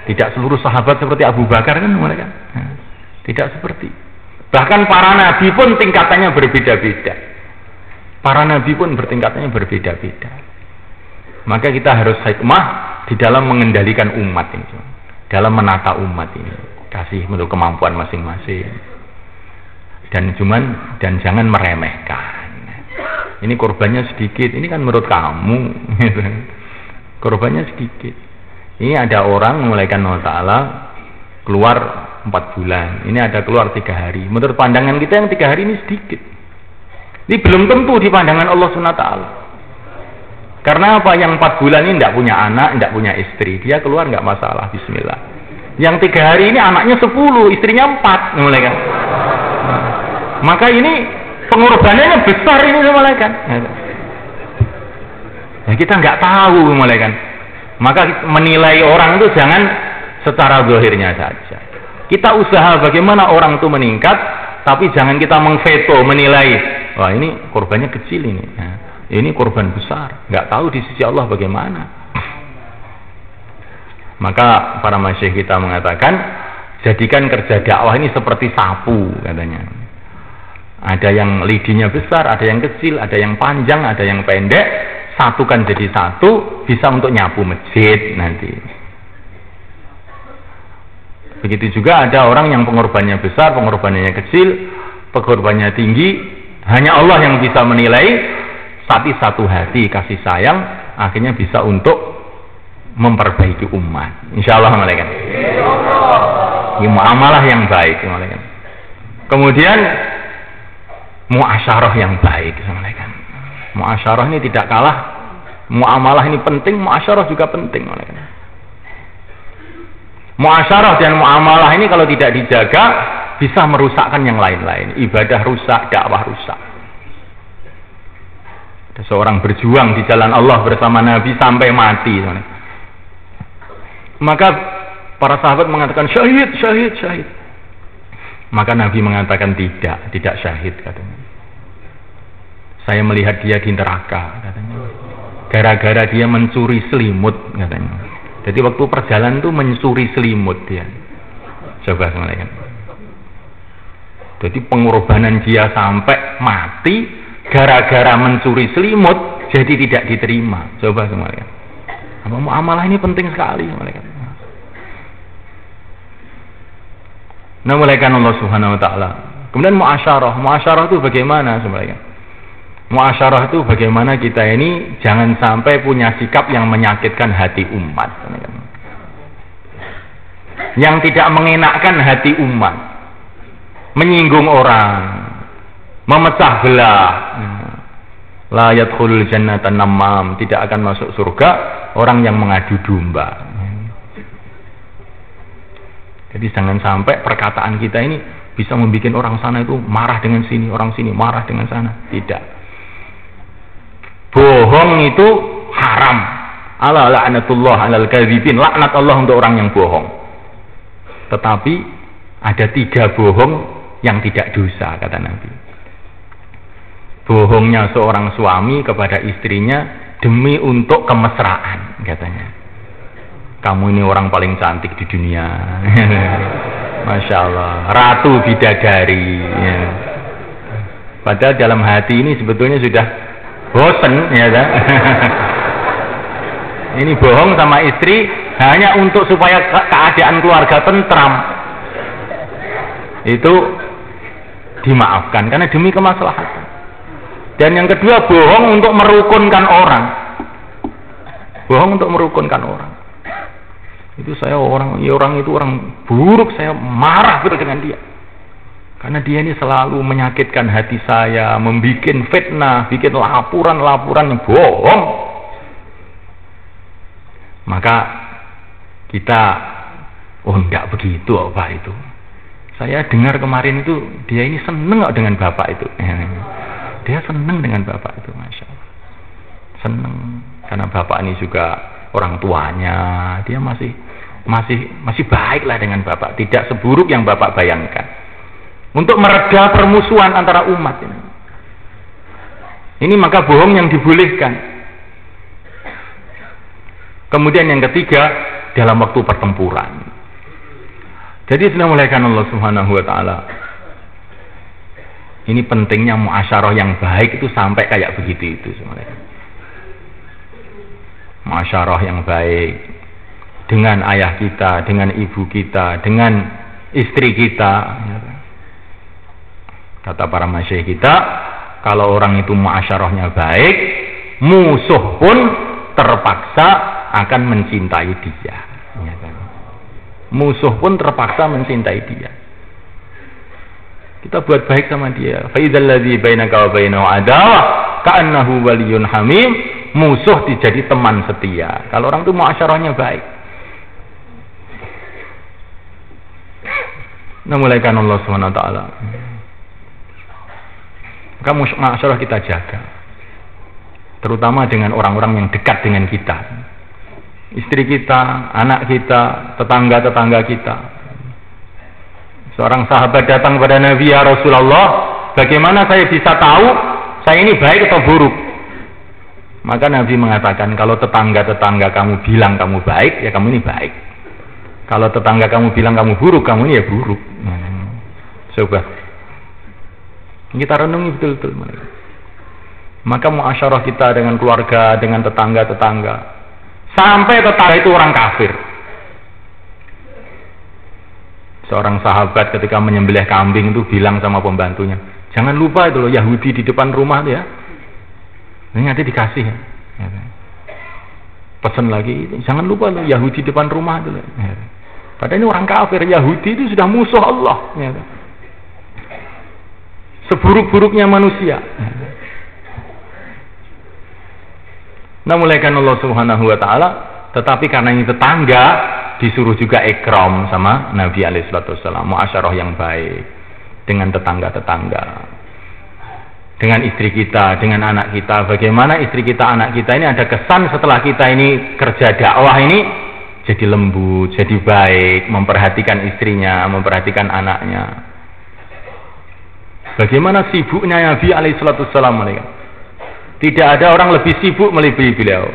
Tidak seluruh sahabat seperti Abu Bakar kan mereka. Nah, tidak seperti. Bahkan para nabi pun tingkatannya berbeda-beda. Para nabi pun bertingkatannya berbeda-beda. Maka kita harus hikmah di dalam mengendalikan umat ini, dalam menata umat ini. Kasih menurut kemampuan masing-masing. Dan jangan meremehkan. Ini korbannya sedikit, ini kan menurut kamu korbannya sedikit. Ini ada orang mulaikan Allah Ta'ala keluar 4 bulan, ini ada keluar 3 hari. Menurut pandangan kita yang 3 hari ini sedikit. Ini belum tentu di pandangan Allah SWT. Karena apa? Yang 4 bulan ini tidak punya anak, tidak punya istri, dia keluar nggak masalah, bismillah. Yang 3 hari ini anaknya 10, istrinya 4 mulaikan. Maka ini pengorbanannya besar ini malaikat. Ya, kita nggak tahu malaikat. Maka menilai orang itu jangan secara zahirnya saja. Kita usaha bagaimana orang itu meningkat, tapi jangan kita mengveto menilai. Wah ini korbannya kecil ini. Nah, ini korban besar. Nggak tahu di sisi Allah bagaimana. Maka para masyayikh kita mengatakan, jadikan kerja dakwah ini seperti sapu, katanya. Ada yang lidinya besar, ada yang kecil, ada yang panjang, ada yang pendek. Satukan jadi satu, bisa untuk nyapu masjid nanti. Begitu juga ada orang yang pengorbanannya besar, pengorbanannya kecil, pengorbanannya tinggi. Hanya Allah yang bisa menilai. Tapi satu hati kasih sayang akhirnya bisa untuk memperbaiki umat. Insyaallah malaikat. Ini muamalah yang baik malaikat. Kemudian muasyarah yang baik. Muasyarah ini tidak kalah. Muamalah ini penting, muasyarah juga penting. Muasyarah dan muamalah ini kalau tidak dijaga bisa merusakkan yang lain-lain. Ibadah rusak, dakwah rusak. Ada seorang berjuang di jalan Allah bersama Nabi sampai mati. Maka para sahabat mengatakan syahid, syahid, syahid. Maka Nabi mengatakan tidak, tidak syahid katanya. Saya melihat dia di neraka katanya. Gara-gara dia mencuri selimut katanya. Jadi waktu perjalanan itu mencuri selimut dia. Coba kalian. Jadi pengorbanan dia sampai mati gara-gara mencuri selimut, jadi tidak diterima. Coba kalian. Amalah ini penting sekali kalian. Nah, mulaikan Allah Subhanahu wa taala. Kemudian muasyarah. Muasyarah itu bagaimana kalian? Muasyarah itu bagaimana kita ini jangan sampai punya sikap yang menyakitkan hati umat, yang tidak mengenakkan hati umat, menyinggung orang, memecah belah. La yadkhulul jannata namam, tidak akan masuk surga orang yang mengadu domba. Jadi jangan sampai perkataan kita ini bisa membuat orang sana itu marah dengan sini, orang sini marah dengan sana. Tidak. Bohong itu haram. Ala la'natullah alal kadzibin, laknat Allah untuk orang yang bohong. Tetapi ada tiga bohong yang tidak dosa kata Nabi. Bohongnya seorang suami kepada istrinya demi untuk kemesraan katanya. Kamu ini orang paling cantik di dunia. Masya Allah, ratu bidadari. Padahal dalam hati ini sebetulnya sudah bosen ya kan? Ini bohong sama istri hanya untuk supaya keadaan keluarga tentram. Itu dimaafkan karena demi kemaslahatan. Dan yang kedua bohong untuk merukunkan orang. Bohong untuk merukunkan orang. Itu saya orang itu orang buruk, saya marah betul dengan dia. Karena dia ini selalu menyakitkan hati saya, membuat fitnah, bikin laporan-laporan yang bohong. Maka kita, enggak begitu Pak itu. Saya dengar kemarin itu, dia ini seneng dengan Bapak itu. Dia seneng dengan Bapak itu, Masya Allah. Seneng, karena Bapak ini juga orang tuanya, dia masih baiklah dengan Bapak. Tidak seburuk yang Bapak bayangkan. Untuk mereda permusuhan antara umat ini. Ini maka bohong yang dibolehkan. Kemudian yang ketiga dalam waktu pertempuran. Jadi sudah mulaikan Allah Subhanahu wa taala. Ini pentingnya muasyarah yang baik itu sampai kayak begitu itu sebenarnya. Muasyarah yang baik dengan ayah kita, dengan ibu kita, dengan istri kita. Kata para masyayikh kita, kalau orang itu muasyarahnya baik, musuh pun terpaksa akan mencintai dia. Musuh pun terpaksa mencintai dia. Kita buat baik sama dia. Fa idzal ladzi bainaka wa bainahu adawah ka'annahu waliyyun hamim, musuh dijadi teman setia. Kalau orang itu muasyarahnya baik. Namulakan Allah Subhanahu wa taala. Maka muasyarah kita jaga, terutama dengan orang-orang yang dekat dengan kita, istri kita, anak kita, tetangga-tetangga kita. Seorang sahabat datang kepada Nabi, ya Rasulullah, bagaimana saya bisa tahu saya ini baik atau buruk? Maka Nabi mengatakan, kalau tetangga-tetangga kamu bilang kamu baik, ya kamu ini baik. Kalau tetangga kamu bilang kamu buruk, kamu ini ya buruk. Coba kita renungi betul-betul. Maka muasyarah kita dengan keluarga, dengan tetangga-tetangga, sampai tetangga itu orang kafir. Seorang sahabat ketika menyembelih kambing itu bilang sama pembantunya, jangan lupa itu loh Yahudi di depan rumah itu ya. Ini nanti dikasih ya. Pesan lagi, jangan lupa loh Yahudi di depan rumah itu loh. Padahal ini orang kafir, Yahudi itu sudah musuh Allah. Ya. Seburuk-buruknya manusia. Nah, mulaikan Allah Subhanahu wa taala, tetapi karena ini tetangga, disuruh juga ikram sama Nabi alaihi salatu wasallam, muasyarah yang baik dengan tetangga-tetangga. dengan istri kita, dengan anak kita. Bagaimana istri kita, anak kita ini ada kesan setelah kita ini kerja dakwah ini jadi lembut, jadi baik, memperhatikan istrinya, memperhatikan anaknya. Bagaimana sibuknya Nabi alaihi salatu wassalam, tidak ada orang lebih sibuk melebihi beliau.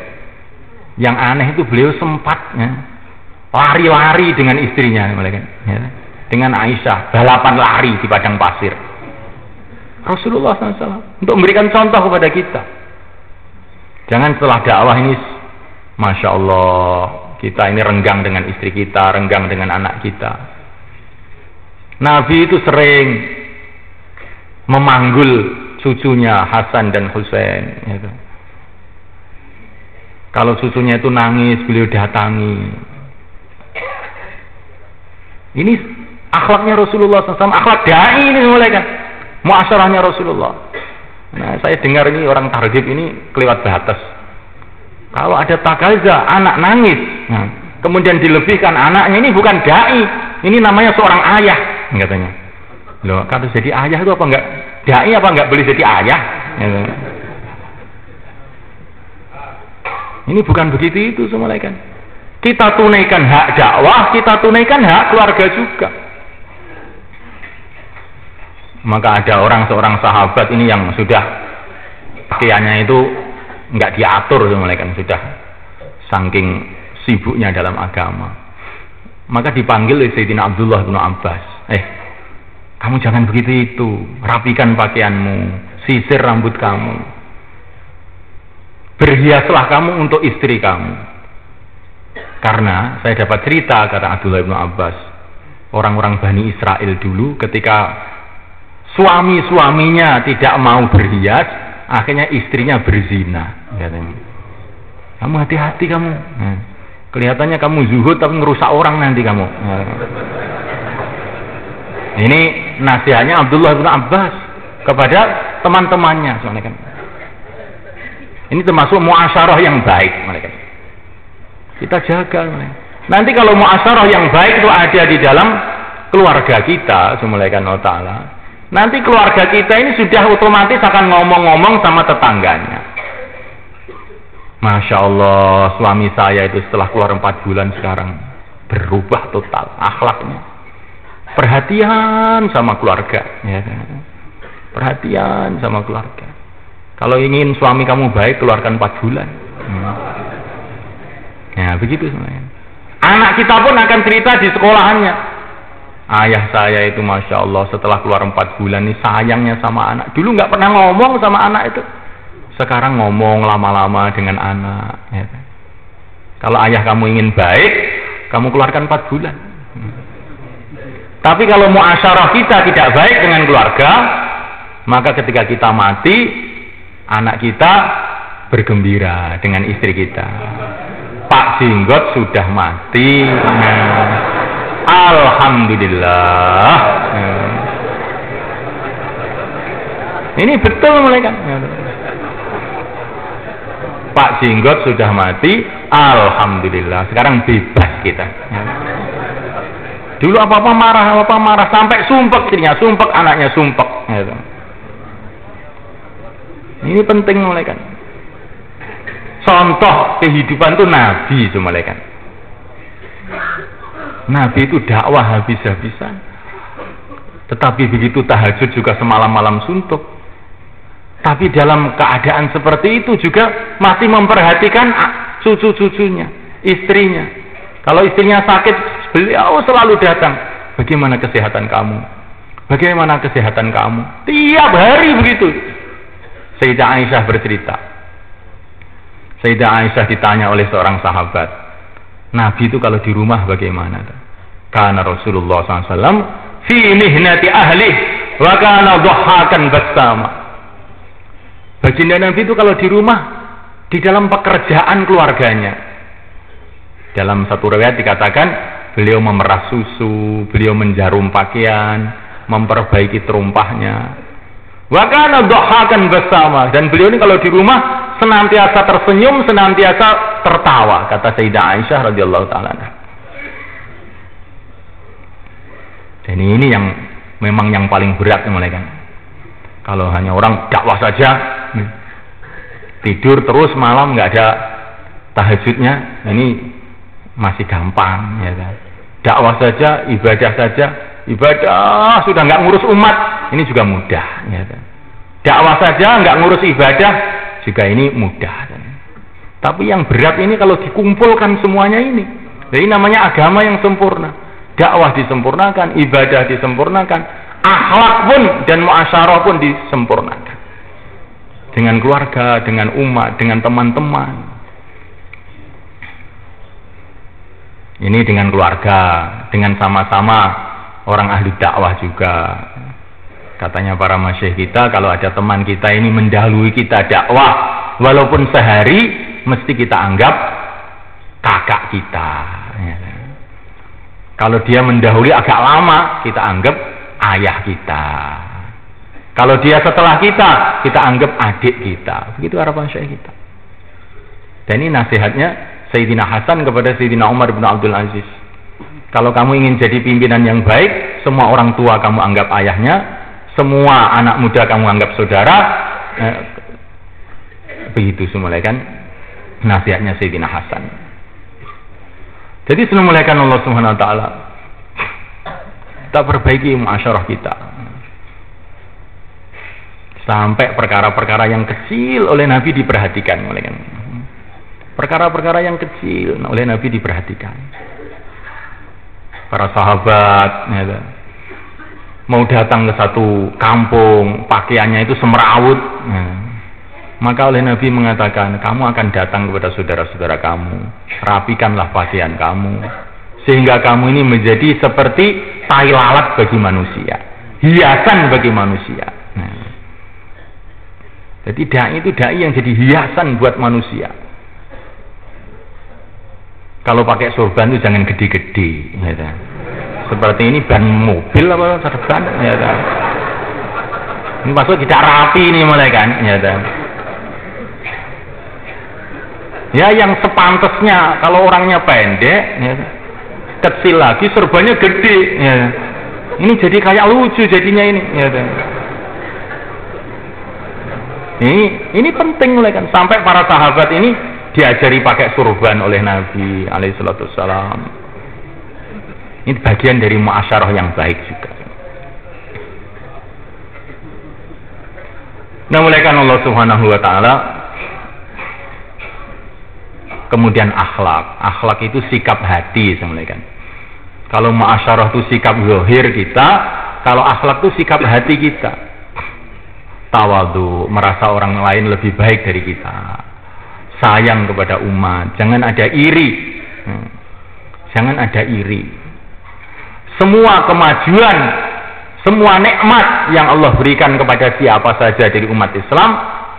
Yang aneh itu beliau sempatnya lari-lari dengan istrinya, dengan Aisyah, balapan lari di padang pasir. Rasulullah SAW untuk memberikan contoh kepada kita. Jangan setelah dakwah ini, masya Allah, kita ini renggang dengan istri kita, renggang dengan anak kita. Nabi itu sering memanggul cucunya Hasan dan Husain. Gitu. Kalau cucunya itu nangis, beliau datangi. Ini akhlaknya Rasulullah SAW, akhlak dai ini mulai kan. Muasyarahnya Rasulullah. Nah, saya dengar ini orang targib ini kelewat batas. Kalau ada takaza, anak nangis, nah, kemudian dilebihkan anaknya, ini bukan dai, ini namanya seorang ayah, katanya. Loh, kalau jadi ayah itu apa enggak? Dai apa enggak boleh jadi ayah? Ini bukan begitu itu semua kan. Kita tunaikan hak dakwah, kita tunaikan hak keluarga juga. Maka ada seorang sahabat ini yang sudah pakaiannya itu nggak diatur, malaikat, sudah saking sibuknya dalam agama. Maka dipanggil oleh Sayyidina Abdullah bin Abbas, kamu jangan begitu itu, rapikan pakaianmu, sisir rambut kamu, berhiaslah kamu untuk istri kamu. Karena saya dapat cerita, kata Abdullah bin Abbas, orang-orang Bani Israel dulu ketika suami-suaminya tidak mau berhias, akhirnya istrinya berzina. Kamu hati-hati kamu. Kelihatannya kamu zuhud tapi ngerusak orang nanti kamu. Ini nasihatnya Abdullah bin Abbas kepada teman-temannya. Ini termasuk muasyarah yang baik. Kita jaga. Nanti kalau muasyarah yang baik itu ada di dalam keluarga kita, subhanahu wa ta'ala. Nanti keluarga kita ini sudah otomatis akan ngomong-ngomong sama tetangganya. Masya Allah, suami saya itu setelah keluar 4 bulan sekarang berubah total akhlaknya. Perhatian sama keluarga. Perhatian sama keluarga. Kalau ingin suami kamu baik, keluarkan 4 bulan. Ya begitu sebenarnya. Anak kita pun akan cerita di sekolahannya. Ayah saya itu masya Allah setelah keluar 4 bulan ini sayangnya sama anak. Dulu nggak pernah ngomong sama anak itu, sekarang ngomong lama-lama dengan anak. Ya. Kalau ayah kamu ingin baik, kamu keluarkan 4 bulan. Tapi kalau muasyarah kita tidak baik dengan keluarga, maka ketika kita mati, anak kita bergembira dengan istri kita. Pak Jenggot sudah mati. Alhamdulillah. Ini betul mereka. Pak Jenggot sudah mati. Alhamdulillah. Sekarang bebas kita. Dulu apa-apa marah sampai sumpek istrinya, sumpek anaknya, sumpek. Ini penting mereka. Contoh kehidupan itu Nabi semua mereka. Nabi itu dakwah habis-habisan, tetapi begitu tahajud juga semalam-malam suntuk. Tapi dalam keadaan seperti itu juga masih memperhatikan cucu-cucunya, istrinya. Kalau istrinya sakit, beliau selalu datang. Bagaimana kesehatan kamu? Bagaimana kesehatan kamu? Tiap hari begitu. Sayyidah Aisyah bercerita. Sayyidah Aisyah ditanya oleh seorang sahabat, Nabi itu kalau di rumah bagaimana? Karena Rasulullah SAW fi mihnati ahli wa kana dhahakan batsama. Baginda Nabi itu kalau di rumah di dalam pekerjaan keluarganya. Dalam satu riwayat dikatakan beliau memerah susu, beliau menjarum pakaian, memperbaiki terumpahnya. Wa kana dhahakan batsama, dan beliau ini kalau di rumah senantiasa tersenyum, senantiasa tertawa, kata Sayyidah Aisyah radhiyallahu ta'ala. Dan ini yang memang yang paling berat, mulai kan. Kalau hanya orang dakwah saja, tidur terus malam nggak ada tahajudnya, ini masih gampang, ya kan? Dakwah saja, ibadah sudah nggak ngurus umat, ini juga mudah, ya kan? Dakwah saja nggak ngurus ibadah, juga ini mudah. Ya. Tapi yang berat ini kalau dikumpulkan semuanya ini, jadi namanya agama yang sempurna. Dakwah disempurnakan, ibadah disempurnakan, akhlak pun dan muasyarah pun disempurnakan. Dengan keluarga, dengan umat, dengan teman-teman. Ini dengan keluarga, dengan sama-sama orang ahli dakwah juga. Katanya para masyayikh kita, kalau ada teman kita ini mendahului kita dakwah, walaupun sehari, mesti kita anggap kakak kita. Ya. Kalau dia mendahului agak lama, kita anggap ayah kita. Kalau dia setelah kita anggap adik kita. Begitu harapan masyayikh kita. Dan ini nasihatnya Sayyidina Hasan kepada Sayyidina Umar bin Abdul Aziz. Kalau kamu ingin jadi pimpinan yang baik, semua orang tua kamu anggap ayahnya, semua anak muda kamu anggap saudara. Begitu semula kan nasihatnya Sayyidina Hasan. Jadi semuliakan Allah Subhanahu wa taala. Kita perbaiki muasyarah kita. Sampai perkara-perkara yang kecil oleh Nabi diperhatikan, mulai kan. Perkara-perkara yang kecil oleh Nabi diperhatikan. Para sahabat ya, mau datang ke satu kampung, pakaiannya itu semrawut ya. Maka oleh Nabi mengatakan, kamu akan datang kepada saudara-saudara kamu, rapikanlah pakaian kamu, sehingga kamu ini menjadi seperti tai lalat bagi manusia, hiasan bagi manusia. Nah. Jadi da'i itu da'i yang jadi hiasan buat manusia. Kalau pakai sorban itu jangan gede-gede, ya. Seperti ini ban mobil apa sorban, ya. Ini maksudnya tidak rapi ini mulai kan, ya. Ya yang sepantasnya, kalau orangnya pendek, ya. Kecil lagi sorbannya gede, ya. Ini jadi kayak lucu jadinya ini, ya. Ini penting mulai kan, sampai para sahabat ini diajari pakai surban oleh Nabi alaihi salatu wassalam. Ini bagian dari muasyarah yang baik juga. Nah, mulaikan Allah Subhanahu wa taala. Kemudian akhlak. Akhlak itu sikap hati, mulaikan. Kalau muasyarah itu sikap zahir kita, kalau akhlak itu sikap hati kita. Tawadhu, merasa orang lain lebih baik dari kita. Sayang kepada umat, jangan ada iri, jangan ada iri. Semua kemajuan, semua nikmat yang Allah berikan kepada siapa saja dari umat Islam,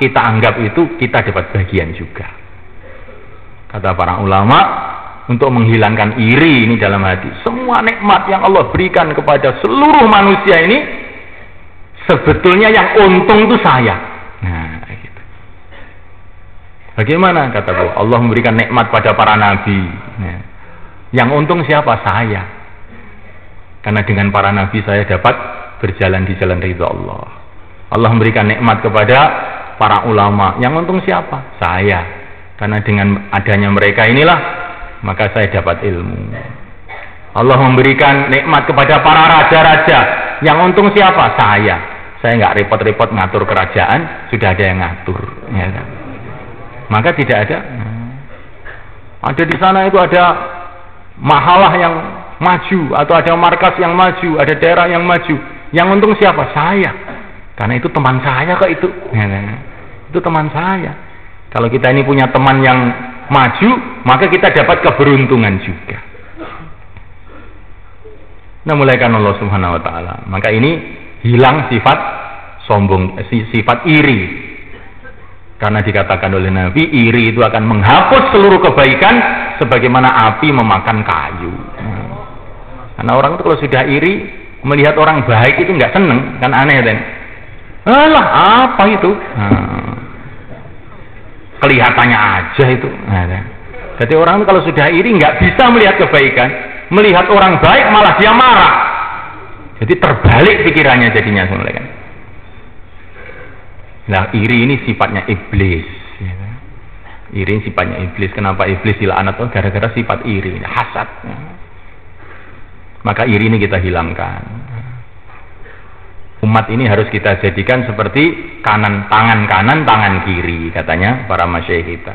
kita anggap itu kita dapat bagian juga. Kata para ulama, untuk menghilangkan iri ini dalam hati, semua nikmat yang Allah berikan kepada seluruh manusia ini, sebetulnya yang untung itu saya. Nah, bagaimana? Kataku, Allah memberikan nikmat pada para nabi. Ya. Yang untung siapa? Saya. Karena dengan para nabi saya dapat berjalan di jalan ridha Allah. Allah memberikan nikmat kepada para ulama. Yang untung siapa? Saya. Karena dengan adanya mereka inilah, maka saya dapat ilmu. Allah memberikan nikmat kepada para raja-raja. Yang untung siapa? Saya. Saya nggak repot-repot ngatur kerajaan, sudah ada yang ngatur. Ya kan? Maka tidak ada. Ada di sana itu ada mahalah yang maju, atau ada markas yang maju, ada daerah yang maju. Yang untung siapa? Saya. Karena itu teman saya kok itu. Nah, itu teman saya. Kalau kita ini punya teman yang maju, maka kita dapat keberuntungan juga. Nah, mulaikan Allah Subhanahu wa taala. Maka ini hilang sifat sombong, sifat iri. Karena dikatakan oleh Nabi, iri itu akan menghapus seluruh kebaikan sebagaimana api memakan kayu. Karena orang itu kalau sudah iri, melihat orang baik itu nggak seneng, kan aneh kan? Alah, apa itu? Kelihatannya aja itu. Jadi orang itu kalau sudah iri nggak bisa melihat kebaikan, melihat orang baik malah dia marah. Jadi terbalik pikirannya jadinya sebenarnya kan. Nah, iri ini sifatnya iblis. Iri sifatnya iblis. Kenapa iblis dilaknat? Oh, gara-gara sifat iri, hasad. Maka iri ini kita hilangkan. Umat ini harus kita jadikan seperti kanan, tangan kiri, katanya para masyaikh kita.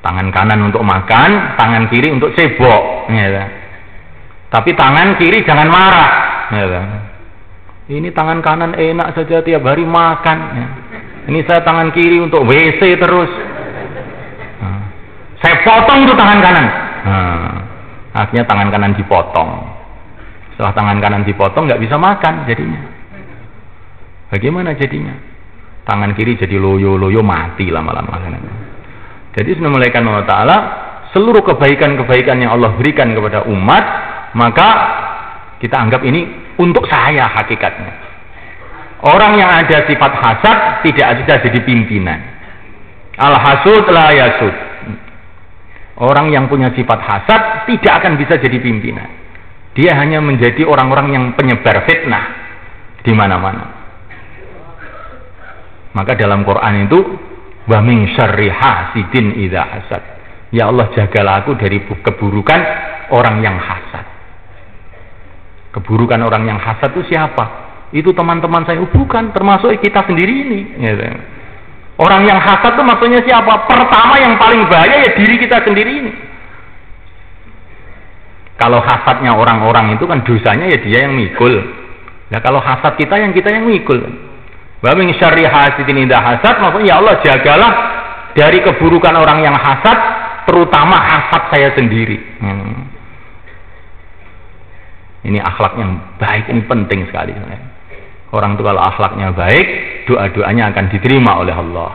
Tangan kanan untuk makan, tangan kiri untuk cebok. Tapi tangan kiri jangan marah. Ini tangan kanan enak saja tiap hari makan. Ini saya tangan kiri untuk WC terus. Saya potong tuh tangan kanan. Akhirnya tangan kanan dipotong. Setelah tangan kanan dipotong nggak bisa makan jadinya. Bagaimana jadinya? Tangan kiri jadi loyo-loyo, mati lama-lama. Jadi senamalaikan Allah Ta'ala, seluruh kebaikan-kebaikan yang Allah berikan kepada umat, maka kita anggap ini untuk saya hakikatnya. Orang yang ada sifat hasad tidak bisa jadi pimpinan. Al-hasud la yasud. Orang yang punya sifat hasad tidak akan bisa jadi pimpinan. Dia hanya menjadi orang-orang yang penyebar fitnah di mana-mana. Maka dalam Quran itu wa min syarri hasidin idza hasad. Ya Allah, jagalah aku dari keburukan orang yang hasad. Keburukan orang yang hasad itu siapa? Itu teman-teman saya, bukan, termasuk kita sendiri ini. Orang yang hasad itu maksudnya siapa? Pertama yang paling bahaya ya diri kita sendiri ini. Kalau hasadnya orang-orang itu kan dosanya ya dia yang mikul. Nah, kalau hasad kita yang mikul. Wa min syarri hasidin idza hasad, maksudnya ya Allah, jagalah dari keburukan orang yang hasad, terutama hasad saya sendiri. Ini akhlak yang baik, ini penting sekali. Orang itu kalau akhlaknya baik, doa-doanya akan diterima oleh Allah.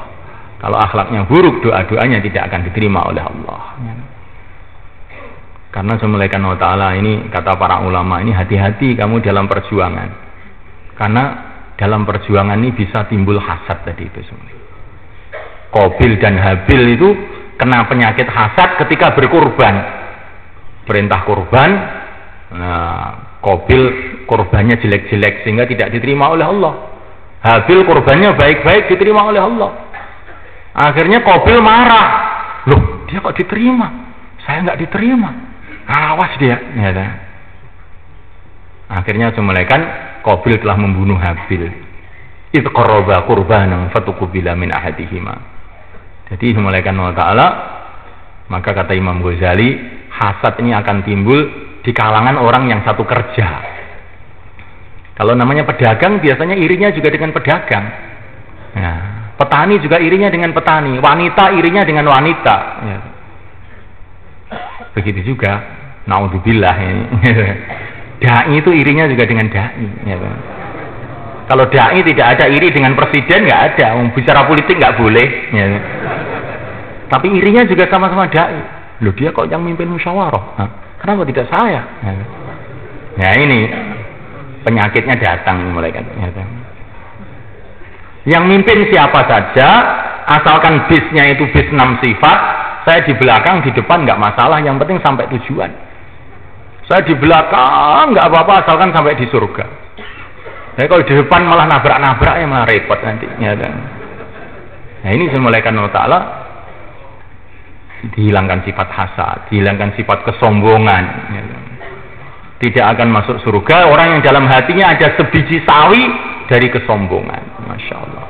Kalau akhlaknya buruk, doa-doanya tidak akan diterima oleh Allah. Karena semulaikan Allah Ta'ala ini, kata para ulama ini, hati-hati kamu dalam perjuangan. Karena dalam perjuangan ini bisa timbul hasad tadi itu semuanya. Qabil dan Habil itu kena penyakit hasad ketika berkorban. Perintah korban, nah, Qabil korbannya jelek-jelek sehingga tidak diterima oleh Allah. Habil korbannya baik-baik, diterima oleh Allah. Akhirnya Qabil marah. Loh, dia kok diterima? Saya nggak diterima. Awas dia. Akhirnya semulaikan Qabil telah membunuh Habil. Idh qarraba qurbanan fatuqubila min ahadihima. Jadi semulaikan Allah Ta'ala, maka kata Imam Ghazali, hasad ini akan timbul di kalangan orang yang satu kerja. Kalau namanya pedagang, biasanya irinya juga dengan pedagang. Nah, petani juga irinya dengan petani. Wanita irinya dengan wanita. Ya. Begitu juga. Naudzubillah ini. Dai itu irinya juga dengan dai. Ya. Kalau dai tidak ada iri dengan presiden, nggak ada. Bicara politik nggak boleh. Ya. Tapi irinya juga sama-sama dai. Loh, dia kok yang mimpin musyawarah? Hah? Kenapa tidak saya? Ya. Nah, ini penyakitnya datang mulai kan. Yang mimpin siapa saja, asalkan bisnya itu bis 6 sifat, saya di belakang, di depan nggak masalah, yang penting sampai tujuan. Saya di belakang nggak apa-apa, asalkan sampai di surga. Tapi kalau di depan malah nabrak-nabrak, ya malah repot nanti. Nah, ini semulaikan Allah Ta'ala, dihilangkan sifat hasad, dihilangkan sifat kesombongan. Tidak akan masuk surga orang yang dalam hatinya ada sebiji sawi dari kesombongan. Masya Allah.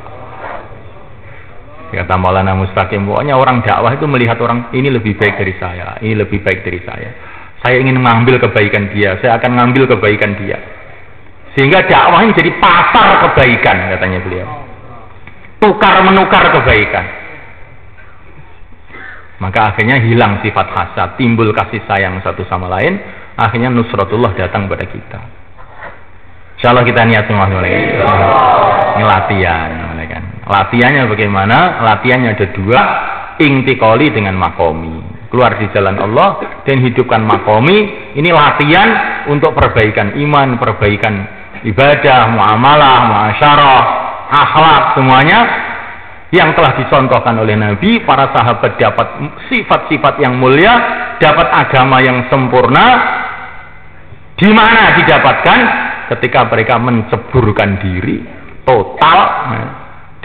Kata Maulana Mustaqim, pokoknya orang dakwah itu melihat orang ini lebih baik dari saya, ini lebih baik dari saya. Saya ingin mengambil kebaikan dia, saya akan mengambil kebaikan dia. Sehingga dakwah ini jadi pasar kebaikan, katanya beliau. Tukar menukar kebaikan. Maka akhirnya hilang sifat hasad, timbul kasih sayang satu sama lain. Akhirnya nusratullah datang pada kita. Insyaallah kita niat semua ini latihan, kan? Latihannya bagaimana? Latihannya ada dua, intikali dengan makomi, keluar di jalan Allah dan hidupkan makomi. Ini latihan untuk perbaikan iman, perbaikan ibadah, muamalah, muasyarah, akhlak, semuanya yang telah dicontohkan oleh Nabi. Para sahabat dapat sifat-sifat yang mulia, dapat agama yang sempurna. Di mana didapatkan? Ketika mereka menceburkan diri total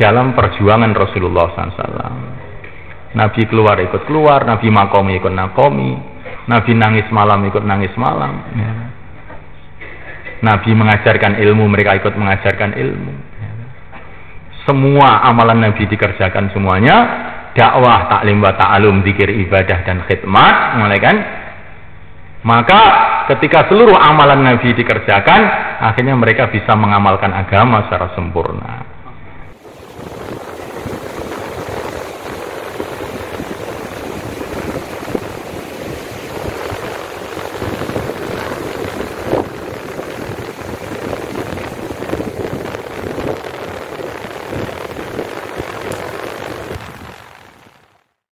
dalam perjuangan Rasulullah SAW. Nabi keluar ikut keluar, Nabi makomi ikut makomi, Nabi nangis malam ikut nangis malam. Ya. Nabi mengajarkan ilmu, mereka ikut mengajarkan ilmu. Ya. Semua amalan Nabi dikerjakan semuanya, dakwah, taklim wa ta'alum, zikir, ibadah dan khidmat, kan? Maka ketika seluruh amalan Nabi dikerjakan, akhirnya mereka bisa mengamalkan agama secara sempurna.